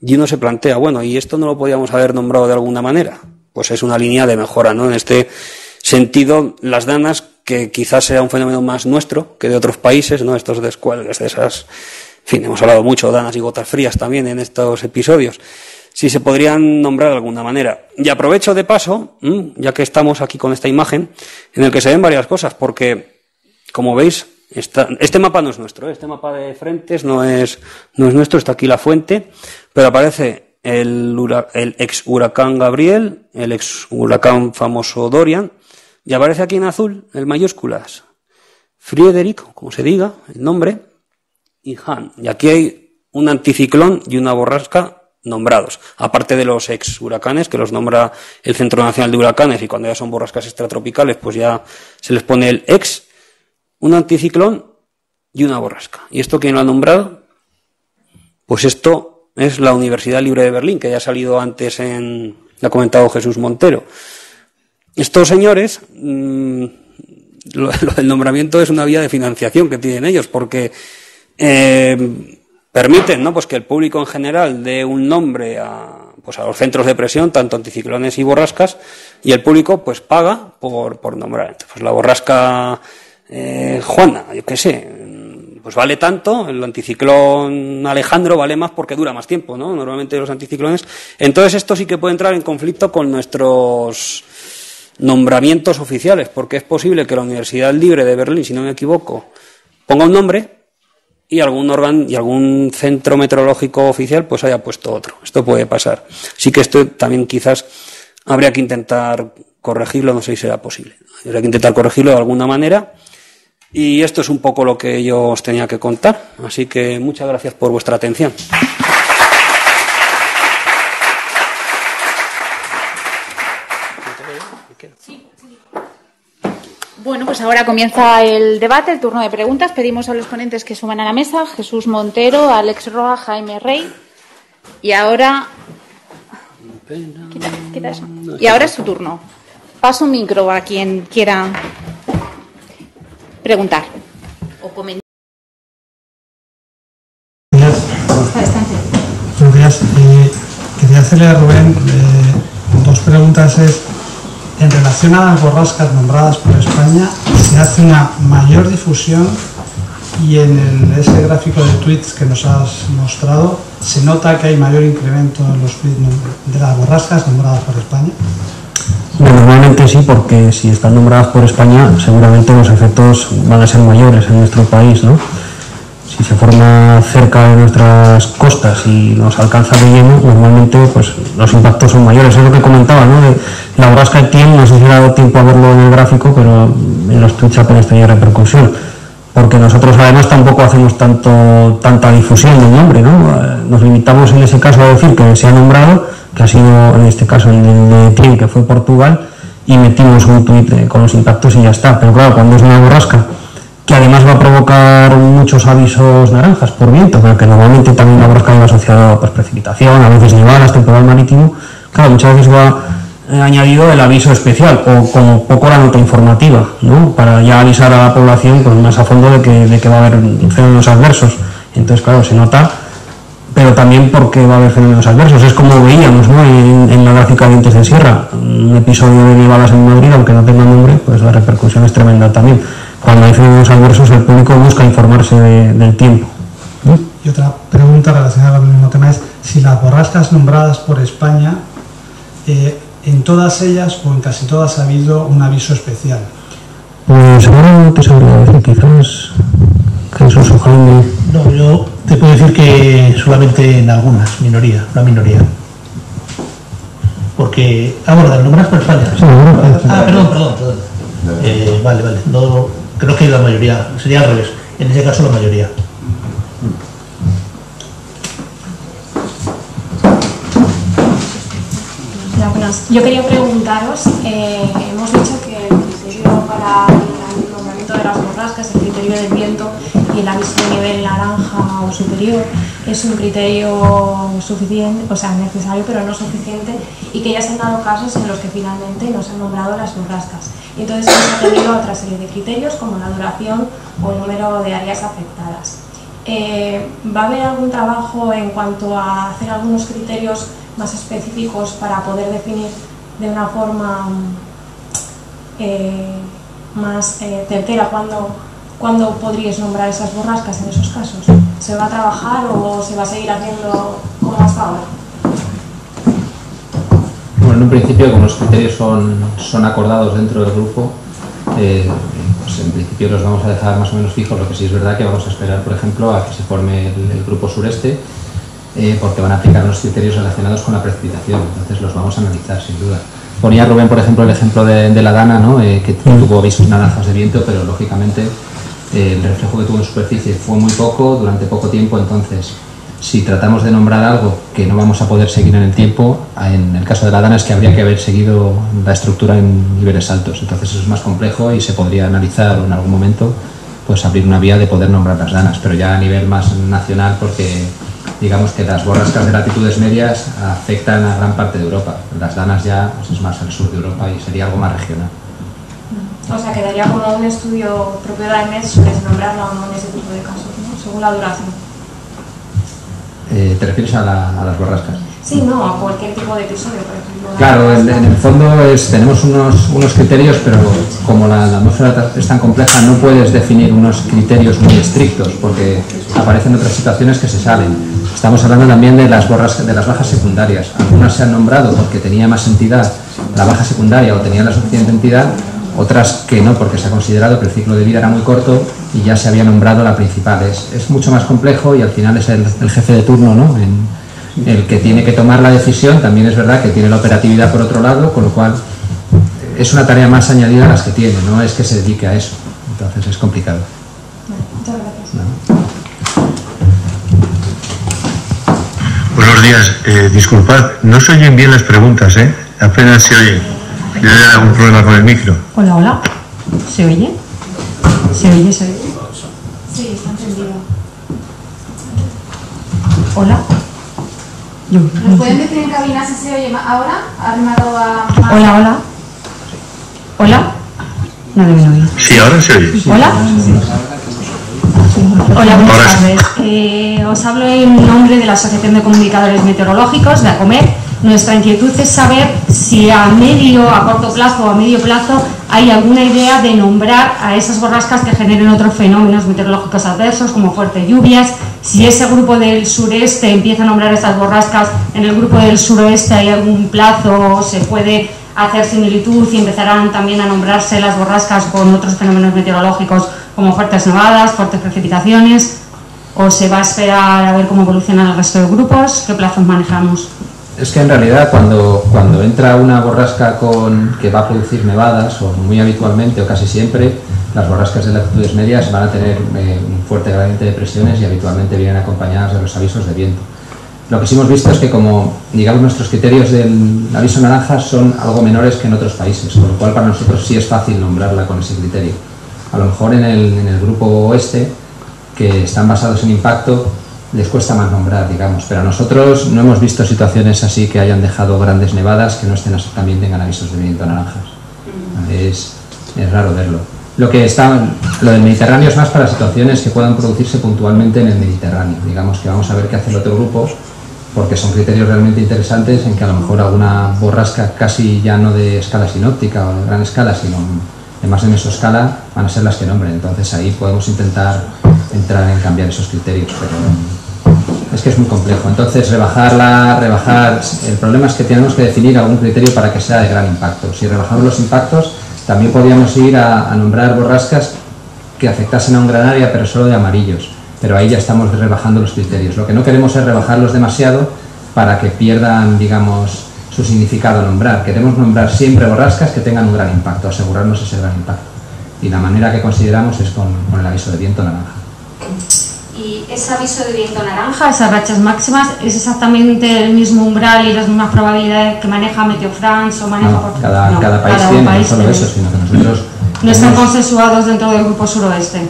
Y uno se plantea, bueno, ¿y esto no lo podíamos haber nombrado de alguna manera? Pues es una línea de mejora, ¿no? En este sentido, las danas, que quizás sea un fenómeno más nuestro que de otros países, ¿no? Estos descuelgues de esas... En fin, hemos hablado mucho de danas y gotas frías también en estos episodios. Si se podrían nombrar de alguna manera. Y aprovecho de paso, ya que estamos aquí con esta imagen, en el que se ven varias cosas, porque, como veis, este mapa no es nuestro, este mapa de frentes no es nuestro, está aquí la fuente, pero aparece el ex huracán Gabriel, el ex huracán famoso Dorian, y aparece aquí en azul, en mayúsculas, Friedrich, como se diga, el nombre, y Han. Y aquí hay un anticiclón y una borrasca nombrados, aparte de los ex huracanes, que los nombra el Centro Nacional de Huracanes, y cuando ya son borrascas extratropicales, pues ya se les pone el ex, un anticiclón y una borrasca. ¿Y esto quién lo ha nombrado? Pues esto es la Universidad Libre de Berlín, que ya ha salido antes lo ha comentado Jesús Montero. Estos señores, el nombramiento es una vía de financiación que tienen ellos, porque permiten, ¿no?, pues que el público en general dé un nombre a los centros de presión, tanto anticiclones y borrascas, y el público pues paga por nombrar. Entonces, pues la borrasca Juana, yo qué sé, pues vale tanto, el anticiclón Alejandro vale más porque dura más tiempo, ¿no?, normalmente los anticiclones. Entonces esto sí que puede entrar en conflicto con nuestros nombramientos oficiales, porque es posible que la Universidad Libre de Berlín, si no me equivoco, ponga un nombre y algún centro meteorológico oficial pues haya puesto otro. Esto puede pasar. Sí que esto también quizás habría que intentar corregirlo, no sé si será posible. Habría que intentar corregirlo de alguna manera. Y esto es un poco lo que yo os tenía que contar. Así que muchas gracias por vuestra atención. Bueno, pues ahora comienza el debate, el turno de preguntas. Pedimos a los ponentes que suban a la mesa: Jesús Montero, Alex Roa, Jaime Rey. Y ahora... Quita eso. Y ahora es su turno. Paso un micro a quien quiera preguntar o comentar. Quería hacerle a Rubén dos preguntas. En relación a las borrascas nombradas por España, se hace una mayor difusión y en ese gráfico de tweets que nos has mostrado se nota que hay mayor incremento en los tweets de las borrascas nombradas por España. Bueno, normalmente sí, porque si están nombradas por España seguramente los efectos van a ser mayores en nuestro país, ¿no? Si se forma cerca de nuestras costas y nos alcanza de lleno, normalmente pues los impactos son mayores. Es lo que comentaba, ¿no?, de la borrasca Etienne. No sé si le ha dado tiempo a verlo en el gráfico, pero en los tweets apenas tenía repercusión, porque nosotros además tampoco hacemos tanta difusión del nombre, ¿no? Nos limitamos en ese caso a decir que se ha nombrado, que ha sido en este caso el de Etienne, que fue Portugal, y metimos un tweet con los impactos y ya está. Pero claro, cuando es una borrasca que además va a provocar muchos avisos naranjas por viento, pero que normalmente también la borrasca va asociada a precipitación, a veces nevadas, temporal marítimo, claro, muchas veces va añadido el aviso especial, o como poco la nota informativa, ¿no?, para ya avisar a la población pues más a fondo de que va a haber fenómenos adversos. Entonces, claro, se nota, pero también porque va a haber fenómenos adversos. Es como veíamos, ¿no?, en la gráfica de dientes de sierra, un episodio de nevadas en Madrid, aunque no tenga nombre, pues la repercusión es tremenda también. Cuando hay fenómenos adversos, el público busca informarse del tiempo. Y otra pregunta relacionada con el mismo tema es si las borrascas nombradas por España, en todas ellas o en casi todas ha habido un aviso especial. Pues ahora no te sabría decir, quizás Jesús o Jaime. No, yo te puedo decir que solamente en algunas, una minoría. Porque, bueno, las nombradas por España. Sí, perdón. Vale, no, creo que la mayoría, sería al revés, en ese caso la mayoría. Yo quería preguntaros, hemos dicho que el criterio para el nombramiento de las borrascas, el criterio del viento y el aviso de nivel naranja o superior es un criterio suficiente, o sea, necesario pero no suficiente, y que ya se han dado casos en los que finalmente no se han nombrado las borrascas. Y entonces hemos tenido otra serie de criterios como la duración o el número de áreas afectadas. ¿Va a haber algún trabajo en cuanto a hacer algunos criterios más específicos para poder definir de una forma más certera cuándo podríais nombrar esas borrascas en esos casos? ¿Se va a trabajar o se va a seguir haciendo como hasta ahora? Bueno, en un principio, como los criterios son acordados dentro del grupo, pues en principio los vamos a dejar más o menos fijos. Lo que sí es verdad que vamos a esperar, por ejemplo, a que se forme el Grupo Sureste, porque van a aplicar unos criterios relacionados con la precipitación, entonces los vamos a analizar sin duda. Ponía Rubén, por ejemplo, el ejemplo de la DANA, ¿no? Que tuvo avisos naranjas de viento, pero lógicamente el reflejo que tuvo en superficie fue muy poco, durante poco tiempo. Entonces, si tratamos de nombrar algo que no vamos a poder seguir en el tiempo, en el caso de la DANA es que habría que haber seguido la estructura en niveles altos, entonces eso es más complejo y se podría analizar en algún momento, pues abrir una vía de poder nombrar las DANAs, pero ya a nivel más nacional, porque digamos que las borrascas de latitudes medias afectan a gran parte de Europa. Las danas ya, pues, es más al sur de Europa y sería algo más regional. O sea, quedaría como un estudio propio de AEMET sobre nombrarlo o no en ese tipo de casos, ¿no?, según la duración. ¿Te refieres a las borrascas? Sí, no, a cualquier tipo de episodio, por ejemplo. Claro, en el fondo tenemos unos criterios, pero como la atmósfera es tan compleja, no puedes definir unos criterios muy estrictos, porque aparecen otras situaciones que se salen. Estamos hablando también de las borrascas, de las bajas secundarias. Algunas se han nombrado porque tenía más entidad la baja secundaria o tenía la suficiente entidad, otras que no, porque se ha considerado que el ciclo de vida era muy corto y ya se había nombrado la principal. Es mucho más complejo y al final es el jefe de turno, ¿no?, el que tiene que tomar la decisión. También es verdad que tiene la operatividad por otro lado, con lo cual es una tarea más añadida a las que tiene, no es que se dedique a eso. Entonces es complicado. Muchas gracias. ¿No? Buenos días, disculpad, no se oyen bien las preguntas, apenas se oyen. Yo tengo algún problema con el micro. Hola, ¿se oye? ¿Se oye? Sí, está encendido. ¿Hola? ¿Nos pueden decir en cabina si se oye ahora? ¿Hola? No deben oír. Sí, ahora se oye. ¿Hola? Sí. Hola, buenas tardes. Os hablo en nombre de la Asociación de Comunicadores Meteorológicos, de ACOMET. Nuestra inquietud es saber si a corto plazo o a medio plazo hay alguna idea de nombrar a esas borrascas que generen otros fenómenos meteorológicos adversos, como fuertes lluvias. Si ese grupo del sureste empieza a nombrar esas borrascas, en el grupo del suroeste hay algún plazo, se puede hacer similitud y empezarán también a nombrarse las borrascas con otros fenómenos meteorológicos, como fuertes nevadas, fuertes precipitaciones, o se va a esperar a ver cómo evolucionan el resto de grupos. ¿Qué plazos manejamos? Es que en realidad cuando entra una borrasca que va a producir nevadas, o muy habitualmente o casi siempre, las borrascas de latitudes medias van a tener un fuerte gradiente de presiones y habitualmente vienen acompañadas de los avisos de viento. Lo que sí hemos visto es que, como digamos, nuestros criterios del aviso naranja son algo menores que en otros países, con lo cual para nosotros sí es fácil nombrarla con ese criterio. A lo mejor en el grupo oeste, que están basados en impacto, les cuesta más nombrar, digamos, pero nosotros no hemos visto situaciones así que hayan dejado grandes nevadas que no estén, también tengan avisos de viento naranjas. Es raro verlo. Lo del Mediterráneo es más para situaciones que puedan producirse puntualmente en el Mediterráneo. Digamos que vamos a ver qué hace el otro grupo, porque son criterios realmente interesantes en que a lo mejor alguna borrasca casi ya no de escala sinóptica o de gran escala, sino de más de mesoescala, van a ser las que nombren. Entonces ahí podemos intentar entrar en cambiar esos criterios, pero es que es muy complejo. Entonces el problema es que tenemos que definir algún criterio para que sea de gran impacto. Si rebajamos los impactos, también podríamos ir a nombrar borrascas que afectasen a un gran área, pero solo de amarillos. Pero ahí ya estamos rebajando los criterios. Lo que no queremos es rebajarlos demasiado para que pierdan, digamos, su significado nombrar. Queremos nombrar siempre borrascas que tengan un gran impacto, asegurarnos ese gran impacto. Y la manera que consideramos es con el aviso de viento naranja. ¿Y ese aviso de viento naranja, esas rachas máximas, es exactamente el mismo umbral y las mismas probabilidades que maneja Meteo France o maneja Portugal? Cada país tiene, no solo eso, sino que nosotros... No están consensuados dentro del Grupo Suroeste.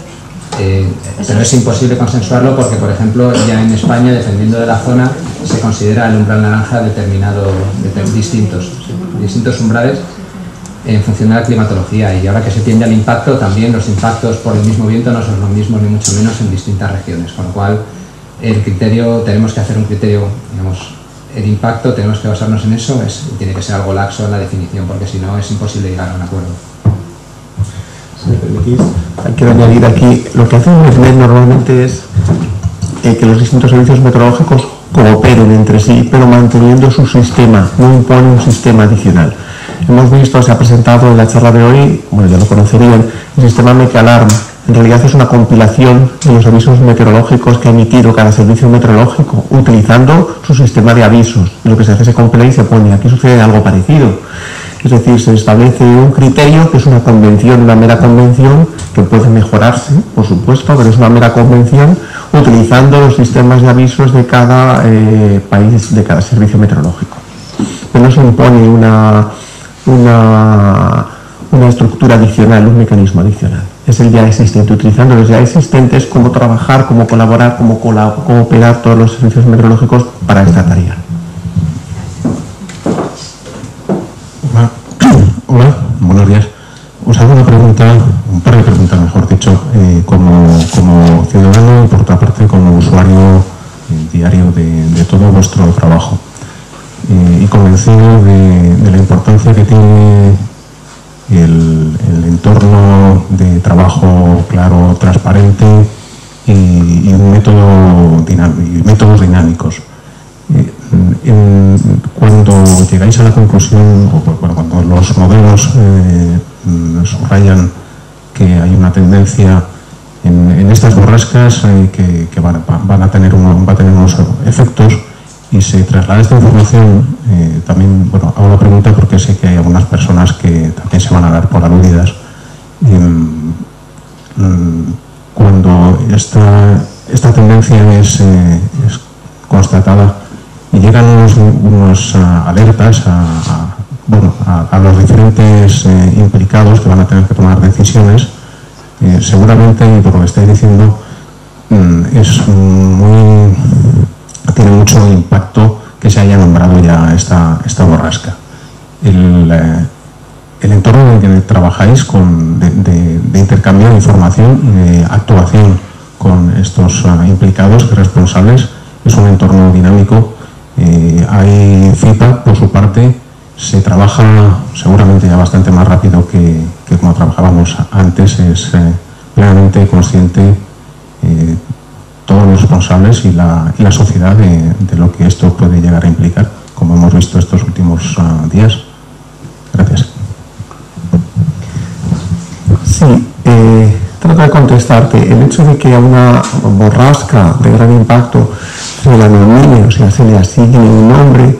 Pero es imposible consensuarlo porque, por ejemplo, ya en España, dependiendo de la zona, se considera el umbral naranja distintos umbrales en función de la climatología, y ahora que se tiende al impacto, también los impactos por el mismo viento no son los mismos ni mucho menos en distintas regiones, con lo cual el criterio, tenemos que hacer un criterio, digamos, el impacto, tenemos que basarnos en eso, tiene que ser algo laxo en la definición, porque si no es imposible llegar a un acuerdo. Si me permitís, quiero añadir aquí, lo que hace EUMETNET normalmente es que los distintos servicios meteorológicos cooperen entre sí, pero manteniendo su sistema, no impone un sistema adicional. Hemos visto, se ha presentado en la charla de hoy, bueno, ya lo conocerían, el sistema Meteo Alarm. En realidad es una compilación de los avisos meteorológicos que ha emitido cada servicio meteorológico, utilizando su sistema de avisos. Y lo que se hace, se compila y se pone. Aquí sucede algo parecido. Es decir, se establece un criterio que es una convención, una mera convención, que puede mejorarse, por supuesto, pero es una mera convención, utilizando los sistemas de avisos de cada país, de cada servicio meteorológico. Pero no se impone una estructura adicional, un mecanismo adicional. Es el ya existente, utilizando los ya existentes, cómo trabajar, cómo colaborar, cómo cooperar todos los servicios meteorológicos para esta tarea. Hola, hola, buenos días. Os hago una pregunta, un par de preguntas mejor dicho, como ciudadano y por otra parte como usuario diario de todo vuestro trabajo. Y convencido de la importancia que tiene el entorno de trabajo claro, transparente y un método métodos dinámicos. Cuando llegáis a la conclusión, o bueno, cuando los modelos subrayan que hay una tendencia en estas borrascas que va a tener unos efectos, y se traslada esta información, también, bueno, hago la pregunta porque sé que hay algunas personas que también se van a dar por aludidas. Cuando esta tendencia es constatada y llegan unos alertas a los diferentes implicados que van a tener que tomar decisiones, seguramente, y por lo que estáis diciendo, es muy... tiene mucho impacto que se haya nombrado ya esta borrasca. El entorno en que trabajáis de intercambio de información y de actuación con estos implicados, responsables, es un entorno dinámico. Hay feedback por su parte, se trabaja seguramente ya bastante más rápido que como trabajábamos antes, es plenamente consciente todos los responsables y la sociedad de lo que esto puede llegar a implicar, como hemos visto estos últimos días. Gracias. Sí, trato de contestarte. El hecho de que a una borrasca de gran impacto se la nomine, o sea, se le asigne un nombre,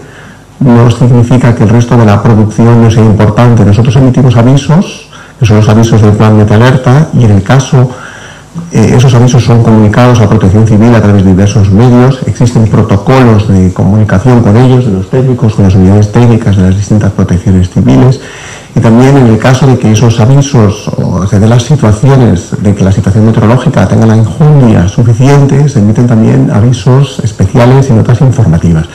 no significa que el resto de la producción no sea importante. Nosotros emitimos avisos, que son los avisos del plan MeteoAlerta, y en el caso... esos avisos son comunicados a Protección Civil a través de diversos medios, existen protocolos de comunicación con ellos, de los técnicos, con las unidades técnicas de las distintas protecciones civiles, y también en el caso de que esos avisos o se den las situaciones, de que la situación meteorológica tenga la injuria suficiente, se emiten también avisos especiales y notas informativas.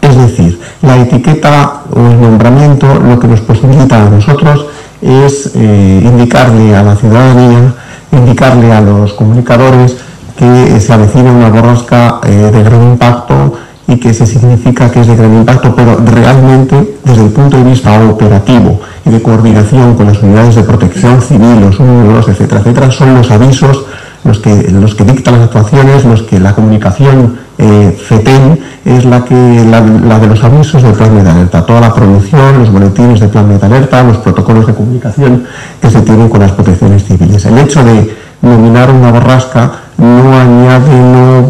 Es decir, la etiqueta o el nombramiento lo que nos posibilita a nosotros es indicarle a la ciudadanía, indicarle a los comunicadores que se avecina una borrasca de gran impacto y que se significa que es de gran impacto, pero realmente desde el punto de vista operativo y de coordinación con las unidades de protección civil, los números, etcétera, etcétera, son los avisos los que dictan las actuaciones, los que la comunicación FETEL es la de los avisos del plan MeteoAlerta, toda la producción, los boletines del plan MeteoAlerta, los protocolos de comunicación que se tienen con las protecciones civiles. El hecho de nominar una borrasca no añade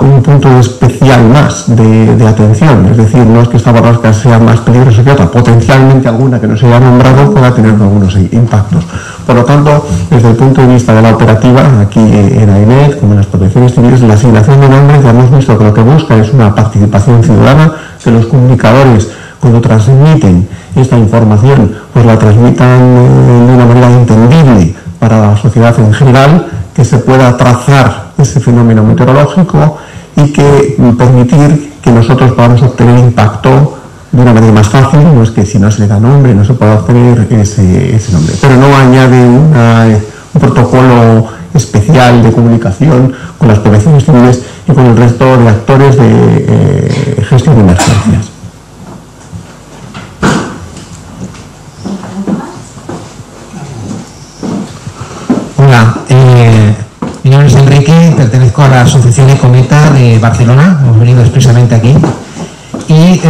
un punto especial más de atención, es decir, no es que esta borrasca sea más peligrosa que otra, potencialmente alguna que no se haya nombrado pueda tener algunos impactos. Por lo tanto, desde el punto de vista de la operativa, aquí en AEMET, como en las protecciones civiles, la asignación de nombres ya hemos visto que lo que busca es una participación ciudadana, que los comunicadores cuando transmiten esta información pues la transmitan de una manera entendible para la sociedad en general, que se pueda trazar ese fenómeno meteorológico y que permitir que nosotros podamos obtener impacto de una manera más fácil. No es que si no se le da nombre no se pueda obtener ese nombre, pero no añade un protocolo especial de comunicación con las poblaciones civiles y con el resto de actores de gestión de emergencias. Hola, mi nombre es Enrique, pertenezco a la Asociación de Cometa de Barcelona, hemos venido expresamente aquí y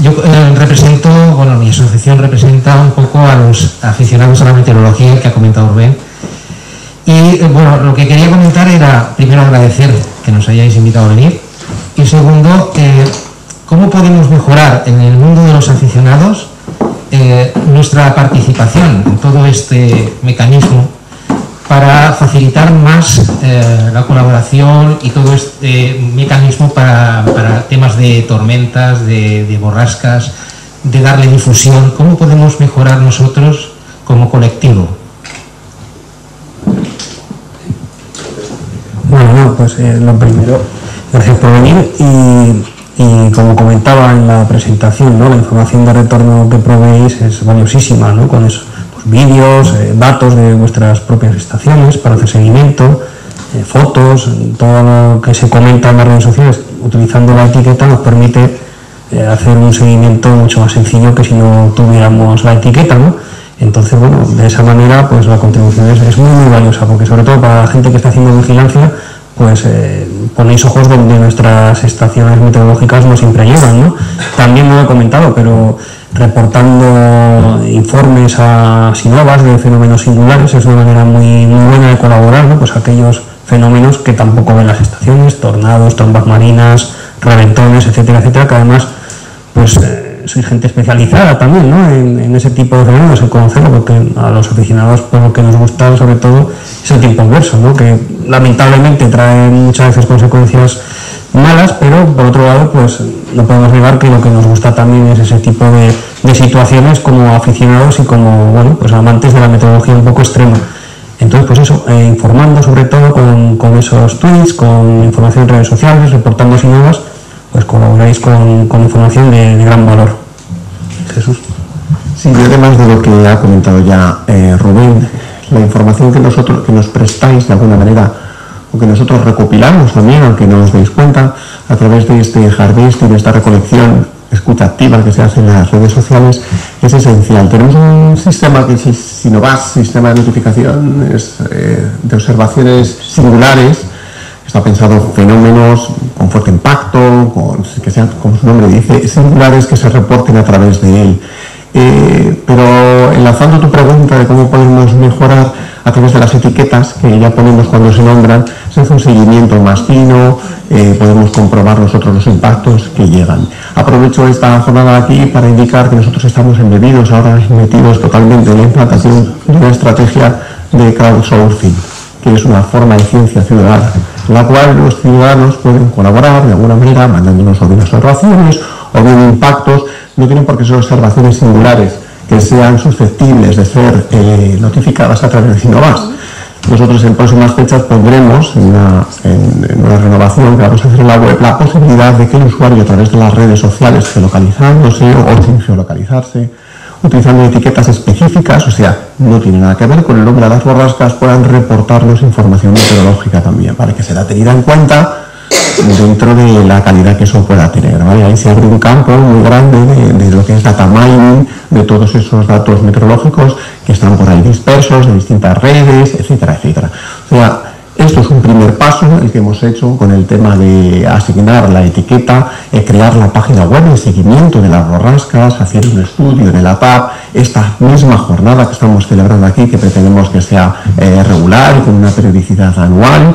yo represento, bueno, mi asociación representa un poco a los aficionados a la meteorología que ha comentado Rubén. Y bueno, lo que quería comentar era, primero, agradecer que nos hayáis invitado a venir y segundo, cómo podemos mejorar en el mundo de los aficionados nuestra participación en todo este mecanismo para facilitar más la colaboración y todo este mecanismo para temas de tormentas, de borrascas, de darle difusión. ¿Cómo podemos mejorar nosotros como colectivo? Bueno, pues lo primero, gracias por venir y como comentaba en la presentación, ¿no? La información de retorno que proveéis es valiosísima, ¿no? Con eso, vídeos, datos de vuestras propias estaciones para hacer seguimiento, fotos, todo lo que se comenta en las redes sociales utilizando la etiqueta nos permite hacer un seguimiento mucho más sencillo que si no tuviéramos la etiqueta, ¿no? Entonces, bueno, de esa manera pues la contribución es muy valiosa, porque sobre todo para la gente que está haciendo vigilancia pues ponéis ojos donde nuestras estaciones meteorológicas no siempre llegan, ¿no? También lo he comentado, pero reportando informes a Sinovás de fenómenos singulares es una manera muy buena de colaborar, ¿no? Pues aquellos fenómenos que tampoco ven las estaciones, tornados, trombas marinas, reventones, etcétera, etcétera, que además pues soy gente especializada también, ¿no? En ese tipo de fenómenos, en conocerlo, porque a los aficionados pues, lo que nos gusta sobre todo es el tiempo inverso, ¿no? Que lamentablemente trae muchas veces consecuencias malas, pero por otro lado pues no podemos negar que lo que nos gusta también es ese tipo de situaciones como aficionados y como, bueno, pues amantes de la meteorología un poco extrema. Entonces pues eso, informando sobre todo con esos tweets, con información en redes sociales, reportando así nuevas, pues colaboráis con información de gran valor. Jesús. Sí, yo además de lo que ha comentado ya Rubén, la información que nos prestáis de alguna manera, o que nosotros recopilamos también, aunque no os deis cuenta, a través de este jardín y de esta recolección escucha activa que se hace en las redes sociales, es esencial. Tenemos un sistema que es Sinovás, sistema de notificación de observaciones singulares. Está pensado fenómenos con fuerte impacto, que sean, como su nombre dice, singulares, que se reporten a través de él. Pero enlazando tu pregunta de cómo podemos mejorar a través de las etiquetas que ya ponemos cuando se nombran, se hace un seguimiento más fino, podemos comprobar nosotros los impactos que llegan. Aprovecho esta jornada aquí para indicar que nosotros estamos embebidos, ahora metidos totalmente en la implantación de una estrategia de crowdsourcing, que es una forma de ciencia ciudadana, en la cual los ciudadanos pueden colaborar de alguna manera mandándonos o bien observaciones o bien impactos. No tienen por qué ser observaciones singulares que sean susceptibles de ser notificadas a través de Sinovás. Nosotros en próximas fechas pondremos en una renovación que vamos a hacer en la web la posibilidad de que el usuario a través de las redes sociales geolocalizándose o sin geolocalizarse utilizando etiquetas específicas, o sea, no tiene nada que ver con el nombre de las borrascas, puedan reportarnos información meteorológica también, para que sea tenida en cuenta dentro de la calidad que eso pueda tener, ¿vale? Ahí se abre un campo muy grande de lo que es data mining, de todos esos datos meteorológicos que están por ahí dispersos, de distintas redes, etcétera, etcétera. O sea, esto es un primer paso, el que hemos hecho con el tema de asignar la etiqueta, crear la página web de seguimiento de las borrascas, hacer un estudio de la TAP, esta misma jornada que estamos celebrando aquí, que pretendemos que sea regular y con una periodicidad anual,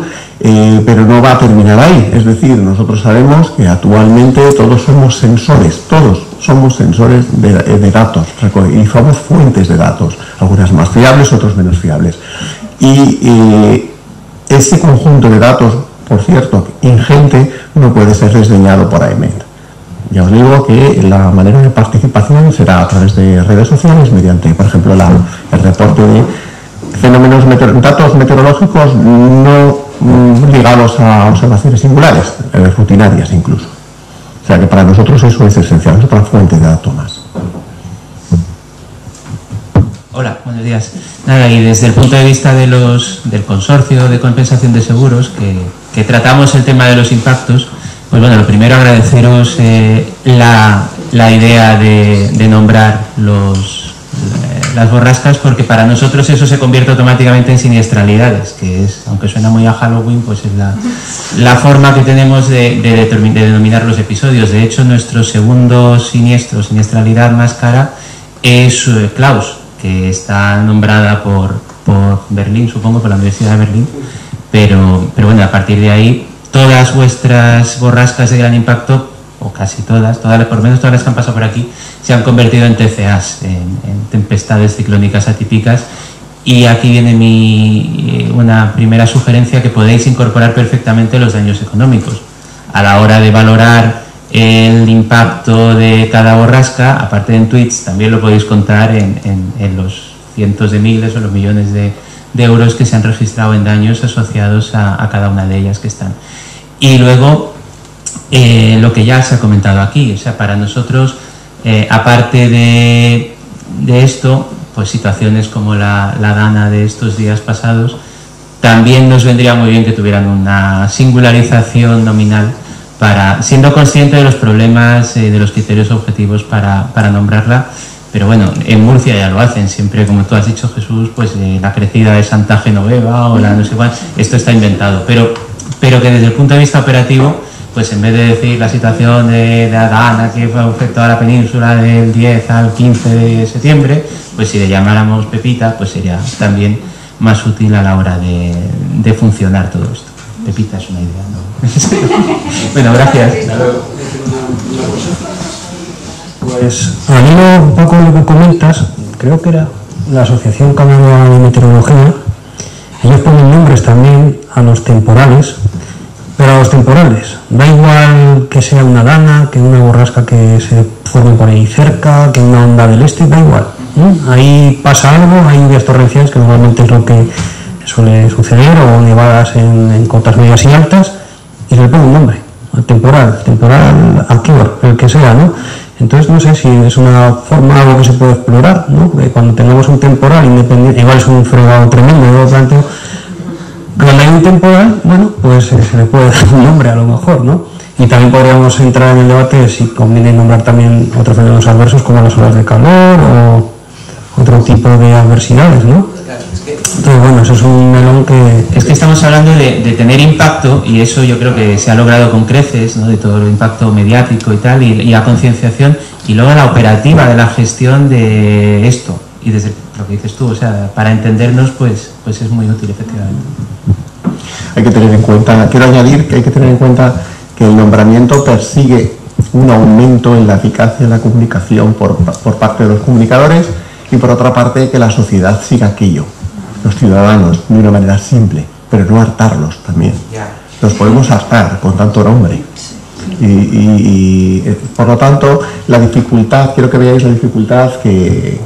pero no va a terminar ahí. Es decir, nosotros sabemos que actualmente todos somos sensores de datos y somos fuentes de datos, algunas más fiables, otras menos fiables. Y ese conjunto de datos, por cierto, ingente, no puede ser desdeñado por AEMET. Ya os digo que la manera de participación será a través de redes sociales, mediante, por ejemplo, el reporte de fenómenos, datos meteorológicos no ligados a observaciones singulares, rutinarias incluso. O sea que para nosotros eso es esencial, es otra fuente de datos más. Hola, buenos días. Nada, y desde el punto de vista de del consorcio de compensación de seguros, que tratamos el tema de los impactos, pues bueno, lo primero agradeceros la idea de nombrar las borrascas, porque para nosotros eso se convierte automáticamente en siniestralidades, que es, aunque suena muy a Halloween, pues es la forma que tenemos de denominar los episodios. De hecho, nuestro segundo siniestro, siniestralidad más cara, es Klaus, que está nombrada por Berlín, supongo, por la Universidad de Berlín, pero bueno, a partir de ahí, todas vuestras borrascas de gran impacto, o casi todas, por lo menos todas las que han pasado por aquí, se han convertido en TCAs, en tempestades ciclónicas atípicas, y aquí viene una primera sugerencia, que podéis incorporar perfectamente los daños económicos. A la hora de valorar el impacto de cada borrasca, aparte en tweets, también lo podéis contar en los cientos de miles o los millones de euros que se han registrado en daños asociados a cada una de ellas que están. Y luego, lo que ya se ha comentado aquí, o sea, para nosotros, aparte de esto, pues situaciones como la DANA de estos días pasados, también nos vendría muy bien que tuvieran una singularización nominal, siendo consciente de los problemas, de los criterios objetivos para nombrarla. Pero bueno, en Murcia ya lo hacen, siempre, como tú has dicho, Jesús, pues la crecida de Santa Genoveva o la no sé cuál, esto está inventado. Pero que desde el punto de vista operativo, pues en vez de decir la situación de la DANA que fue afectada a la península del 10 al 15 de septiembre, pues si le llamáramos Pepita, pues sería también más útil a la hora de funcionar todo esto. Pepita es una idea, ¿no? Bueno, gracias. Pues al hilo un poco de lo que comentas, creo que era la Asociación Canaria de Meteorología, ellos ponen nombres también a los temporales, pero a los temporales, da igual que sea una dana, que una borrasca que se forme por ahí cerca, que una onda del este, da igual, ¿eh? Ahí pasa algo, hay lluvias torrenciales, que normalmente es lo que suele suceder, o nevadas en cotas medias y altas, y se le pone un nombre, temporal, activo, el que sea, ¿no? Entonces no sé si es una forma, algo que se puede explorar, ¿no? Que cuando tengamos un temporal independiente, igual es un fregado tremendo, yo lo planteo, cuando hay un temporal, bueno, pues se le puede dar un nombre a lo mejor, ¿no? Y también podríamos entrar en el debate de si conviene nombrar también otros fenómenos adversos como las olas de calor o otro tipo de adversidades, ¿no? Entonces, bueno, eso es un melón que... Es que estamos hablando de tener impacto, y eso yo creo que se ha logrado con creces, ¿no? De todo el impacto mediático y tal, y la concienciación, y luego la operativa de la gestión de esto, y desde lo que dices tú, o sea, para entendernos, pues es muy útil, efectivamente. Hay que tener en cuenta, quiero añadir que hay que tener en cuenta que el nombramiento persigue un aumento en la eficacia de la comunicación por parte de los comunicadores, y por otra parte que la sociedad siga aquello, los ciudadanos, de una manera simple, pero no hartarlos también. Los podemos hartar con tanto nombre. Y por lo tanto, la dificultad, quiero que veáis la dificultad que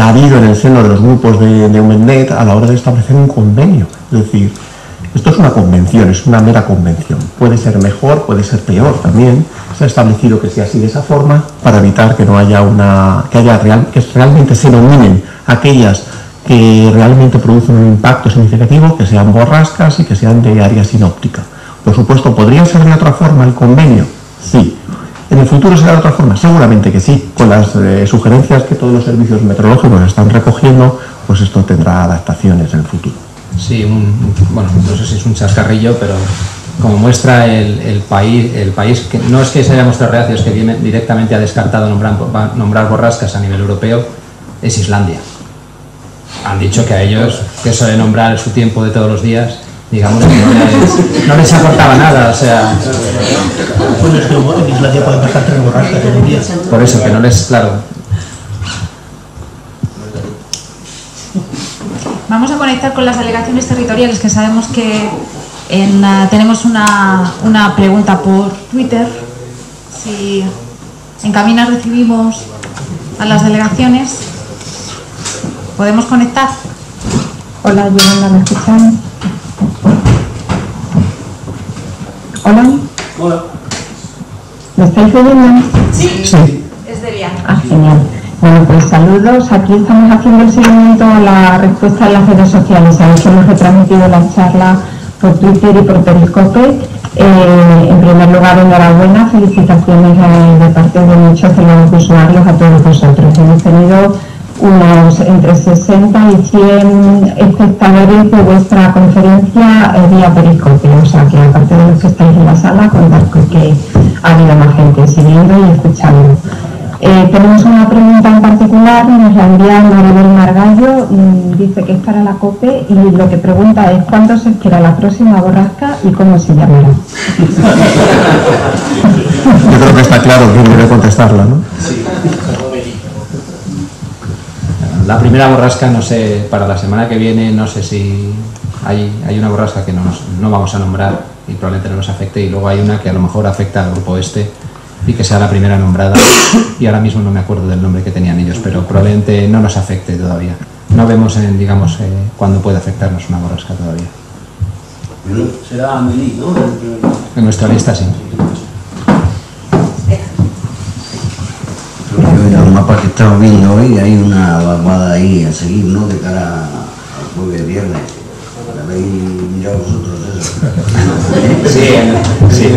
ha habido en el seno de los grupos de EUMETNET a la hora de establecer un convenio. Es decir, Esto es una convención, es una mera convención. Puede ser mejor, puede ser peor también. Se ha establecido que sea así de esa forma para evitar que no haya una... que realmente se nominen aquellas que realmente producen un impacto significativo, que sean borrascas y que sean de área sinóptica. Por supuesto, ¿podría ser de otra forma el convenio? Sí. ¿En el futuro será de otra forma? Seguramente que sí. Con las sugerencias que todos los servicios meteorológicos están recogiendo, pues esto tendrá adaptaciones en el futuro. Sí, bueno, no sé si es un chascarrillo, pero como muestra el país que no es que se haya mostrado reacio, es que directamente ha descartado nombrar borrascas a nivel europeo, es Islandia. Han dicho que a ellos, que eso de nombrar su tiempo de todos los días, digamos que no les aportaba nada, o sea... Bueno, es que en Islandia pueden pasar 3 borrascas en un día. Por eso, que no les... claro. Vamos a conectar con las delegaciones territoriales, que sabemos que tenemos una pregunta por Twitter. Si en cabina recibimos a las delegaciones, ¿podemos conectar? Hola, Yolanda, ¿me escuchan? Hola. Hola. ¿Me estáis oyendo? Sí. Sí. Es Delia. Ah, genial. Bueno, pues saludos. Aquí estamos haciendo el seguimiento a la respuesta en las redes sociales. A eso hemos retransmitido la charla por Twitter y por Periscope. En primer lugar, enhorabuena, felicitaciones de parte de muchos de los usuarios a todos vosotros. Hemos tenido unos entre 60 y 100 espectadores de vuestra conferencia vía Periscope. O sea, que aparte de los que estáis en la sala, contar con que ha habido más gente siguiendo y escuchando. Tenemos una pregunta en particular, nos la envía Maribel Margallo, dice que es para la COPE y lo que pregunta es cuándo se espera la próxima borrasca y cómo se llamará. Yo creo que está claro quién debe contestarla, ¿no? Sí. La primera borrasca, no sé, para la semana que viene, no sé si hay una borrasca que no vamos a nombrar y probablemente no nos afecte, y luego hay una que a lo mejor afecta al Grupo Oeste y que sea la primera nombrada, y ahora mismo no me acuerdo del nombre que tenían ellos, pero probablemente no nos afecte todavía. No vemos, digamos, cuándo puede afectarnos una borrasca todavía. Será Amelie, ¿no? En nuestra lista, sí. Mira, los mapas que estamos viendo hoy, hay una vaguada ahí a seguir, ¿no? De cara al jueves, viernes. ¿Habéis mirado vosotros eso? Sí.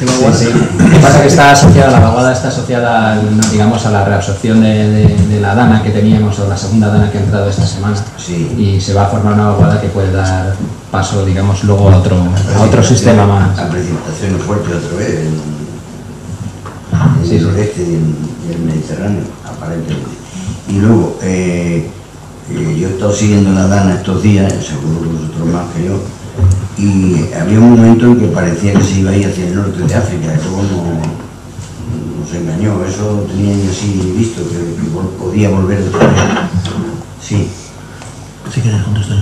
Lo que pasa es que está asociada, la vaguada está asociada, digamos, a la reabsorción de la DANA que teníamos, o la segunda DANA que ha entrado esta semana. Sí. Y se va a formar una vaguada que puede dar paso, digamos, luego a otro sistema más. La precipitación fuerte otra vez en el noreste y el Mediterráneo, aparentemente. Y luego... yo he estado siguiendo la DANA estos días, seguro vosotros más que yo, y había un momento en que parecía que se iba a ir hacia el norte de África, y luego nos engañó. Eso tenía yo así visto, que podía volver otra vez. Sí. ¿Sí quieres contestar?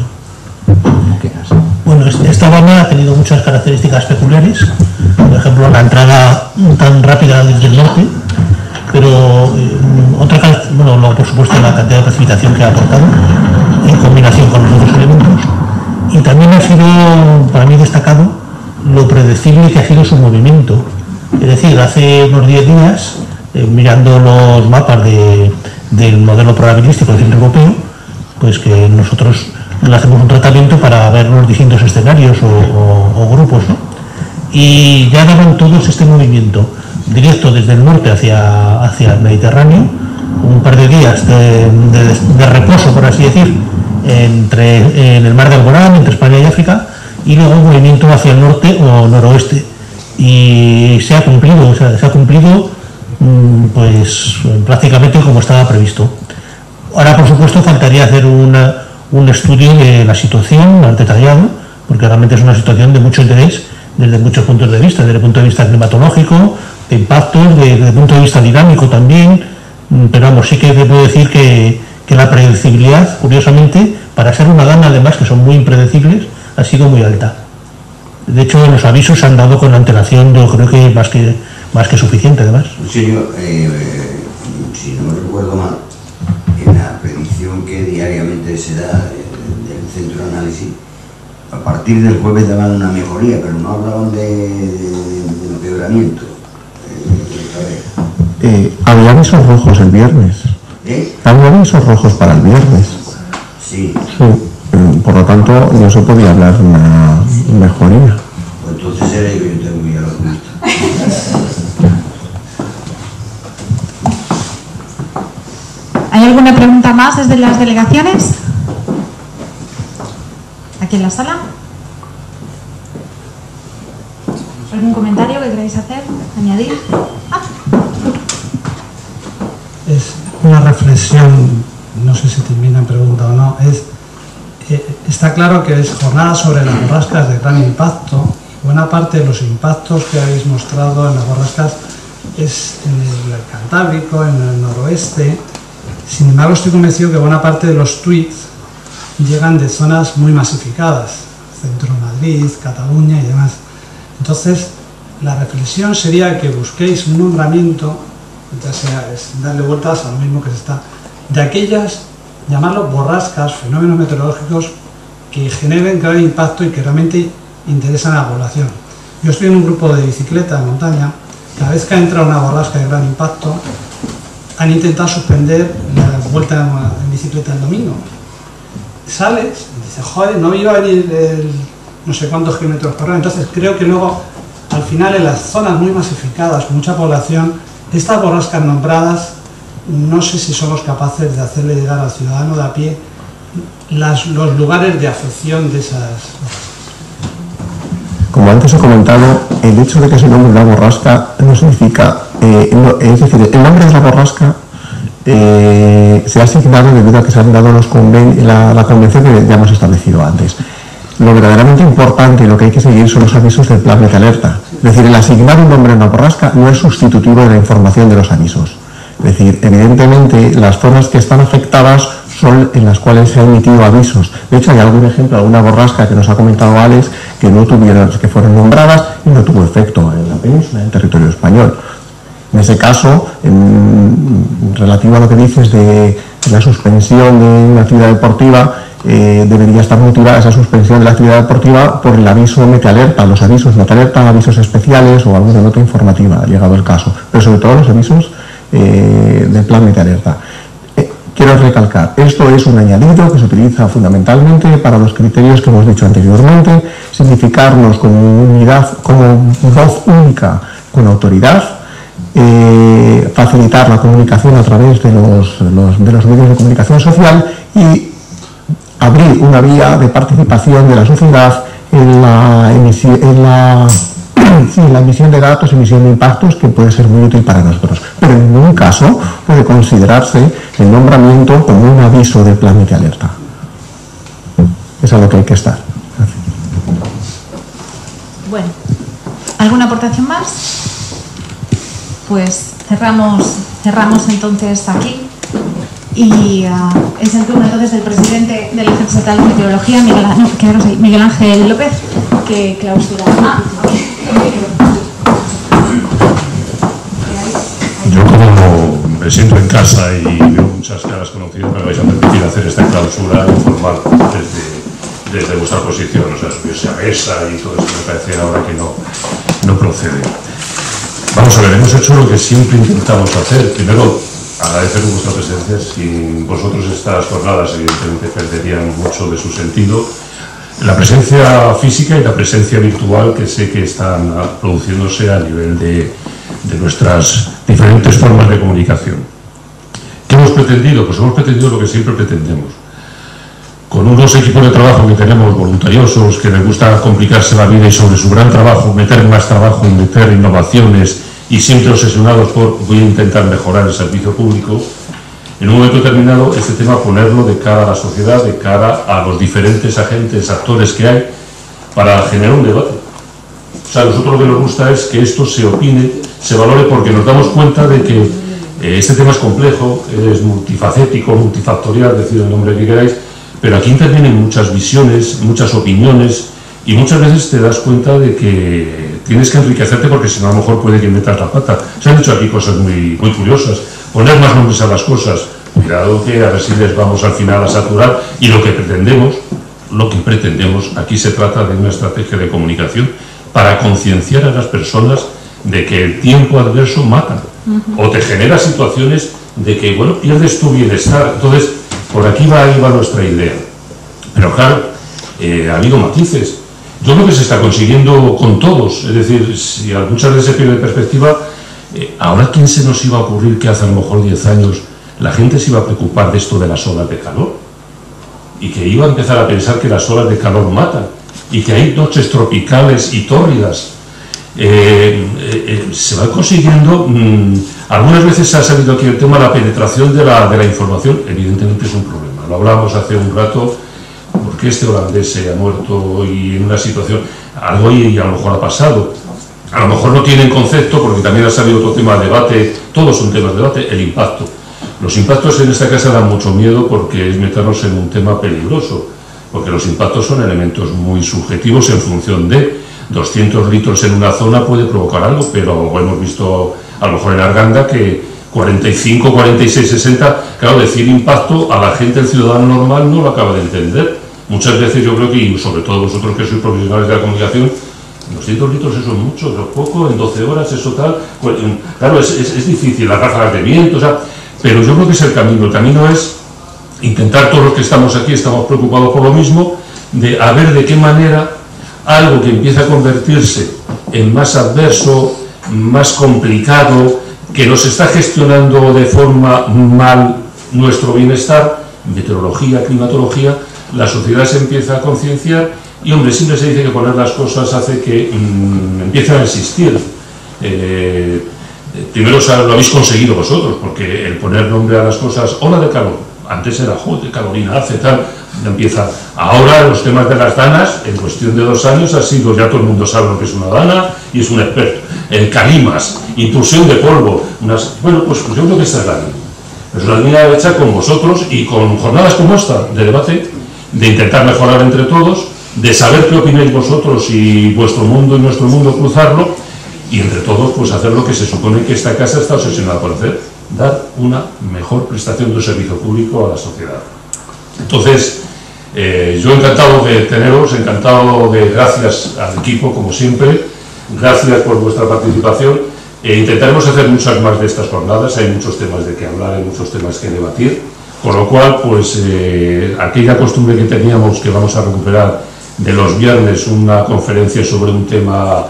Como quieras. Bueno, esta DANA ha tenido muchas características peculiares, por ejemplo, la entrada tan rápida desde el norte, pero luego por supuesto la cantidad de precipitación que ha aportado en combinación con los otros elementos, y también ha sido para mí destacado lo predecible que ha sido su movimiento. Es decir, hace unos 10 días, mirando los mapas del modelo probabilístico del Centro Europeo, pues que nosotros le hacemos un tratamiento para ver los distintos escenarios o grupos, ¿no? Y ya daban todos este movimiento directo desde el norte hacia el Mediterráneo, un par de días de reposo, por así decir, en el mar de Alborán, entre España y África, y luego un movimiento hacia el norte o noroeste. Y se ha cumplido, pues prácticamente como estaba previsto. Ahora, por supuesto, faltaría hacer un estudio de la situación más detallado, porque realmente es una situación de mucho interés desde muchos puntos de vista, desde el punto de vista climatológico, de impactos, desde el punto de vista dinámico también, pero vamos, sí que te puedo decir que la predecibilidad, curiosamente, para ser una DANA además, que son muy impredecibles, ha sido muy alta. De hecho, los avisos se han dado con antelación, yo creo que más que suficiente, además. Sí, yo, si no me recuerdo mal, en la predicción que diariamente se da del centro de análisis, A partir del jueves daban una mejoría, pero no hablaban de empeoramiento. Habían esos rojos el viernes. Habían esos rojos para el viernes. Sí. Sí. Por lo tanto, no se podía hablar de una mejoría. Pues entonces era yo que tengo que ir a la junta. ¿Hay alguna pregunta más desde las delegaciones? Aquí en la sala. ¿Algún comentario que queráis hacer? ¿Añadir? Es una reflexión, no sé si termina en pregunta o no, es está claro que es jornada sobre las borrascas de gran impacto. Buena parte de los impactos que habéis mostrado en las borrascas es en el Cantábrico, en el noroeste. Sin embargo, estoy convencido que buena parte de los tweets llegan de zonas muy masificadas, centro de Madrid, Cataluña y demás. Entonces, la reflexión sería que busquéis un nombramiento, ya sea darle vueltas a lo mismo que se está, de aquellas, llamarlo borrascas, fenómenos meteorológicos que generen gran impacto y que realmente interesan a la población. Yo estoy en un grupo de bicicleta de montaña, cada vez que ha entrado una borrasca de gran impacto, han intentado suspender la vuelta en bicicleta el domingo. Sales y dices, joder, no iba a venir el no sé cuántos kilómetros por hora. Entonces creo que luego, al final, en las zonas muy masificadas, con mucha población, estas borrascas nombradas, no sé si somos capaces de hacerle llegar al ciudadano de a pie los lugares de afección de esas borrascas. Como antes he comentado, el hecho de que se nombre una borrasca no significa... es decir, el nombre de la borrasca se ha asignado debido a que se han dado la convención que ya hemos establecido antes. Lo verdaderamente importante y lo que hay que seguir son los avisos del plan MeteoAlerta. Es decir, el asignar un nombre a una borrasca no es sustitutivo de la información de los avisos. Es decir, evidentemente las zonas que están afectadas son en las cuales se han emitido avisos. De hecho, hay algún ejemplo, alguna borrasca que nos ha comentado Alex que no tuvieron, que fueron nombradas y no tuvo efecto en la península, en el territorio español. En ese caso, relativo a lo que dices de la suspensión de una actividad deportiva, debería estar motivada esa suspensión de la actividad deportiva por el aviso MeteoAlerta, los avisos MeteoAlerta, avisos especiales o alguna nota informativa, llegado el caso, pero sobre todo los avisos del plan MeteoAlerta. Quiero recalcar, esto es un añadido que se utiliza fundamentalmente para los criterios que hemos dicho anteriormente, significarnos como unidad, como voz única con autoridad, facilitar la comunicación a través de los medios de comunicación social y abrir una vía de participación de la sociedad en la emisión de datos, emisión de impactos, que puede ser muy útil para nosotros. Pero en ningún caso puede considerarse el nombramiento como un aviso del plan MeteoAlerta. Es a lo que hay que estar. Bueno, ¿alguna aportación más? Pues cerramos entonces aquí y es el turno entonces del presidente del Agencia Estatal de Meteorología, Miguel Ángel López, que clausura. Yo como me siento en casa y veo muchas caras conocidas, me vais a permitir hacer esta clausura informal desde vuestra posición, o sea, subirse a mesa y todo eso me parece ahora que no procede. Vamos a ver, hemos hecho lo que siempre intentamos hacer. Primero, agradecer vuestra presencia. Sin vosotros estas jornadas, evidentemente, perderían mucho de su sentido. La presencia física y la presencia virtual que sé que están produciéndose a nivel de nuestras diferentes formas de comunicación. ¿Qué hemos pretendido? Pues hemos pretendido lo que siempre pretendemos. Con unos equipos de trabajo que tenemos voluntariosos, que les gusta complicarse la vida y sobre su gran trabajo, meter más trabajo, meter innovaciones, y siempre obsesionados por voy a intentar mejorar el servicio público, en un momento determinado este tema ponerlo de cara a la sociedad, de cara a los diferentes agentes, actores que hay, para generar un debate. O sea, a nosotros lo que nos gusta es que esto se opine, se valore, porque nos damos cuenta de que este tema es complejo, es multifacético, multifactorial, decir el nombre que queráis, pero aquí intervienen muchas visiones, muchas opiniones, y muchas veces te das cuenta de que tienes que enriquecerte porque si no a lo mejor puede que metas la pata. Se han hecho aquí cosas muy, muy curiosas, poner más nombres a las cosas, cuidado que a ver si les vamos al final a saturar, y lo que pretendemos, lo que pretendemos. Aquí se trata de una estrategia de comunicación para concienciar a las personas de que el tiempo adverso mata, o te genera situaciones de que, bueno, pierdes tu bienestar. Entonces, por aquí va nuestra idea. Pero claro, ha habido matices. Yo creo que se está consiguiendo con todos. Es decir, si muchas veces se pierde perspectiva, ahora quién se nos iba a ocurrir que hace a lo mejor 10 años la gente se iba a preocupar de esto de las olas de calor, y que iba a empezar a pensar que las olas de calor matan, y que hay noches tropicales y tórridas. Se va consiguiendo, algunas veces ha salido aquí el tema de la penetración de la información. Evidentemente es un problema, lo hablábamos hace un rato, porque este holandés se ha muerto y en una situación, algo y a lo mejor ha pasado, a lo mejor no tienen concepto, porque también ha salido otro tema de debate, todos son temas de debate, el impacto. Los impactos en esta casa dan mucho miedo porque es meternos en un tema peligroso, porque los impactos son elementos muy subjetivos en función de 200 litros en una zona puede provocar algo, pero hemos visto a lo mejor en Arganda que 45, 46, 60, claro, decir impacto a la gente, el ciudadano normal no lo acaba de entender. Muchas veces yo creo que, y sobre todo vosotros que sois profesionales de la comunicación, 200 litros eso es mucho, eso es poco, en 12 horas eso tal, claro, es difícil, las ráfagas de viento, o sea, pero yo creo que es el camino es intentar, todos los que estamos aquí estamos preocupados por lo mismo, de a ver de qué manera algo que empieza a convertirse en más adverso, más complicado, que nos está gestionando de forma mal nuestro bienestar, meteorología, climatología, la sociedad se empieza a concienciar y, hombre, siempre se dice que poner las cosas hace que empiecen a existir. Primero lo habéis conseguido vosotros, porque el poner nombre a las cosas, ola de calor, antes era joder, calorina, hace tal, empieza. Ahora los temas de las danas, en cuestión de 2 años, ha sido, ya todo el mundo sabe lo que es una dana y es un experto. Calimas, intrusión de polvo, bueno, pues yo creo que esta es la línea. Es una línea hecha con vosotros y con jornadas como esta, de debate, de intentar mejorar entre todos, de saber qué opináis vosotros y vuestro mundo y nuestro mundo cruzarlo, y entre todos pues hacer lo que se supone que esta casa está obsesionada por hacer, dar una mejor prestación de un servicio público a la sociedad. Entonces, yo encantado de teneros, encantado de, gracias al equipo como siempre, gracias por vuestra participación. Intentaremos hacer muchas más de estas jornadas, hay muchos temas de que hablar, hay muchos temas que debatir, con lo cual pues aquella costumbre que teníamos, que vamos a recuperar, de los viernes una conferencia sobre un tema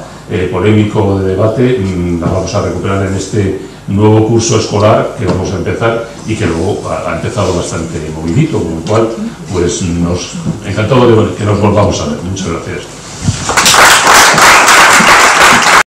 polémico de debate, la vamos a recuperar en este nuevo curso escolar que vamos a empezar y que luego ha empezado bastante movidito, con lo cual pues nos encantado de que nos volvamos a ver. Muchas gracias.